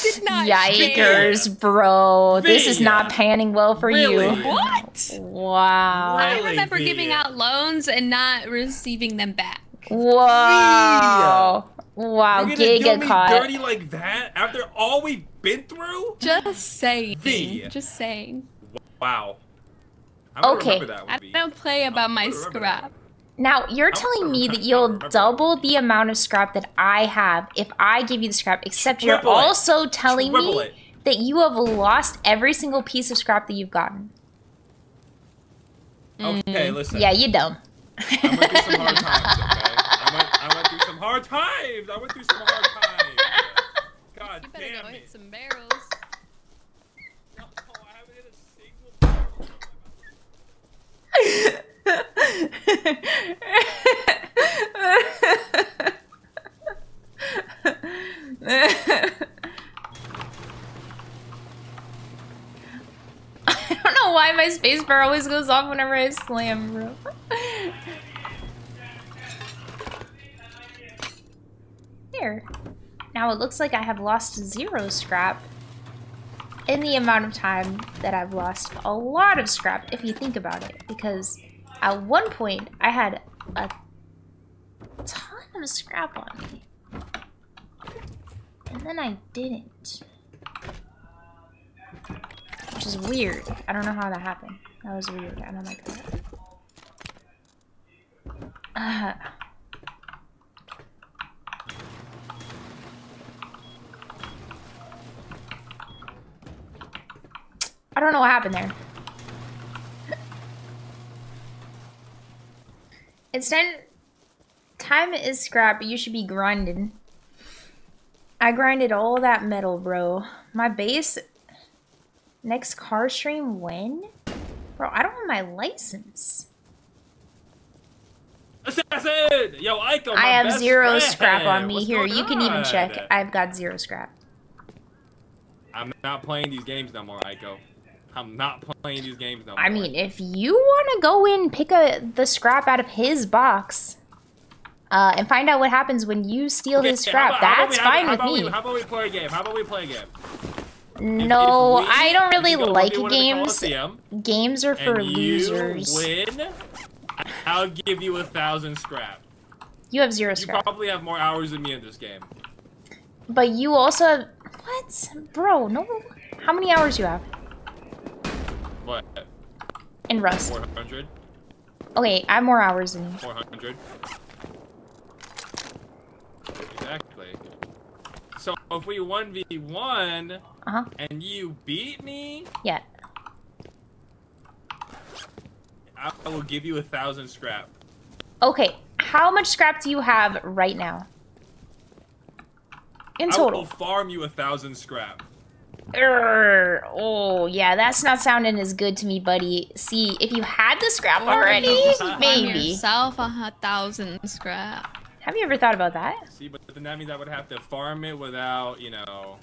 did not Yikers, Via. bro. Via. This is not panning well for really? you. What? Wow. Really, I remember Via. giving out loans and not receiving them back. Wow! Via. Wow! Gig get caught. Dirty like that after all we've been through. Just saying. Via. Just saying. Wow. I'm okay. That one, I don't play about I'm my scrap. Now you're I'm telling me that you'll double the amount of scrap that I have if I give you the scrap, except Triple you're it. also telling Triple me it. that you have lost every single piece of scrap that you've gotten. Okay, mm. listen. Yeah, you dumb. I went through some hard times, okay? I went, I went through some hard times! I went through some hard times! God damn it! You better go hit some barrels. No, I haven't hit a single barrel. I don't know why my space bar always goes off whenever I slam, bro. There. Now it looks like I have lost zero scrap. in the amount of time that I've lost a lot of scrap, if you think about it, because at one point I had a ton of scrap on me, and then I didn't, which is weird. I don't know how that happened. That was weird. I don't like that. Uh, I don't know what happened there. It's time. Time is scrap. You should be grinding. I grinded all that metal, bro. My base. Next car stream when? Bro, I don't have my license. Assassin! Yo, I got my I have best zero friend. Scrap on me. What's here, you on? Can even check. I've got zero scrap. I'm not playing these games no more, Aiko. I'm not playing these games no more. I mean, if you want to go in, pick a, the scrap out of his box, uh, and find out what happens when you steal okay, his scrap, about, that's we, fine how, with how me. We, how about we play a game? How about we play a game? No, if, if we, I don't really like games. Games are for and losers. You win, I'll give you a thousand scrap. You have zero scrap. You probably have more hours than me in this game. But you also have... What? Bro, no... How many hours do you have? What? In Rust. four hundred. Okay, I have more hours than you. four hundred. Exactly. So if we one v one uh-huh. and you beat me... Yeah. I will give you a thousand scrap. Okay, how much scrap do you have right now? In total. I will farm you a thousand scrap. Urgh, oh, yeah, that's not sounding as good to me, buddy. See, if you had the scrap already, oh, maybe. Yourself a thousand scrap. Have you ever thought about that? See, but then that means I would have to farm it without, you know...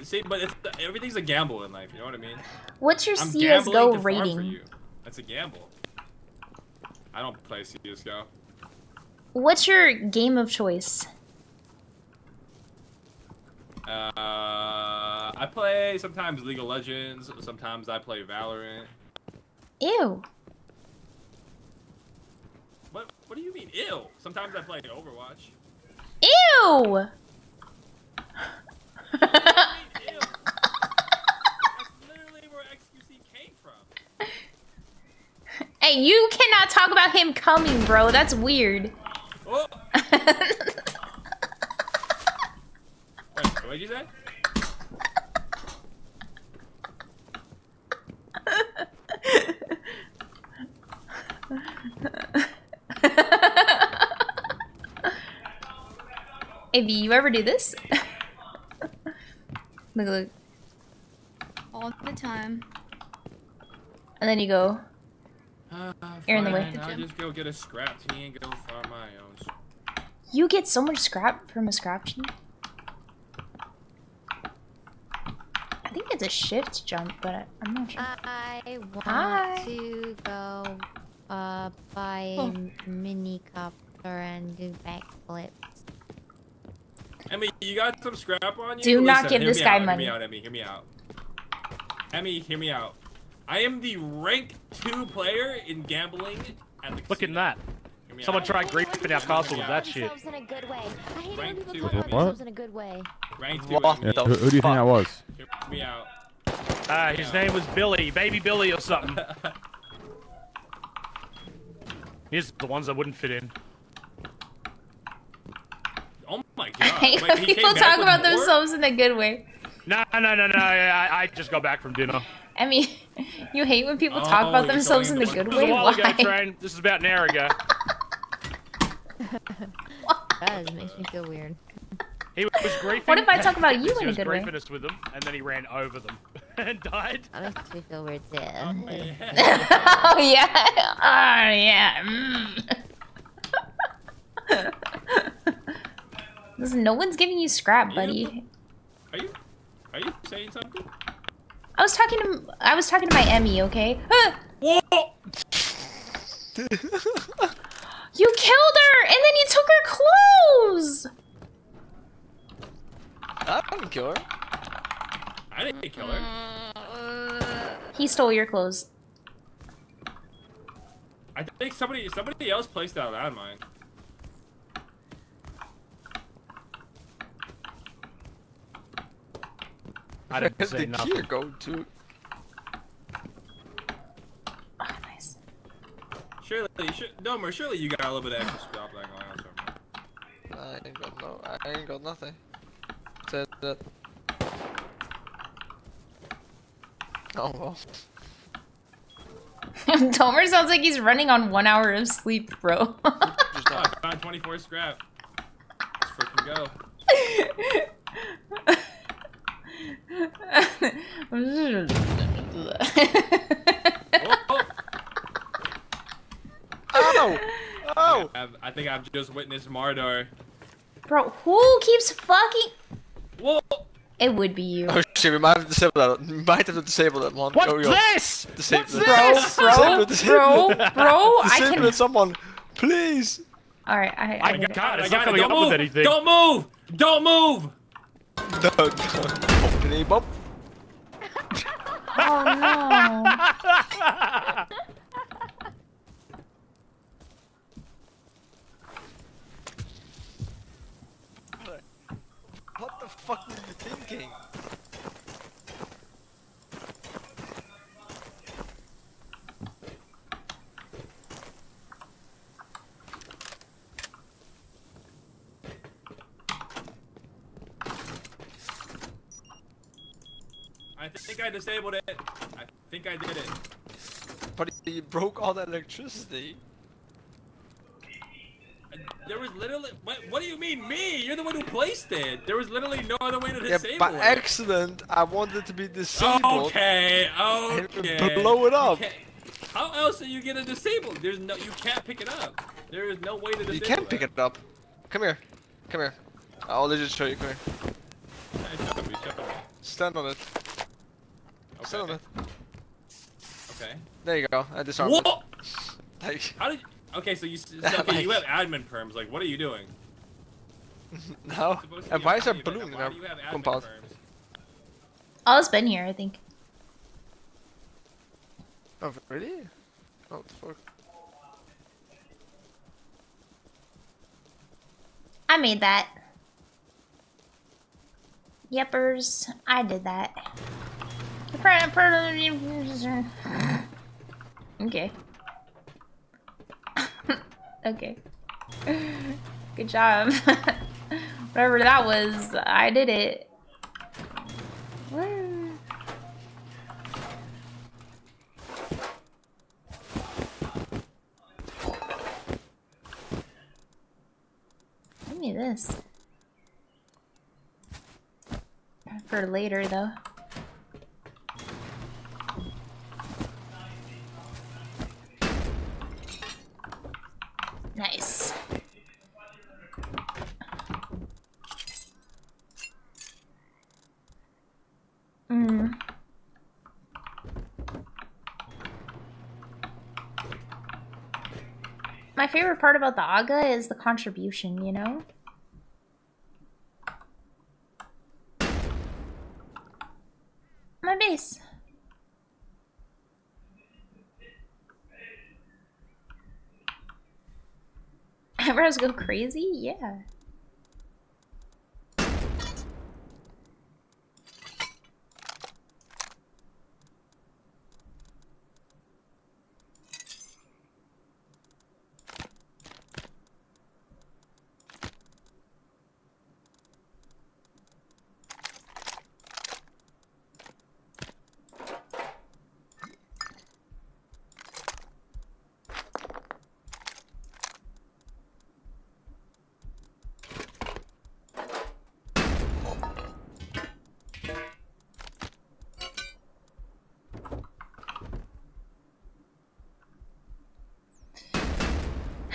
See, but it's, everything's a gamble in life, you know what I mean? What's your I'm C S G O rating? That's a gamble. I don't play C S G O. What's your game of choice? Uh, I play sometimes League of Legends, sometimes I play Valorant. Ew. What, what do you mean, ew? Sometimes I play Overwatch. Ew! Ew. That's literally where X Q C came from. Hey, you cannot talk about him coming, bro. That's weird. Oh. What'd you say? Hey, B, you ever do this? Look, look. All the time. And then you go. Uh, You're in the way. I'll just go get a scrap tea and go find my own. You get so much scrap from a scrap tea? I think it's a shift jump, but I'm not sure. I want Hi. to go uh, buy oh. a mini copter and do backflips. Emmy, you got some scrap on you? Do not Listen, give this guy out, money. Hear me out, Emmy, hear me out. Emmy, hear me out. I am the rank two player in gambling at the Look at that. Someone out. tried graping out castle with that shit. Rank two, what? Rank two, what? Yeah. Who, who do you fuck? think that was? Hear me out. Uh, his name was Billy, Baby Billy or something. Here's the ones that wouldn't fit in. Oh my god. I hate Wait, when people talk about more? themselves in a good way. No, no, no, no. I, I just got back from dinner. I mean, you hate when people oh, talk about themselves in a good way? Why? Ago, train. This is about an hour ago. That makes me feel weird. He was griefing. What if I talk about you in a good way? He was griefing us with them, and then he ran over them and died. That makes me feel weird too. Oh yeah. Oh yeah. Oh, yeah. Mm. Listen, no one's giving you scrap, buddy. Are you? Are you saying something? I was talking to. I was talking to my Emmy. Okay. Whoa. You killed her, and then you took her clothes! I didn't kill her. I I didn't kill her. Uh, he stole your clothes. I think somebody somebody else placed that on mine. I didn't say nothing. Here, go to. Oh, nice. Surely, you should, Domer, surely you got a little bit of extra stuff going on somewhere. I ain't got no, I ain't got nothing. Said that. Oh well. Domer sounds like he's running on one hour of sleep, bro. Just oh, found twenty-four scrap. Let's freaking go. Oh, oh. Oh. I, I think I've just witnessed Mardor. Bro, who keeps fucking? Whoa. It would be you. Oh shit, we might have disabled that. We might have disabled that one. What's oh, this? Disable What's this? Bro, bro, disable, bro, bro. Disable I can... someone, please. All right, I. I, I got it. God, I got it. Don't up move. With anything. Don't move. Don't move. Don't, don't open him up. Oh no. What the fuck were you thinking? I think I disabled it. I think I did it. But you broke all that electricity. There was literally. What, what do you mean, me? You're the one who placed it. There was literally no other way to disable yeah, by it. By accident, I wanted to be disabled. Okay, okay. And blow it up. Okay. How else are you gonna disable? There's no. You can't pick it up. There is no way to disable it. You can pick it up. Come here. Come here. I'll just show you. Come here. Stand on it. Okay. Stand on it. Okay. There you go. I disarmed it. Like, how did? You Okay, so you, okay, you have admin perms. Like, what are you doing? No. And why is there balloon in our compound? Oh, it's been here, I think. Oh, really? Oh, what the fuck? I made that. Yeppers, I did that. Okay. Okay. Good job. Whatever that was, I did it. Woo. Give me this. For later, though. Nice. Mm. My favorite part about the AGA is the contribution, you know? My base. Eyebrows go crazy? Yeah.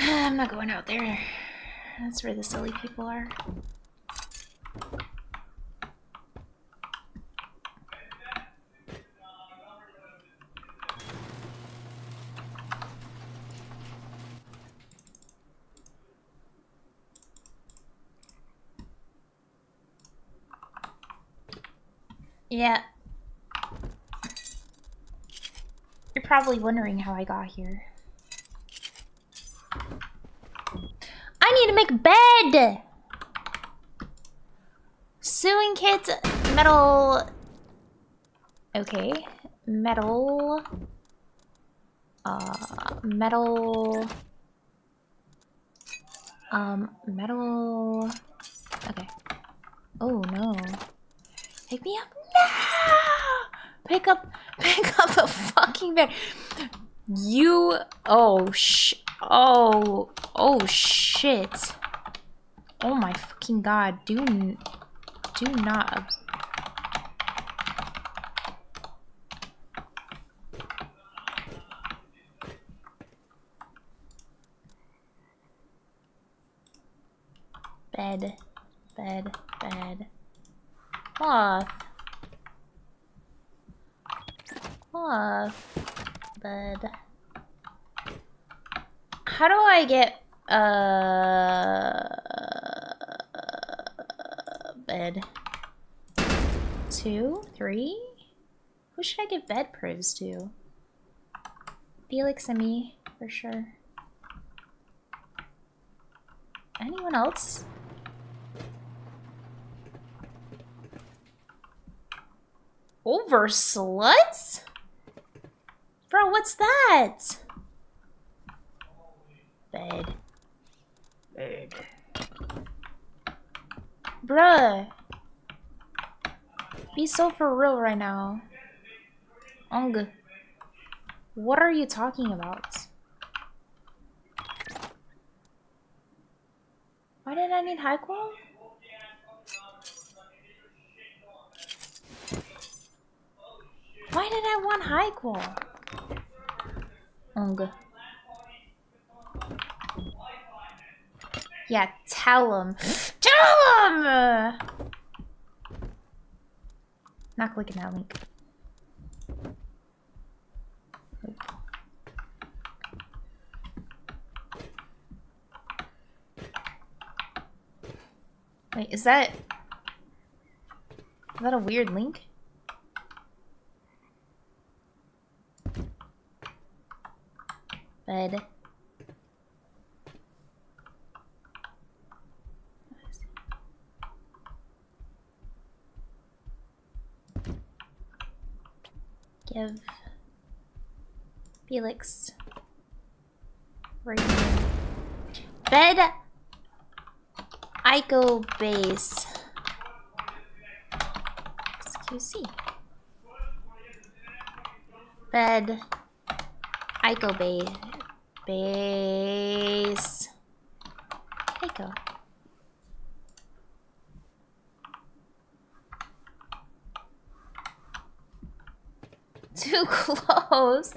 I'm not going out there. That's where the silly people are. Yeah, probably wondering how I got here. I need to make a bed! Sewing kit, metal... Okay, metal... Uh, metal... Um, metal... Okay. Oh no. Pick me up. No! Pick up, pick up the fucking bed. You, oh sh, oh, oh shit. Oh my fucking god, do, n do not. Bed, bed, bed. Cloth. Cloth. Bed. How do I get uh bed? Two? Three? Who should I give bed proofs to? Felix and me, for sure. Anyone else? Over sluts? Bro, what's that? Bed. Bed. Bruh. Be so for real right now. Ung. What are you talking about? Why did I need high qual? Why did I want high qual? Ung. Yeah, tell him. Tell him! Not clicking that link. Nope. Wait, is that... Is that a weird link? Bed. Give Felix right here. Bed. Ico base. X Q C. Bed. Ico base. Base. There you go. Too close.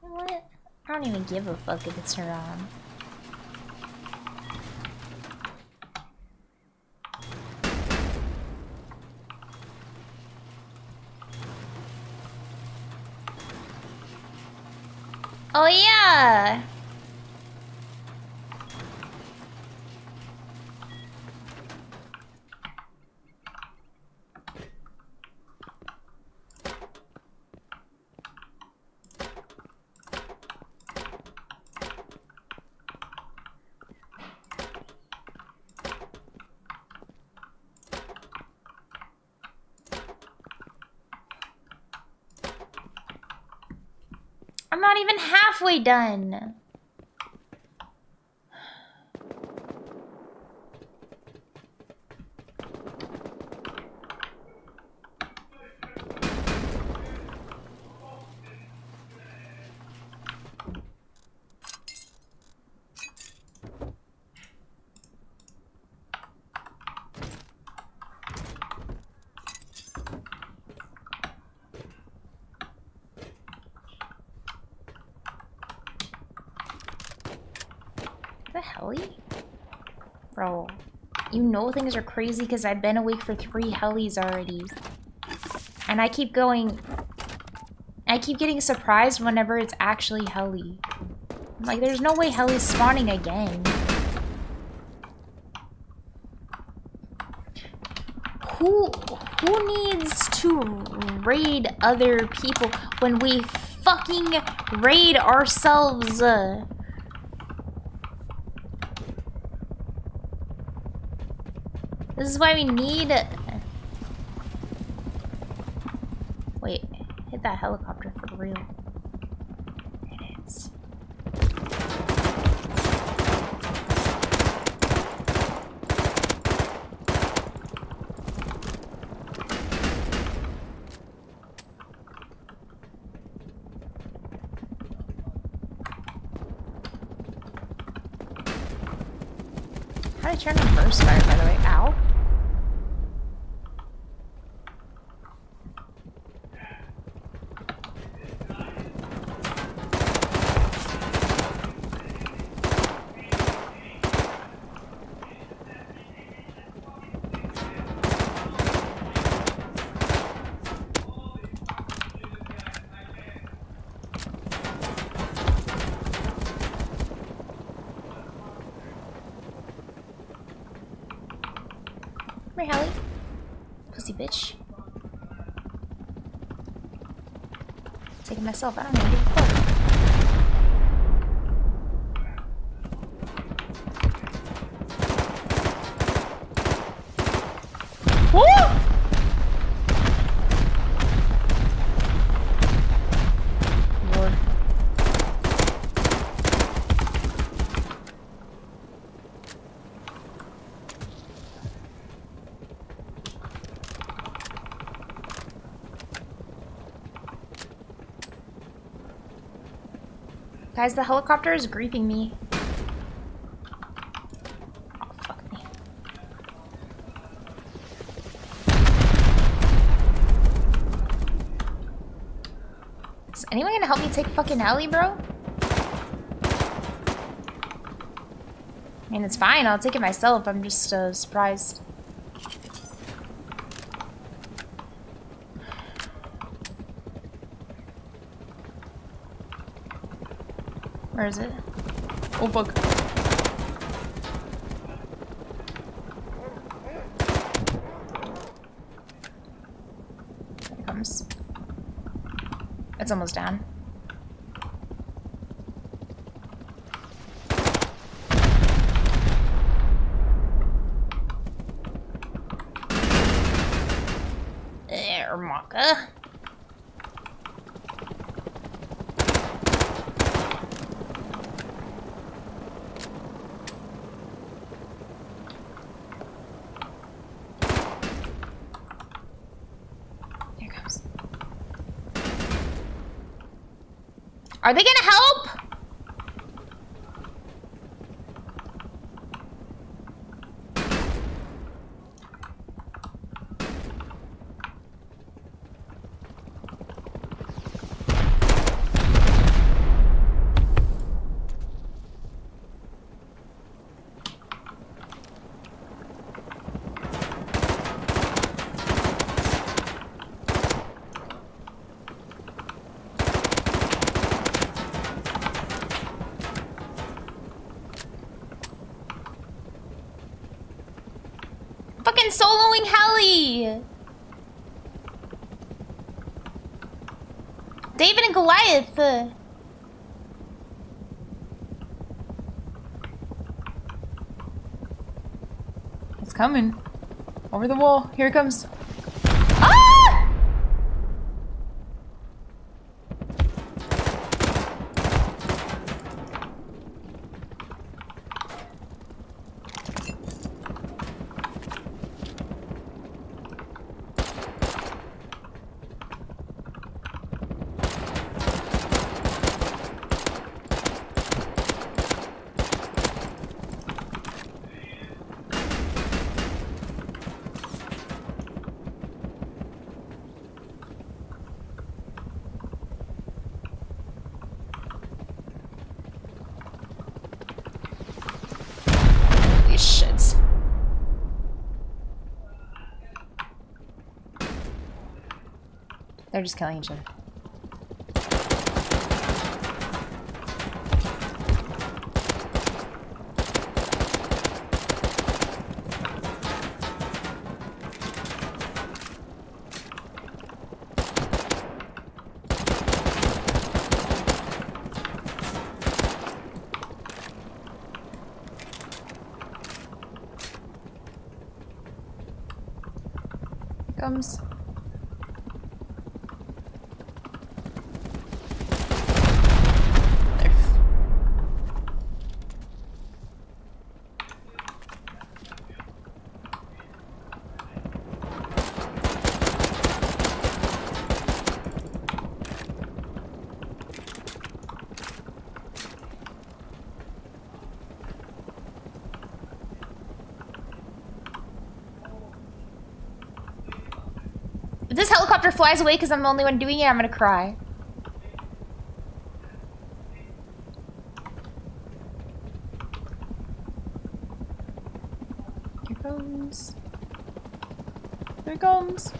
What? I don't even give a fuck if it's around. Oh yeah! Not even halfway done. No, things are crazy because I've been awake for three hellies already. And I keep going... I keep getting surprised whenever it's actually helly. Like, there's no way helly's spawning again. Who... Who needs to raid other people when we fucking raid ourselves? Uh, this is why we need... Wait, hit that helicopter for real. It is. How do I turn on burst fire, by the way? Ow. Bitch. Taking myself out. Guys, the helicopter is griefing me. Oh, fuck me. Is anyone gonna help me take fucking Ellie, bro? I mean, it's fine. I'll take it myself. I'm just uh, surprised. Where is it? Oh fuck. There it comes. It's almost down. There, Maka. Are they gonna help? Soloing Helly! David and Goliath! It's coming. Over the wall. Here it comes. Ah! They're just killing each other. comes. There. If this helicopter flies away because I'm the only one doing it, I'm gonna cry. Here comes. Here comes.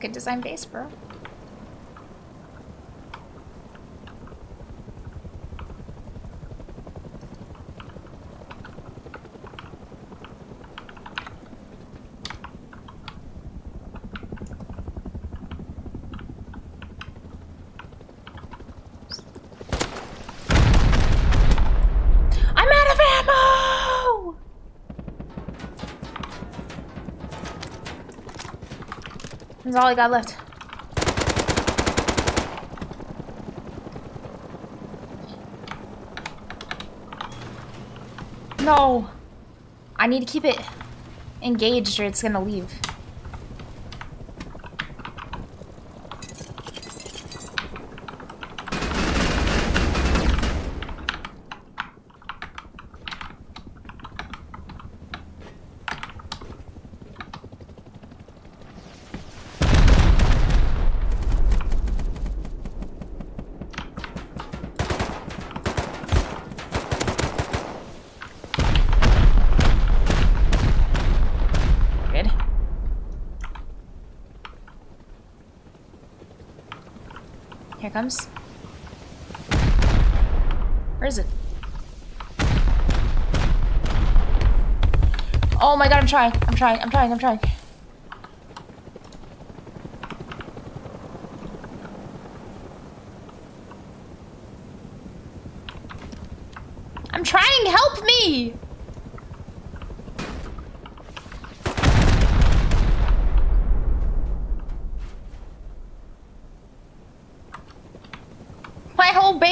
Good design base, bro. That's all I got left. No. I need to keep it engaged or it's gonna leave. Comes. Where is it? Oh my god, I'm trying, I'm trying, I'm trying, I'm trying. I'm trying, help me!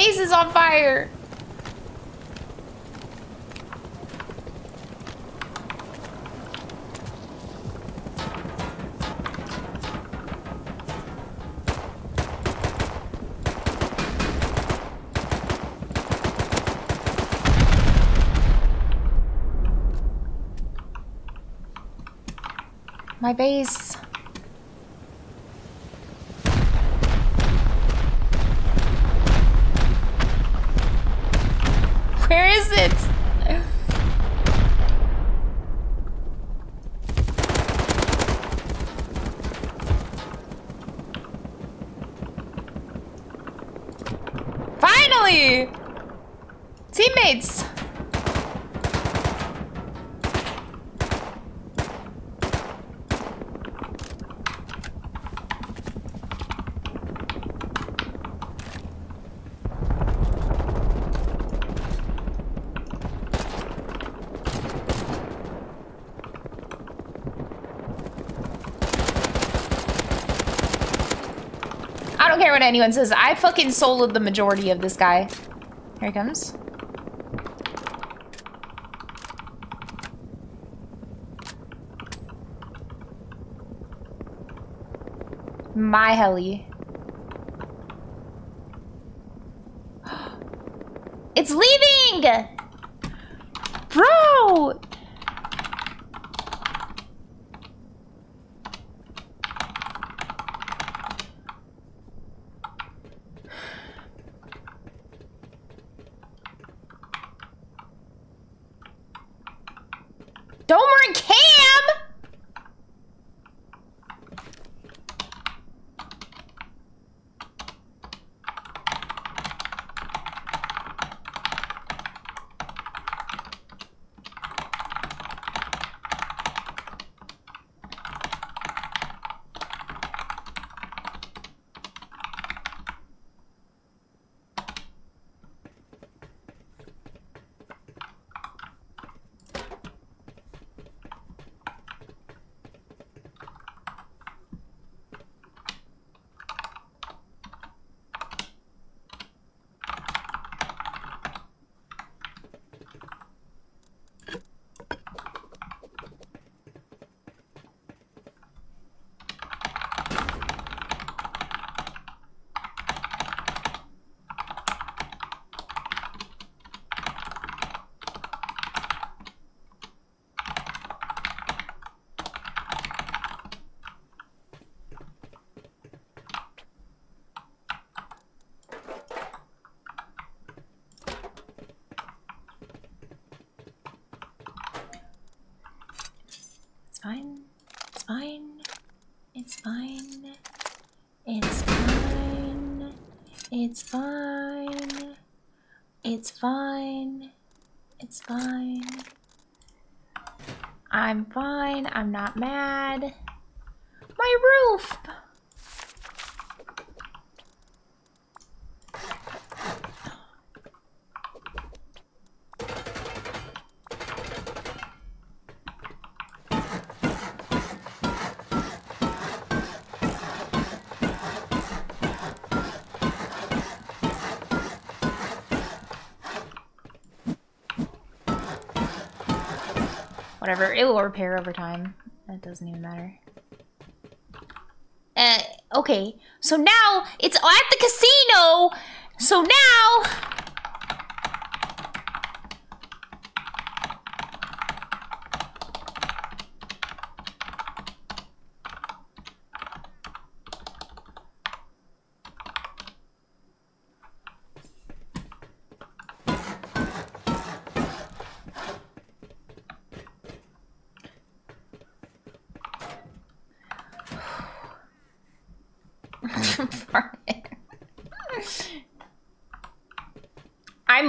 Is on fire. My base. What anyone says, I fucking soloed the majority of this guy. Here he comes. My heli. It's leaving! Bro! Domer and Cam! It's fine. It's fine. It's fine. I'm fine. I'm not mad. My roof! It will repair over time. That doesn't even matter. Uh, okay. So now it's at the casino. So now...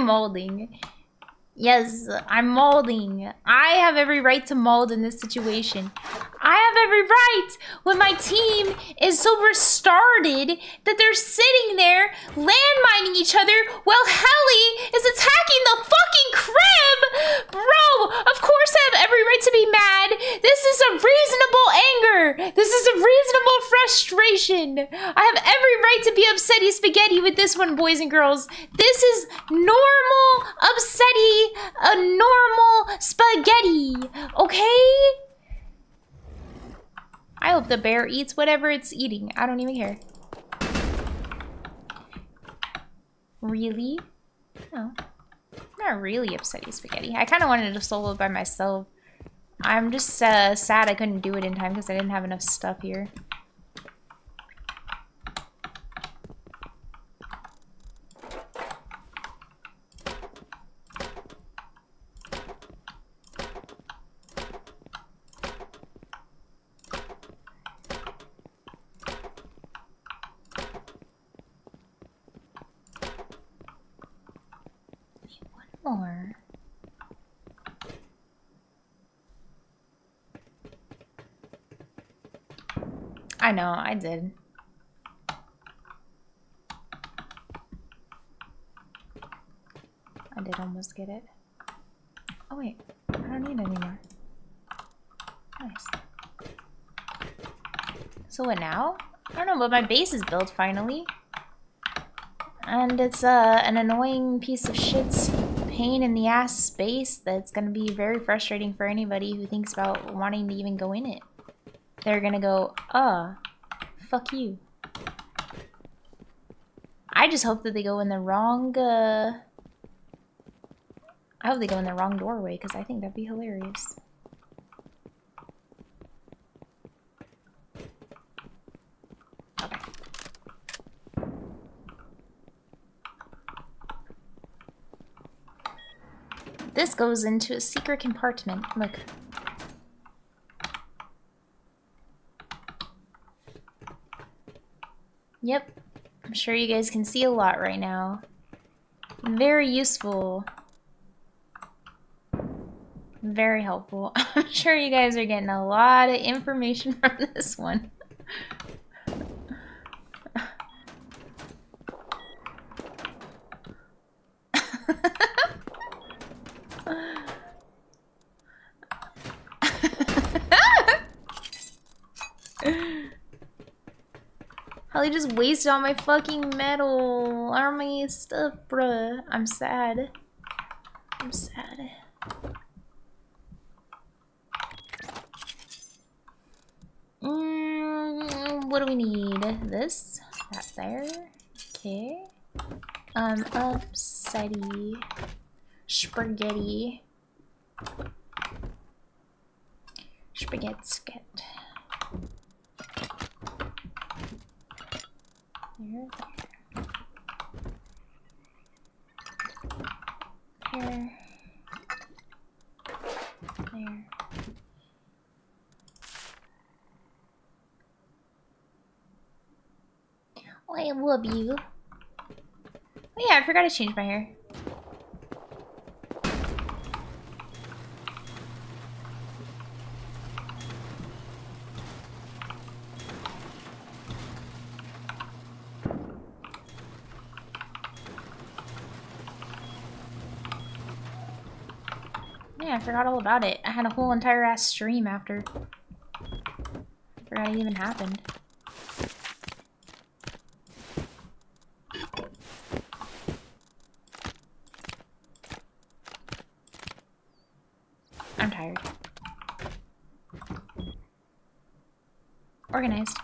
Molding. Yes, I'm molding. I have every right to mold in this situation. I have every right when my team is so retarded that they're sitting there landmining each other while Helly is attacking the fucking crib! Bro, of course I have every right to be mad. This is a reasonable anger. This is a reasonable frustration. I have every right to be upsetty spaghetti with this one, boys and girls. This is normal upsetty, a normal spaghetti, okay? I hope the bear eats whatever it's eating. I don't even care. Really? No. Not really upsetty spaghetti. I kind of wanted to solo by myself. I'm just uh, sad I couldn't do it in time because I didn't have enough stuff here. I know, I did. I did almost get it. Oh wait, I don't need it anymore. Nice. So what now? I don't know, but my base is built finally. And it's uh, an annoying piece of shit's pain in the ass space that's gonna be very frustrating for anybody who thinks about wanting to even go in it. They're gonna go, uh, fuck you. I just hope that they go in the wrong, uh... I hope they go in the wrong doorway, because I think that'd be hilarious. Okay. This goes into a secret compartment. Look. Yep. I'm sure you guys can see a lot right now. Very useful. Very helpful. I'm sure you guys are getting a lot of information from this one. They just wasted all my fucking metal, all my stuff, bruh. I'm sad. I'm sad. Mm, what do we need? This? That there? Okay. Um, upsetty. Spaghetti. Spaghetti. Spaghetti. Here, there, there. Oh, I love you. Oh yeah, I forgot to change my hair. I forgot all about it. I had a whole entire ass stream after. I forgot it even happened. I'm tired. Organized.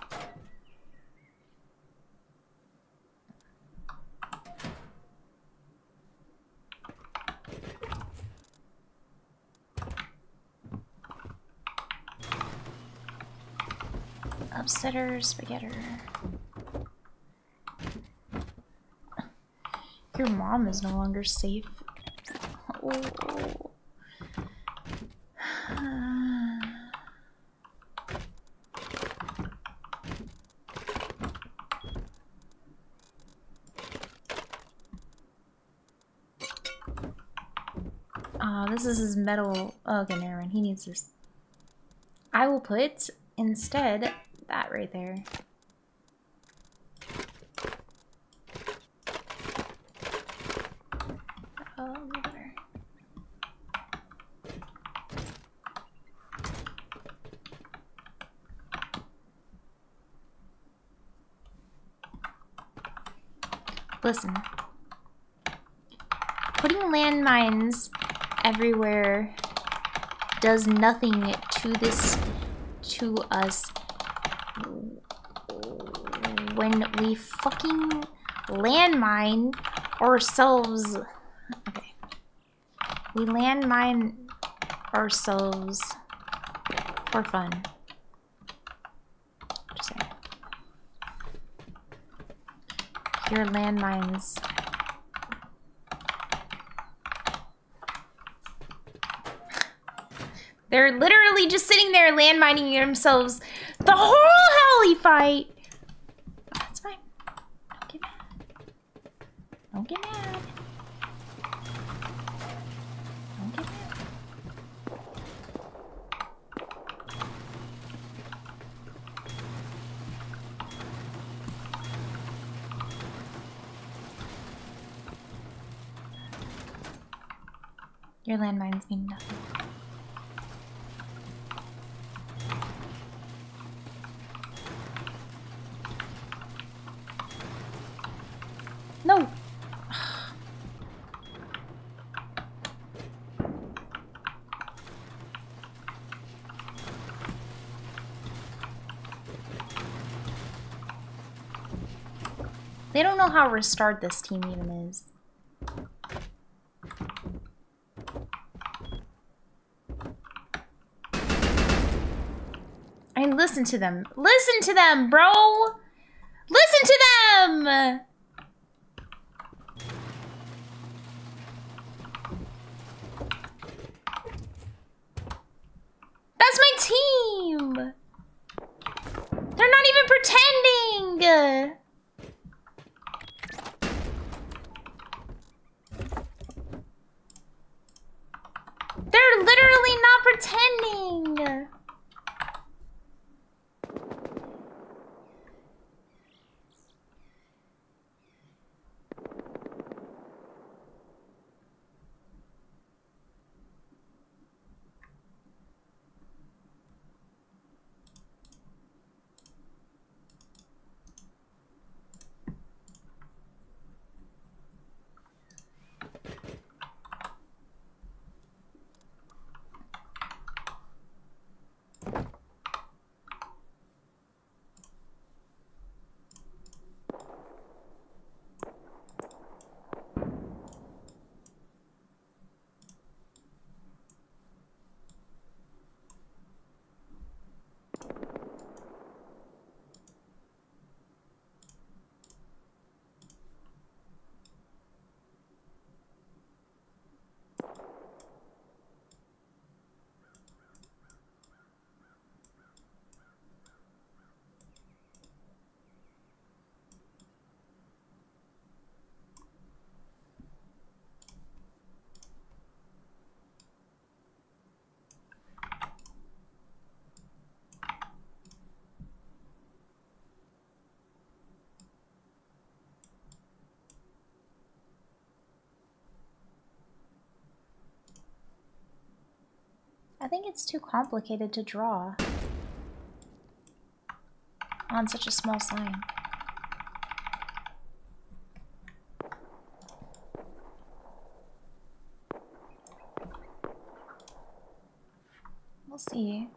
Upsetter, spaghetti. Your mom is no longer safe. Oh. Oh, this is his metal. Oh, okay, never mind. He needs this. I will put instead that right there. Oh, there. Listen, putting landmines everywhere does nothing to this, to us. When we fucking landmine ourselves, okay, we landmine ourselves for fun. Just saying. Your landmines. They're literally just sitting there landmining themselves the whole heli fight. Don't get mad. Don't get mad. Your landmines mean nothing. No! They don't know how restored this team even is. I mean, listen to them. Listen to them, bro! Listen to them! That's my team! They're not even pretending! They're literally not pretending! I think it's too complicated to draw on such a small sign. We'll see.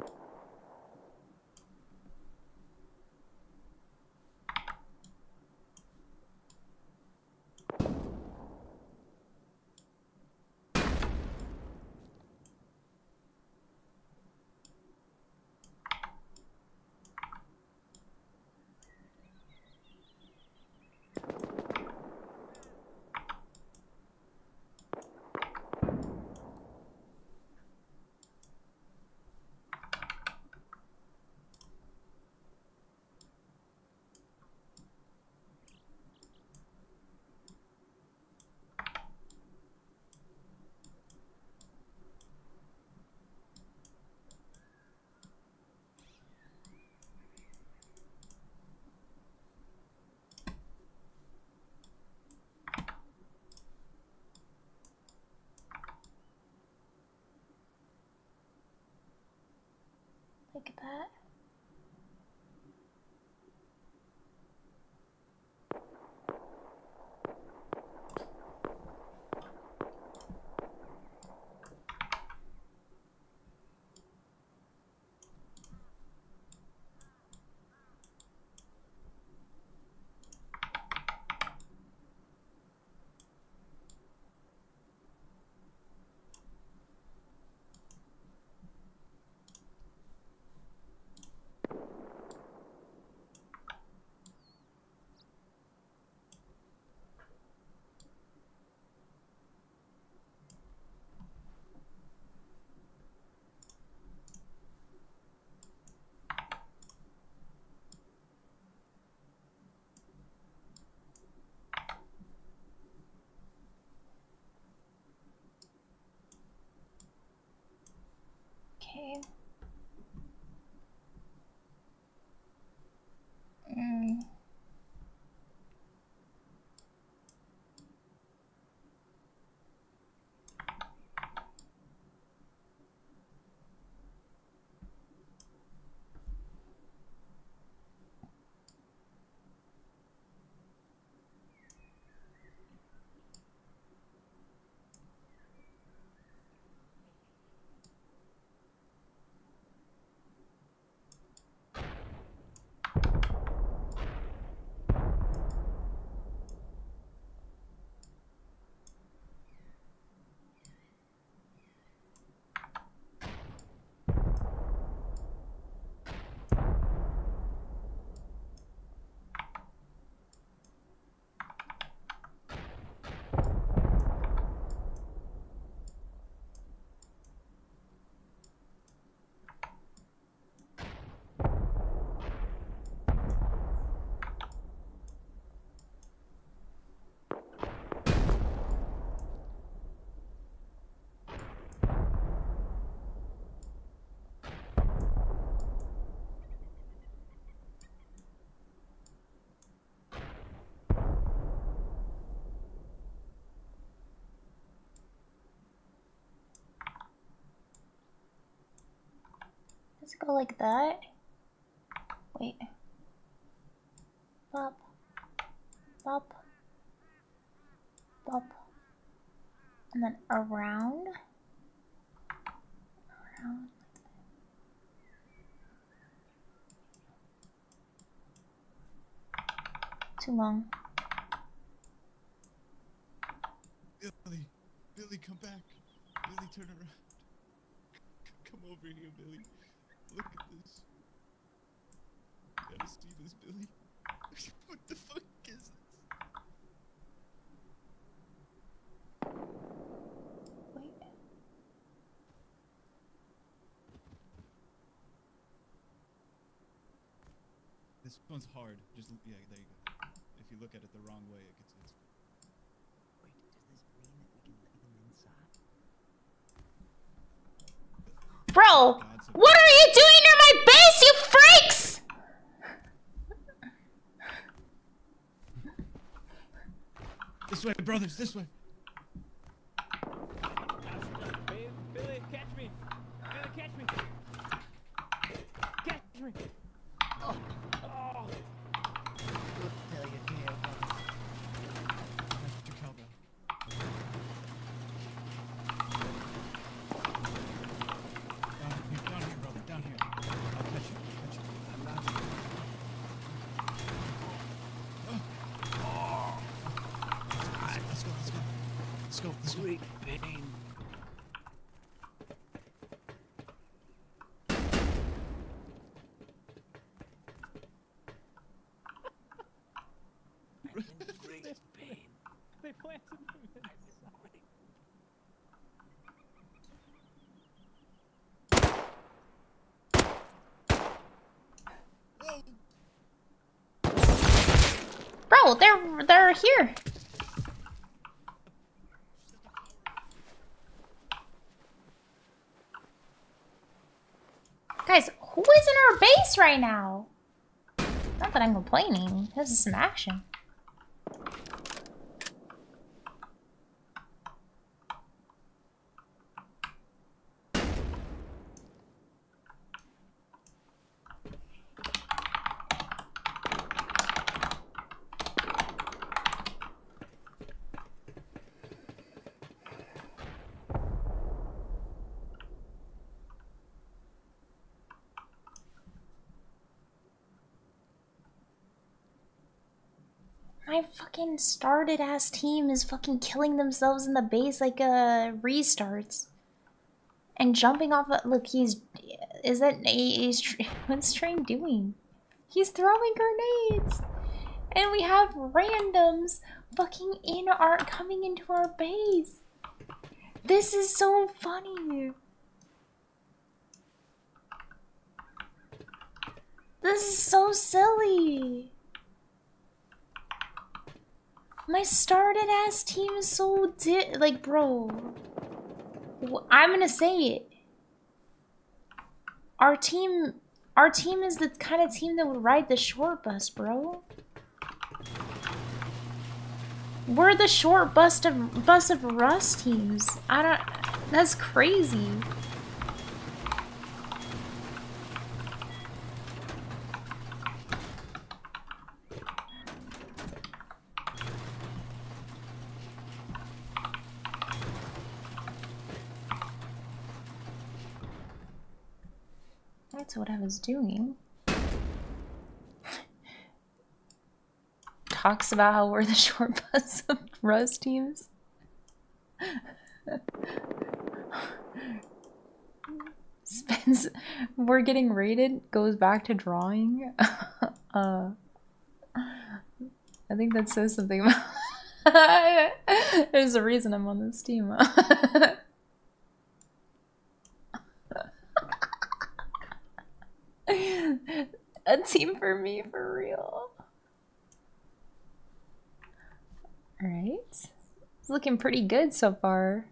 Look at that. Mm. Let's go like that. Wait. Bop. Bop. Bop. And then around. Around. Too long. Billy, Billy, come back. Billy, turn around. Come over here, Billy. Look at this. You gotta see this, Billy. What the fuck is this? Wait. This one's hard. Just yeah, there you go. If you look at it the wrong way, it gets. It's Bro, what are you doing near my base, you freaks? This way, brothers, this way. Billy, catch me. Billy, catch me. Catch me. Oh. Oh. Billy, give me a cowbell. Sweet pain. Great pain. They planted me in the Bro, they're they're here. Guys, who is in our base right now? Not that I'm complaining. This is some action. My fucking started ass team is fucking killing themselves in the base like uh restarts, and jumping off. A, look, he's is that he's what's Train doing? He's throwing grenades, and we have randoms fucking in our coming into our base. This is so funny. This is so silly. My started ass team is so di- like, bro. I'm gonna say it. Our team, our team is the kind of team that would ride the short bus, bro. We're the short bus of bus of Rust teams. I don't. That's crazy. What I was doing. Talks about how we're the short bus of Rose teams. Spends, we're getting raided, goes back to drawing. uh, I think that says something about there's a reason I'm on this team. A team for me, for real. Alright. It's looking pretty good so far.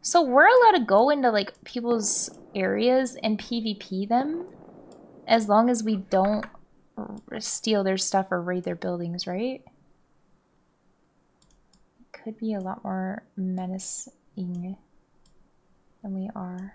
So we're allowed to go into like people's areas and PvP them? As long as we don't steal their stuff or raid their buildings, right? Could be a lot more menacing than we are.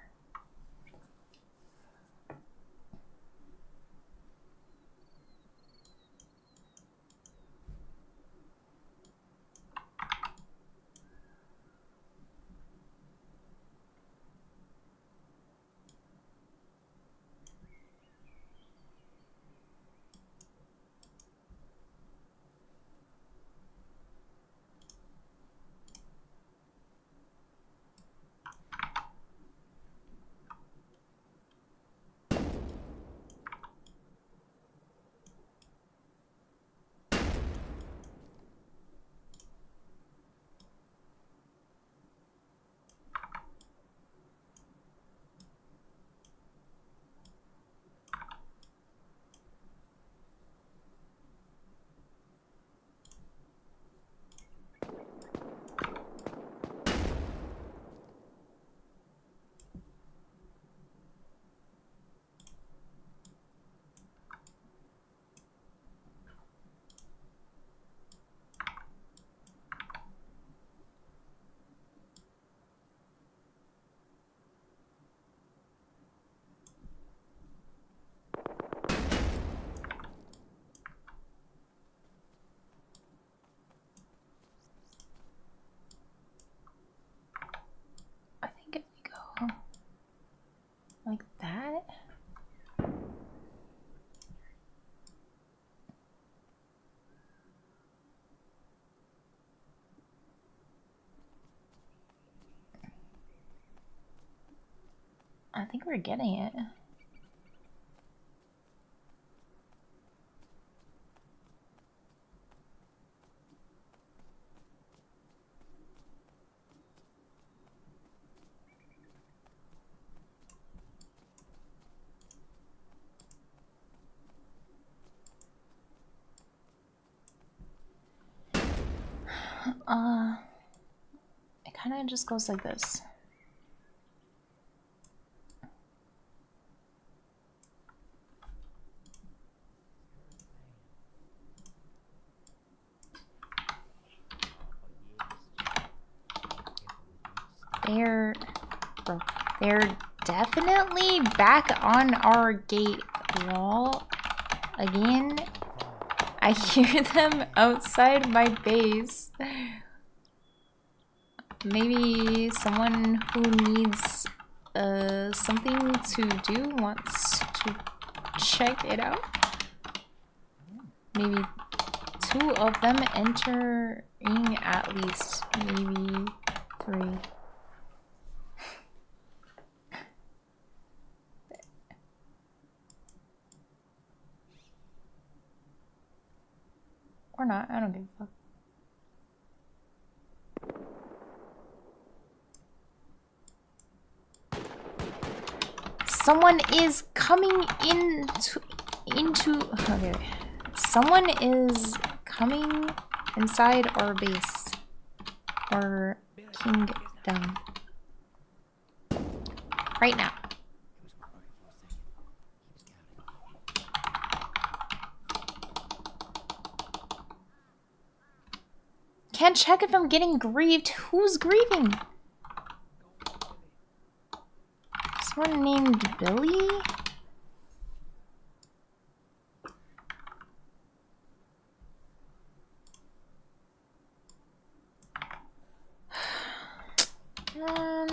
Like that? I think we're getting it. Uh, it kind of just goes like this. They're, bro, they're definitely back on our gate wall again. I hear them outside my base. Maybe someone who needs uh, something to do wants to check it out. Maybe two of them entering at least, maybe three. Or not, I don't give a fuck. Someone is coming into into okay. Someone is coming inside our base or kingdom right now. Can't check if I'm getting grieved. Who's grieving? Someone named Billy? um,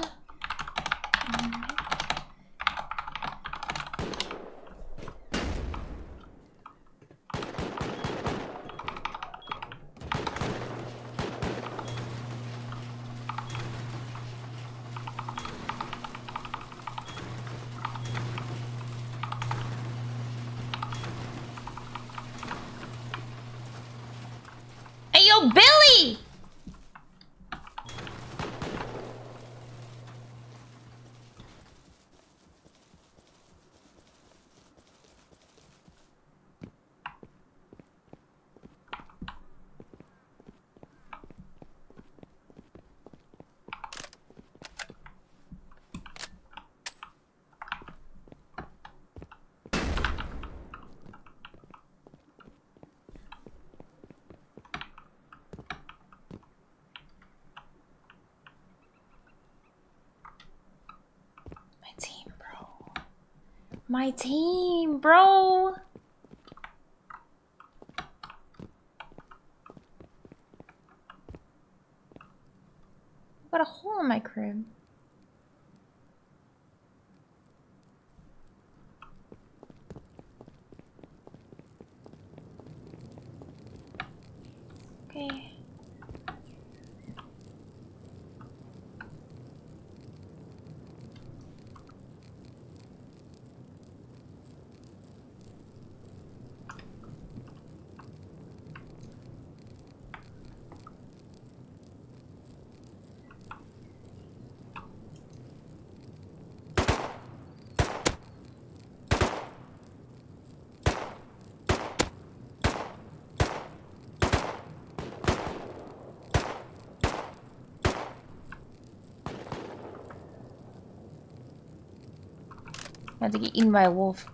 My team, bro. I've got a hole in my crib. Okay. I had to get eaten by a wolf.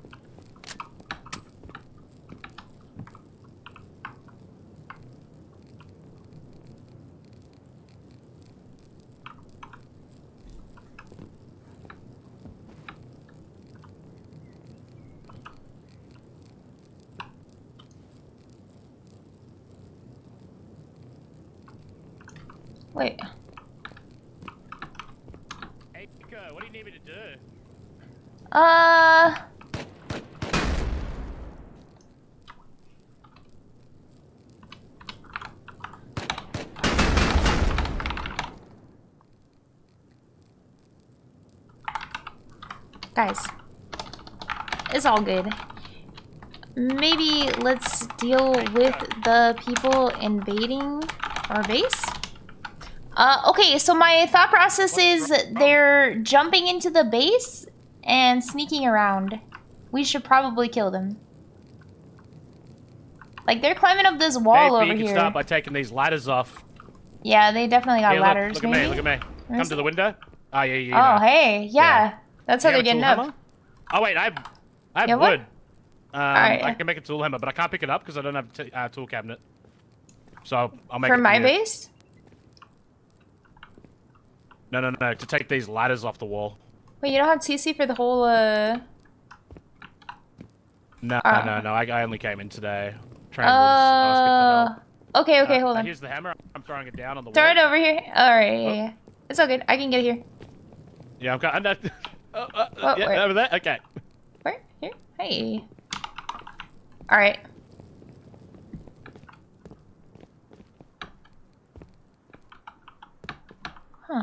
Wait. Hey, Nico, what do you need me to do? Uh, guys, it's all good. Maybe let's deal with the people invading our base. Uh, okay, so my thought process is they're jumping into the base and sneaking around. We should probably kill them. Like, they're climbing up this wall over here. Maybe you can stop by taking these ladders off. Yeah, they definitely got ladders. Look at me, look at me. Come to the window. Oh, yeah, yeah. Oh, hey, yeah. That's how they're getting up. Oh, wait, I have, I have wood. Um, I can make a tool hammer, but I can't pick it up because I don't have a tool cabinet. So, I'll make it. For my base? No, no, no, to take these ladders off the wall. Wait, you don't have T C for the whole, uh... No, uh, no, no, I, I only came in today. Trying to ask for help. Okay, okay, uh, hold on. Here's the hammer. I'm throwing it down on the Throw wall. Throw it over here. All right, yeah, oh. yeah. It's all good. I can get it here. Yeah, I've got... I'm not, oh, oh, oh, yeah, over there? Okay. Where? Here? Hey. All right. Huh.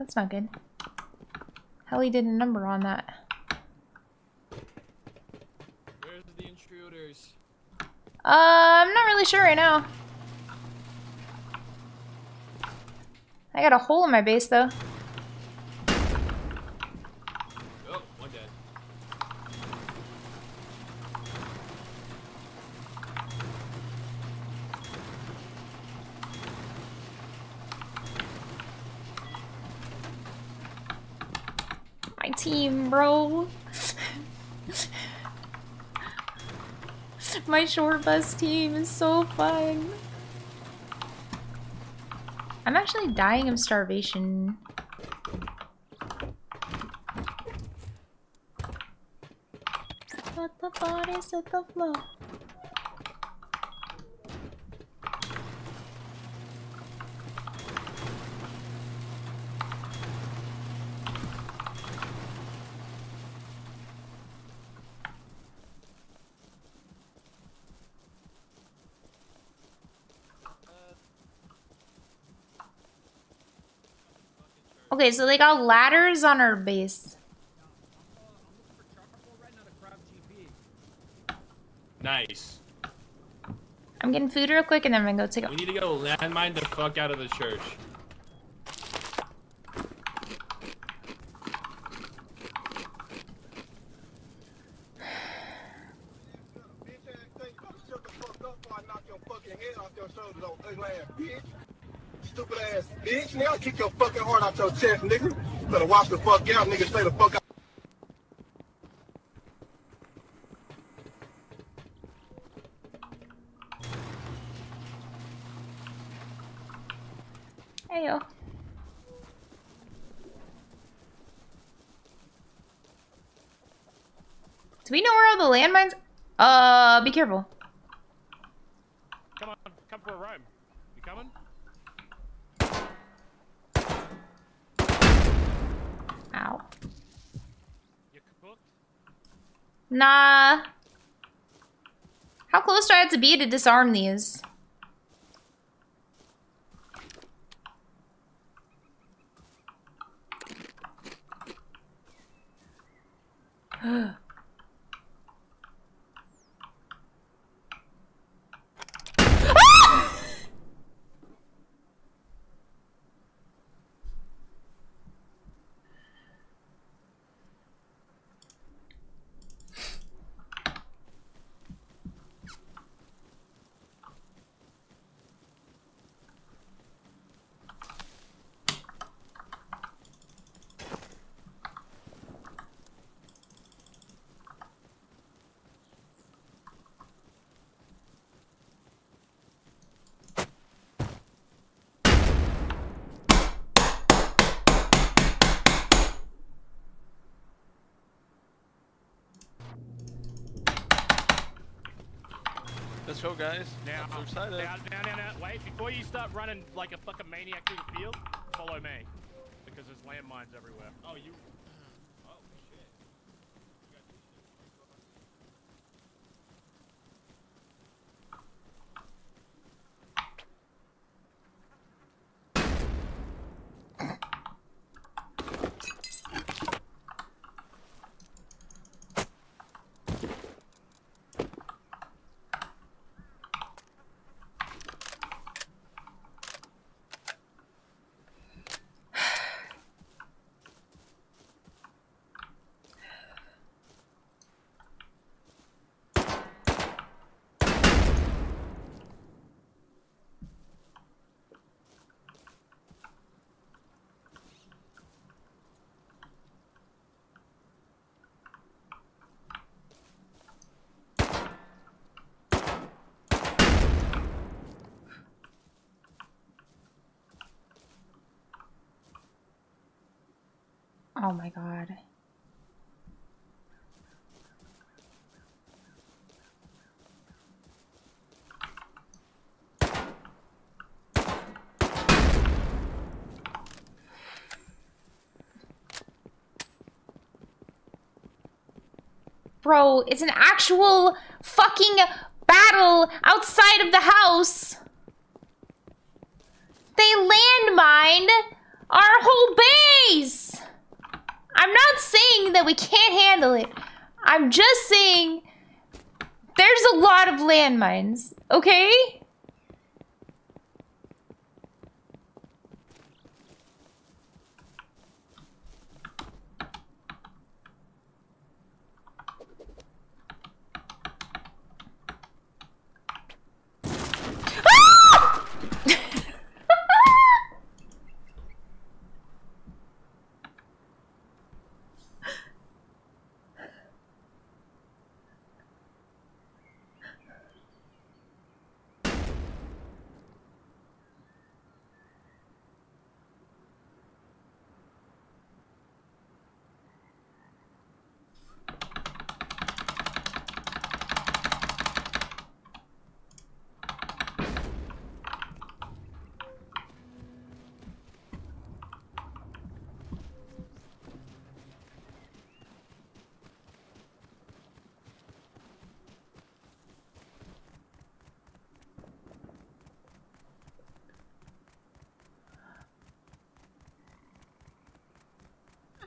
That's not good. Hell, he did a number on that. Where's the intruders? Uh, I'm not really sure right now. I got a hole in my base, though. Oh, one dead. Team, bro. My shore bus team is so fun. I'm actually dying of starvation. But the bodies at the floor. Okay, so they got ladders on our base. Nice. I'm getting food real quick and then I'm gonna go take a- We need to go landmine the fuck out of the church. Stupid ass bitch, now kick your fucking heart out your chest, nigga. Better watch the fuck out, nigga. Stay the fuck out. Hey yo. Do we know where all the landmines? Uh, be careful. Come on, come for a roam. You coming? Ow. You cooked? Nah. How close do I have to be to disarm these? Ah! Let's go, guys. Now, I'm so excited. Now, now, now, now, wait, before you start running like a fucking maniac through the field, follow me. Because there's landmines everywhere. Oh, you... Oh, shit. Oh my god. Bro, it's an actual fucking battle outside of the house. They landmined our whole base. I'm not saying that we can't handle it. I'm just saying there's a lot of landmines, okay?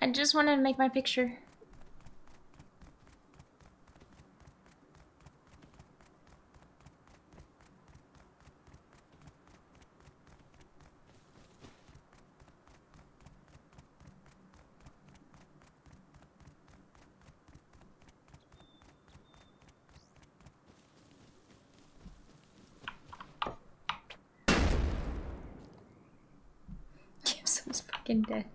I just wanted to make my picture. Gibson's fucking dead.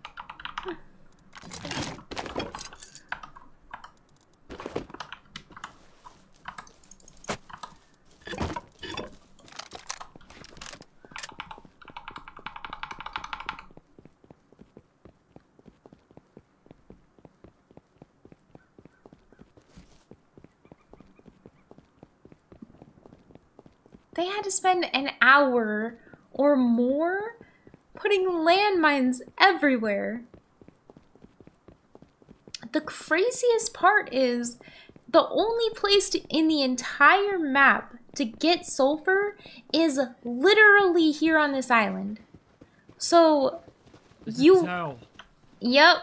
They had to spend an hour or more putting landmines everywhere. The craziest part is the only place to, in the entire map to get sulfur is literally here on this island. So you... No. Yep.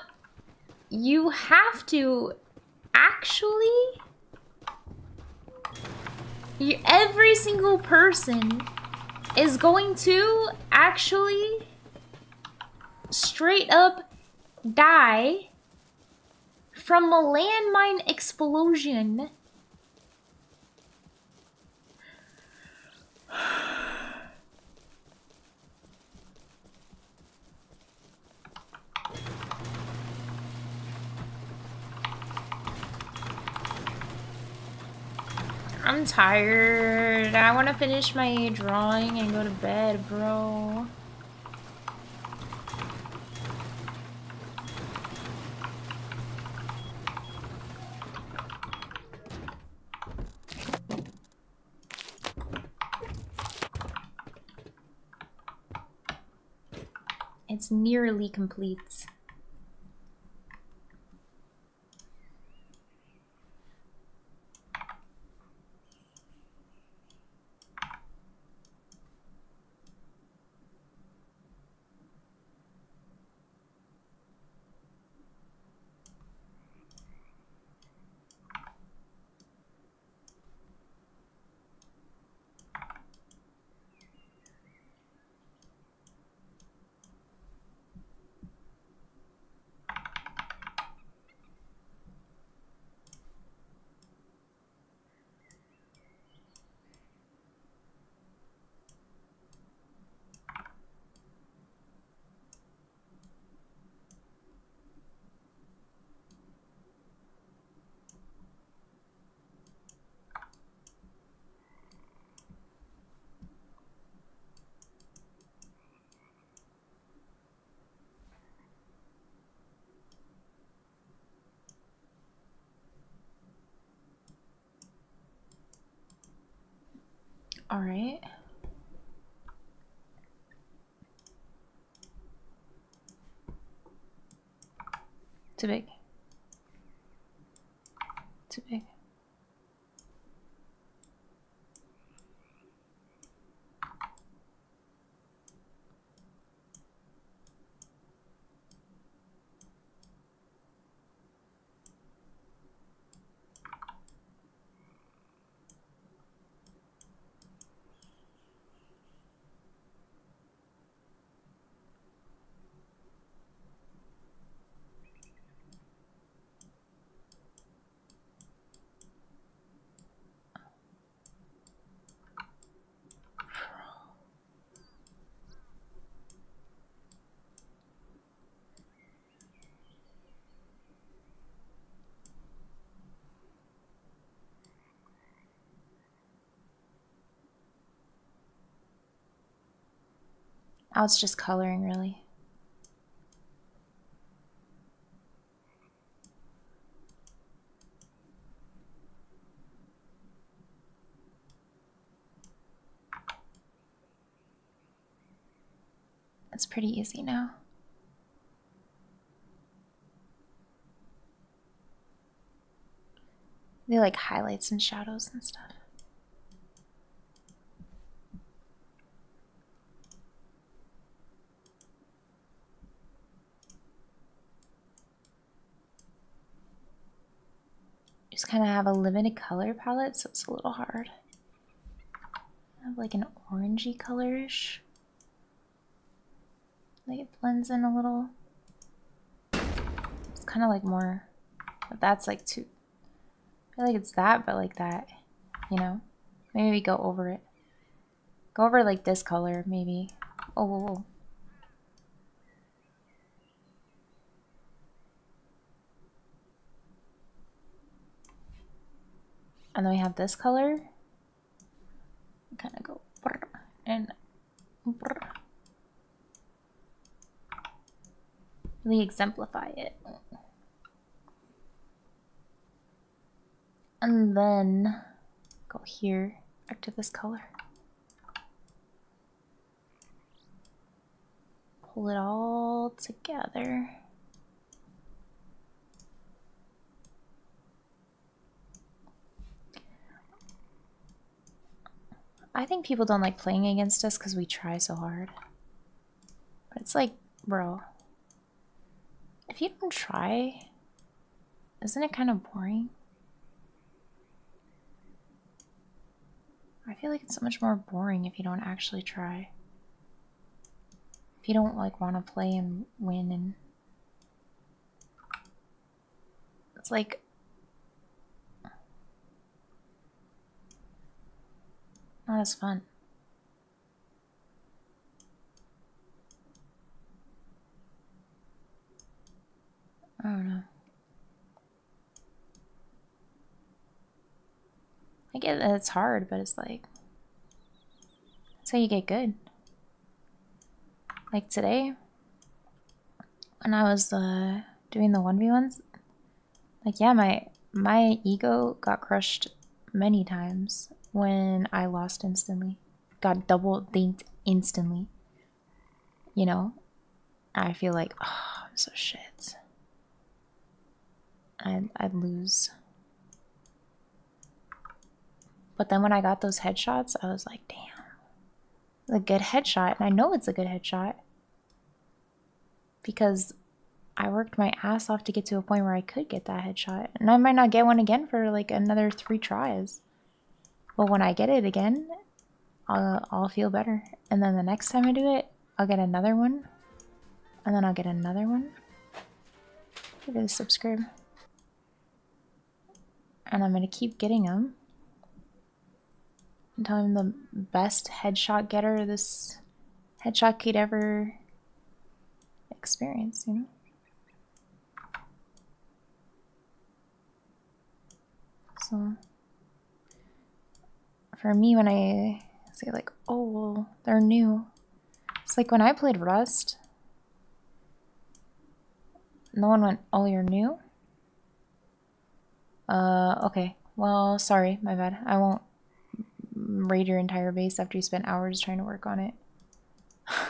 You have to actually... You, every single person is going to actually straight up die from a landmine explosion. I'm tired. I want to finish my drawing and go to bed, bro. It's nearly complete. All right. Too big. Too big. Oh, it's just coloring, really. It's pretty easy now. They like highlights and shadows and stuff. Just kind of have a limited color palette, so it's a little hard. I have like an orangey colorish. Like it blends in a little. It's kind of like more. But that's like too. I feel like it's that, but like that. You know? Maybe we go over it. Go over like this color, maybe. Oh, whoa, whoa. And then we have this color. Kind of go and really exemplify it. And then go here back to this color. pull it all together. I think people don't like playing against us because we try so hard. But it's like, bro, if you don't try, isn't it kind of boring? I feel like it's so much more boring if you don't actually try. If you don't like want to play and win, and it's like, not as fun. I don't know. I get that it's hard, but it's like, that's how you get good. Like today, when I was uh, doing the one v ones, like yeah, my my ego got crushed many times when I lost instantly, got double dinked instantly. You know, I feel like, oh, I'm so shit. I'd, I'd lose. But then when I got those headshots, I was like, damn, it's a good headshot, and I know it's a good headshot because I worked my ass off to get to a point where I could get that headshot, and I might not get one again for like another three tries. But when I get it again, I'll, I'll feel better, and then the next time I do it, I'll get another one, and then I'll get another one. Give it a subscribe, and I'm gonna keep getting them until I'm the best headshot getter this headshot could ever experience, you know? So, for me, when I say like, oh, well, they're new. It's like when I played Rust, no one went, oh, you're new? Uh, okay. Well, sorry, my bad. I won't raid your entire base after you spent hours trying to work on it. uh,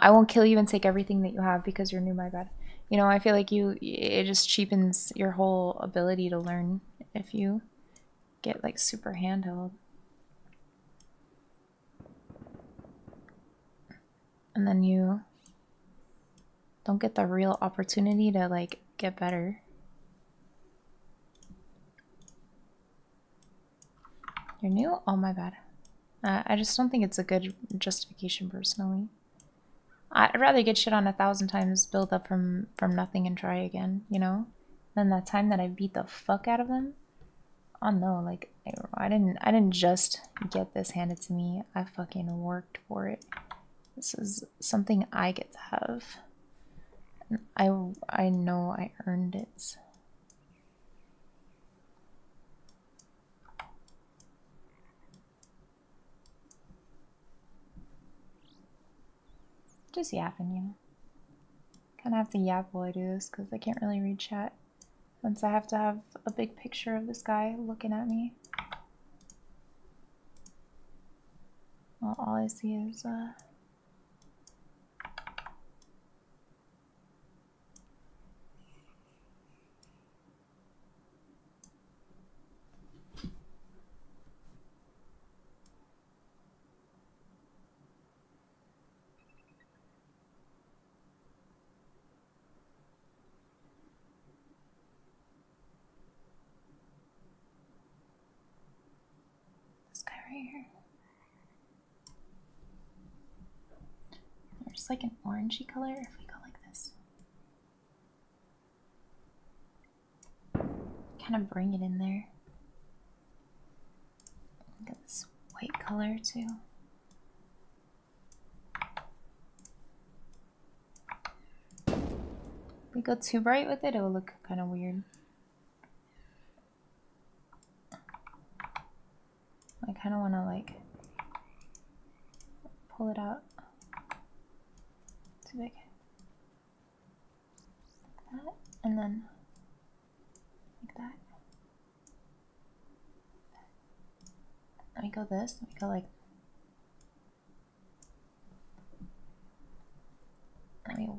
I won't kill you and take everything that you have because you're new, my bad. You know, I feel like you, it just cheapens your whole ability to learn if you get like super handheld. And then you don't get the real opportunity to like get better. You're new? Oh, my bad. Uh, I just don't think it's a good justification, personally. I'd rather get shit on a thousand times, build up from, from nothing and try again, you know? Than that time that I beat the fuck out of them. Oh no, like, I didn't, I didn't just get this handed to me. I fucking worked for it. This is something I get to have. I, I know I earned it. Just yapping, you know. Kind of have to yap while I do this because I can't really read chat. Once I have to have a big picture of this guy looking at me. Well, all I see is, uh... there's like an orangey color if we go like this. Kind of bring it in there. Look at this white color too. If we go too bright with it, it will look kind of weird. I kind of want to like pull it out too big, like that, and then like that. Let me go this. Let me go like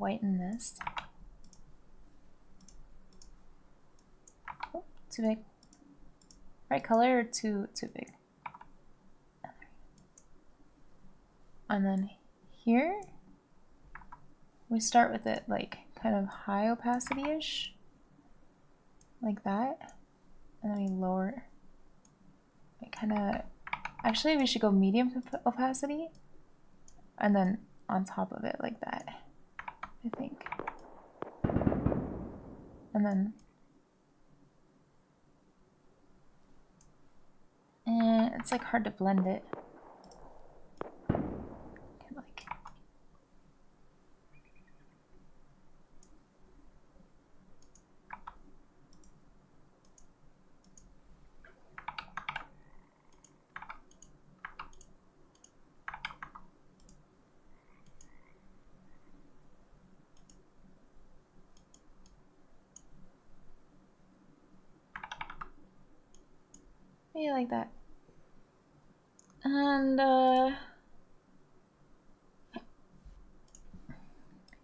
whiten this. Oh, too big. Right color or too too big? And then here, we start with it like kind of high opacity-ish, like that, and then we lower, it kind of, actually we should go medium opacity, and then on top of it like that, I think, and then, eh, it's like hard to blend it. Maybe like that. And uh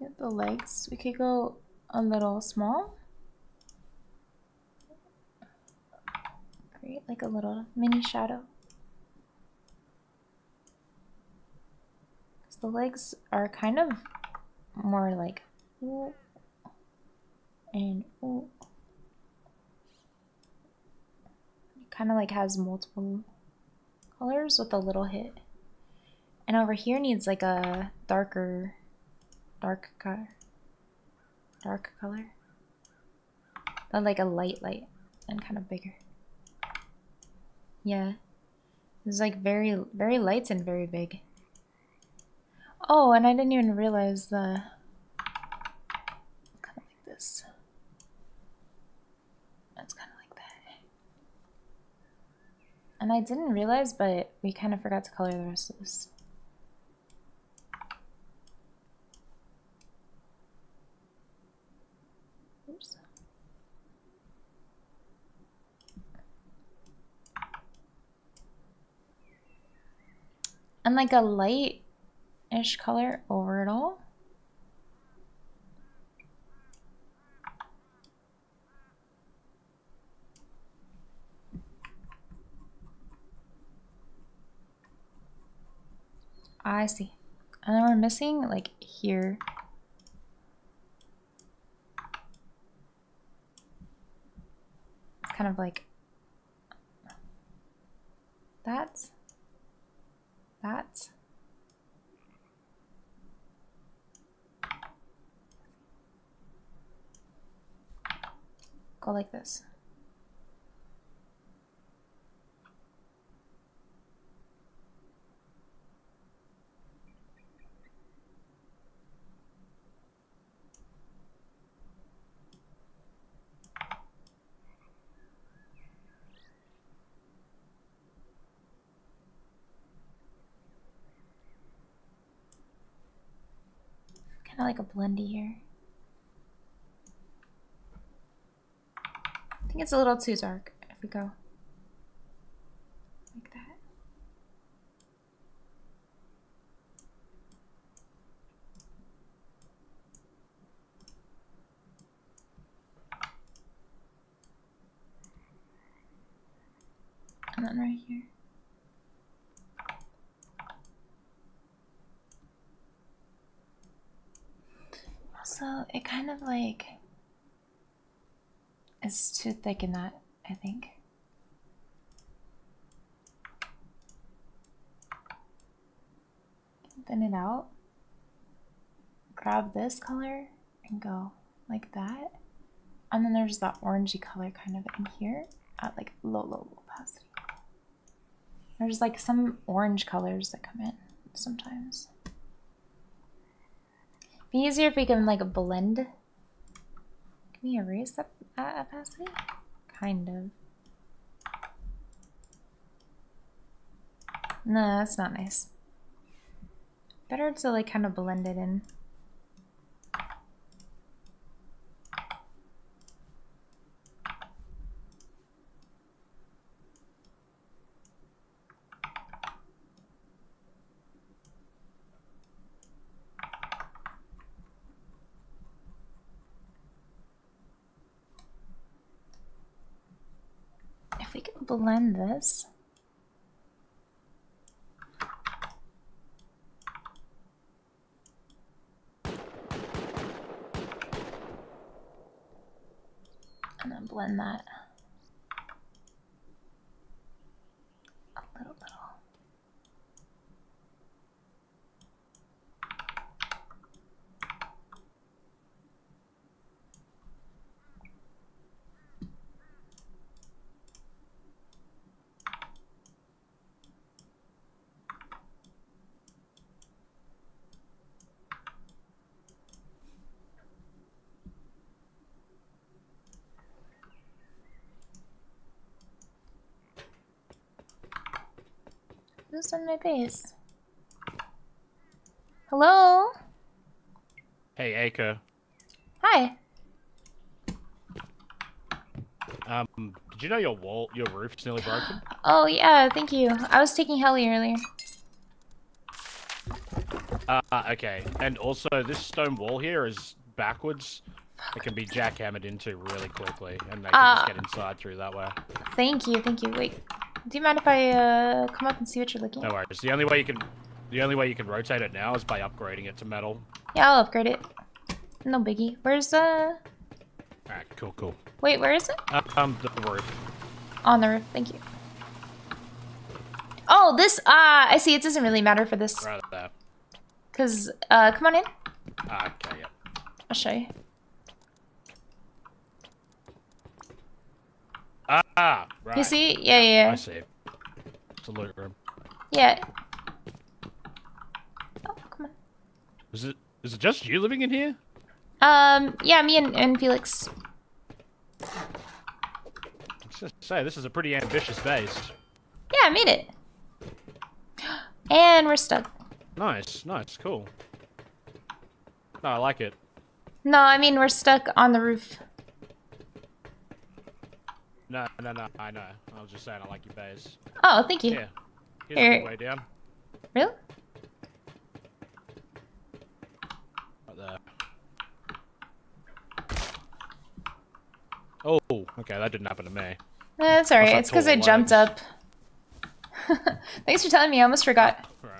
get the legs. We could go a little small. Create like a little mini shadow. Cause the legs are kind of more like ooh and ooh. Kind of like has multiple colors with a little hit, and over here needs like a darker, dark color, dark color, but like a light light and kind of bigger. Yeah, it's like very very light and very big. Oh, and I didn't even realize the kind of like this. That's kind of. And I didn't realize, but we kind of forgot to color the rest of this. Oops. And like a light-ish color over it all. I see. And then we're missing like here. It's kind of like that. That. Go like this. I like a blendy here. I think it's a little too dark if we go like that. And then right here. So it kind of like is too thick in that, I think. Thin it out. Grab this color and go like that. And then there's that orangey color kind of in here at like low, low, low opacity. There's like some orange colors that come in sometimes. Be easier if we can like blend. Can we erase that uh, opacity? Kind of. No, that's not nice. Better to like kind of blend it in. blend this. And then blend that. Who's on my base? Hello? Hey, Aiko. Hi. Um, did you know your wall, your roof's nearly broken? Oh yeah, thank you. I was taking heli earlier. Uh, okay. And also, this stone wall here is backwards. It can be jackhammered into really quickly, and they can uh, just get inside through that way. Thank you, thank you. Wait. Do you mind if I uh, come up and see what you're looking at? No worries. The only way you can, the only way you can rotate it now is by upgrading it to metal. Yeah, I'll upgrade it. No biggie. Where's uh? Alright, cool, cool. Wait, where is it? Uh, um, the roof. On the roof. Thank you. Oh, this. Ah, uh, I see. It doesn't really matter for this. Right there. Cause uh, come on in. Uh, okay. Yeah. I'll show you. Ah, right. You see? Yeah, yeah, yeah. I see. It's a loot room. Yeah. Oh, come on. Is it is it just you living in here? Um, yeah, me and, and Felix. I was gonna say, this is a pretty ambitious base. Yeah, I made it. And we're stuck. Nice, nice, cool. No, I like it. No, I mean, we're stuck on the roof. No, no, no, I know. I was just saying I like your base. Oh, thank you. Yeah. Here's Here. the way down. Really? Right there. Oh, okay, that didn't happen to me. No, that's alright. It's because I legs. jumped up. Thanks for telling me. I almost forgot. All right.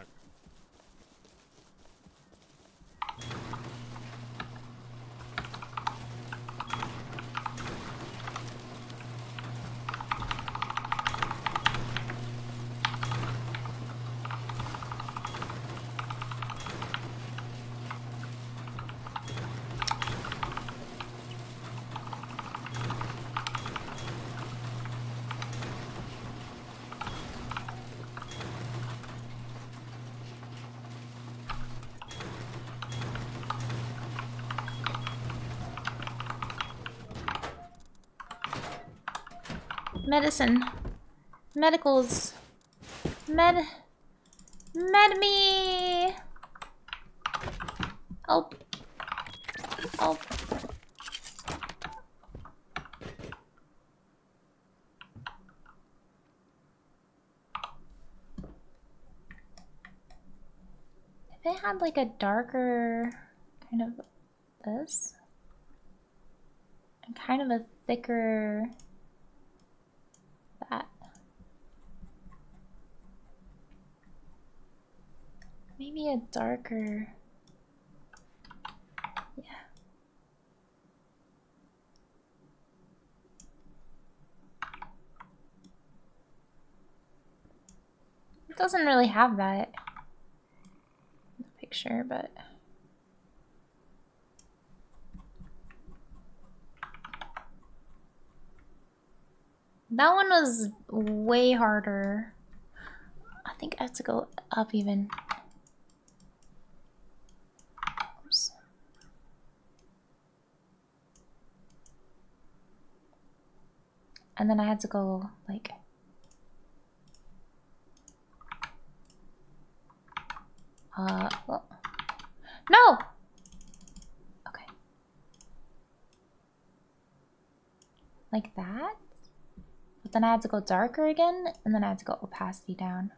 Medicine. Medicals. Med. Med me! Help. Help. If it had like a darker kind of this, and kind of a thicker. Maybe a darker, yeah. It doesn't really have that in the picture, but. That one was way harder. I think I have to go up even. And then I had to go, like... Uh... Well. No! Okay. Like that? But then I had to go darker again, and then I had to go opacity down.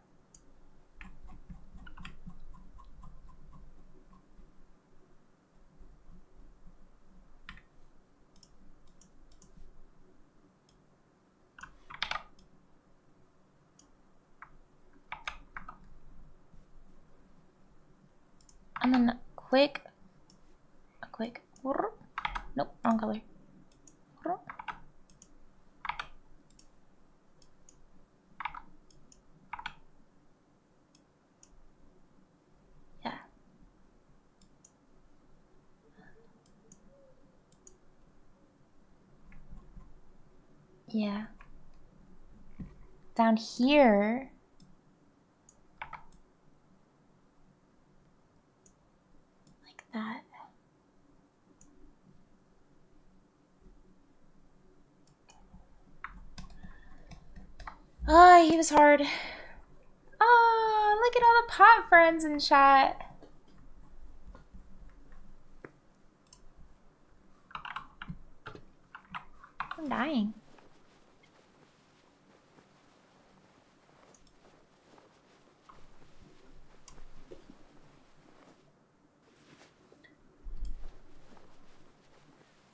quick, a quick, nope, wrong color. Yeah. Down here. Like that. Ah, oh, he was hard. Oh, look at all the pot friends in chat. I'm dying.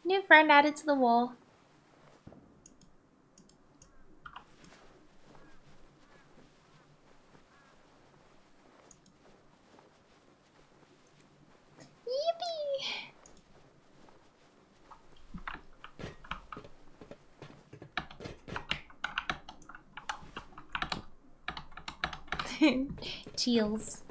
New friend added to the wall. Yippee! Chills.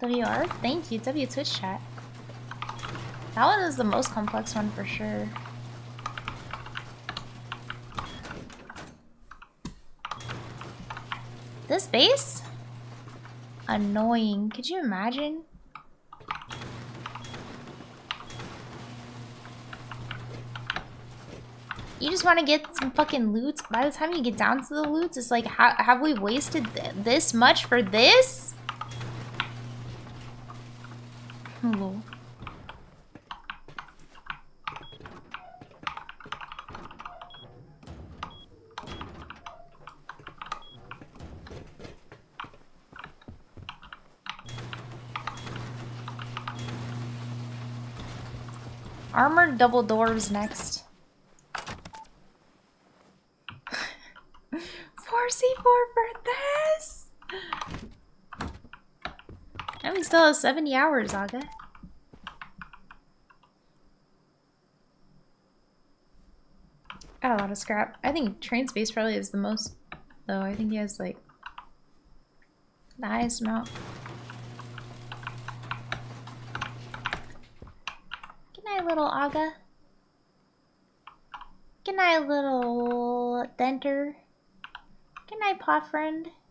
W R, thank you, W Twitch chat. That one is the most complex one for sure. This base? Annoying. Could you imagine? You just want to get some fucking loot. By the time you get down to the loot, it's like, ha have we wasted th this much for this? Hello. Armored double dwarves next. four C four for this. And we still have seventy hours, Aga. Got a lot of scrap. I think Transpace probably is the most, though. I think he has like the highest amount. Good night, little Aga. Good night, little Denter. Good night, paw friend.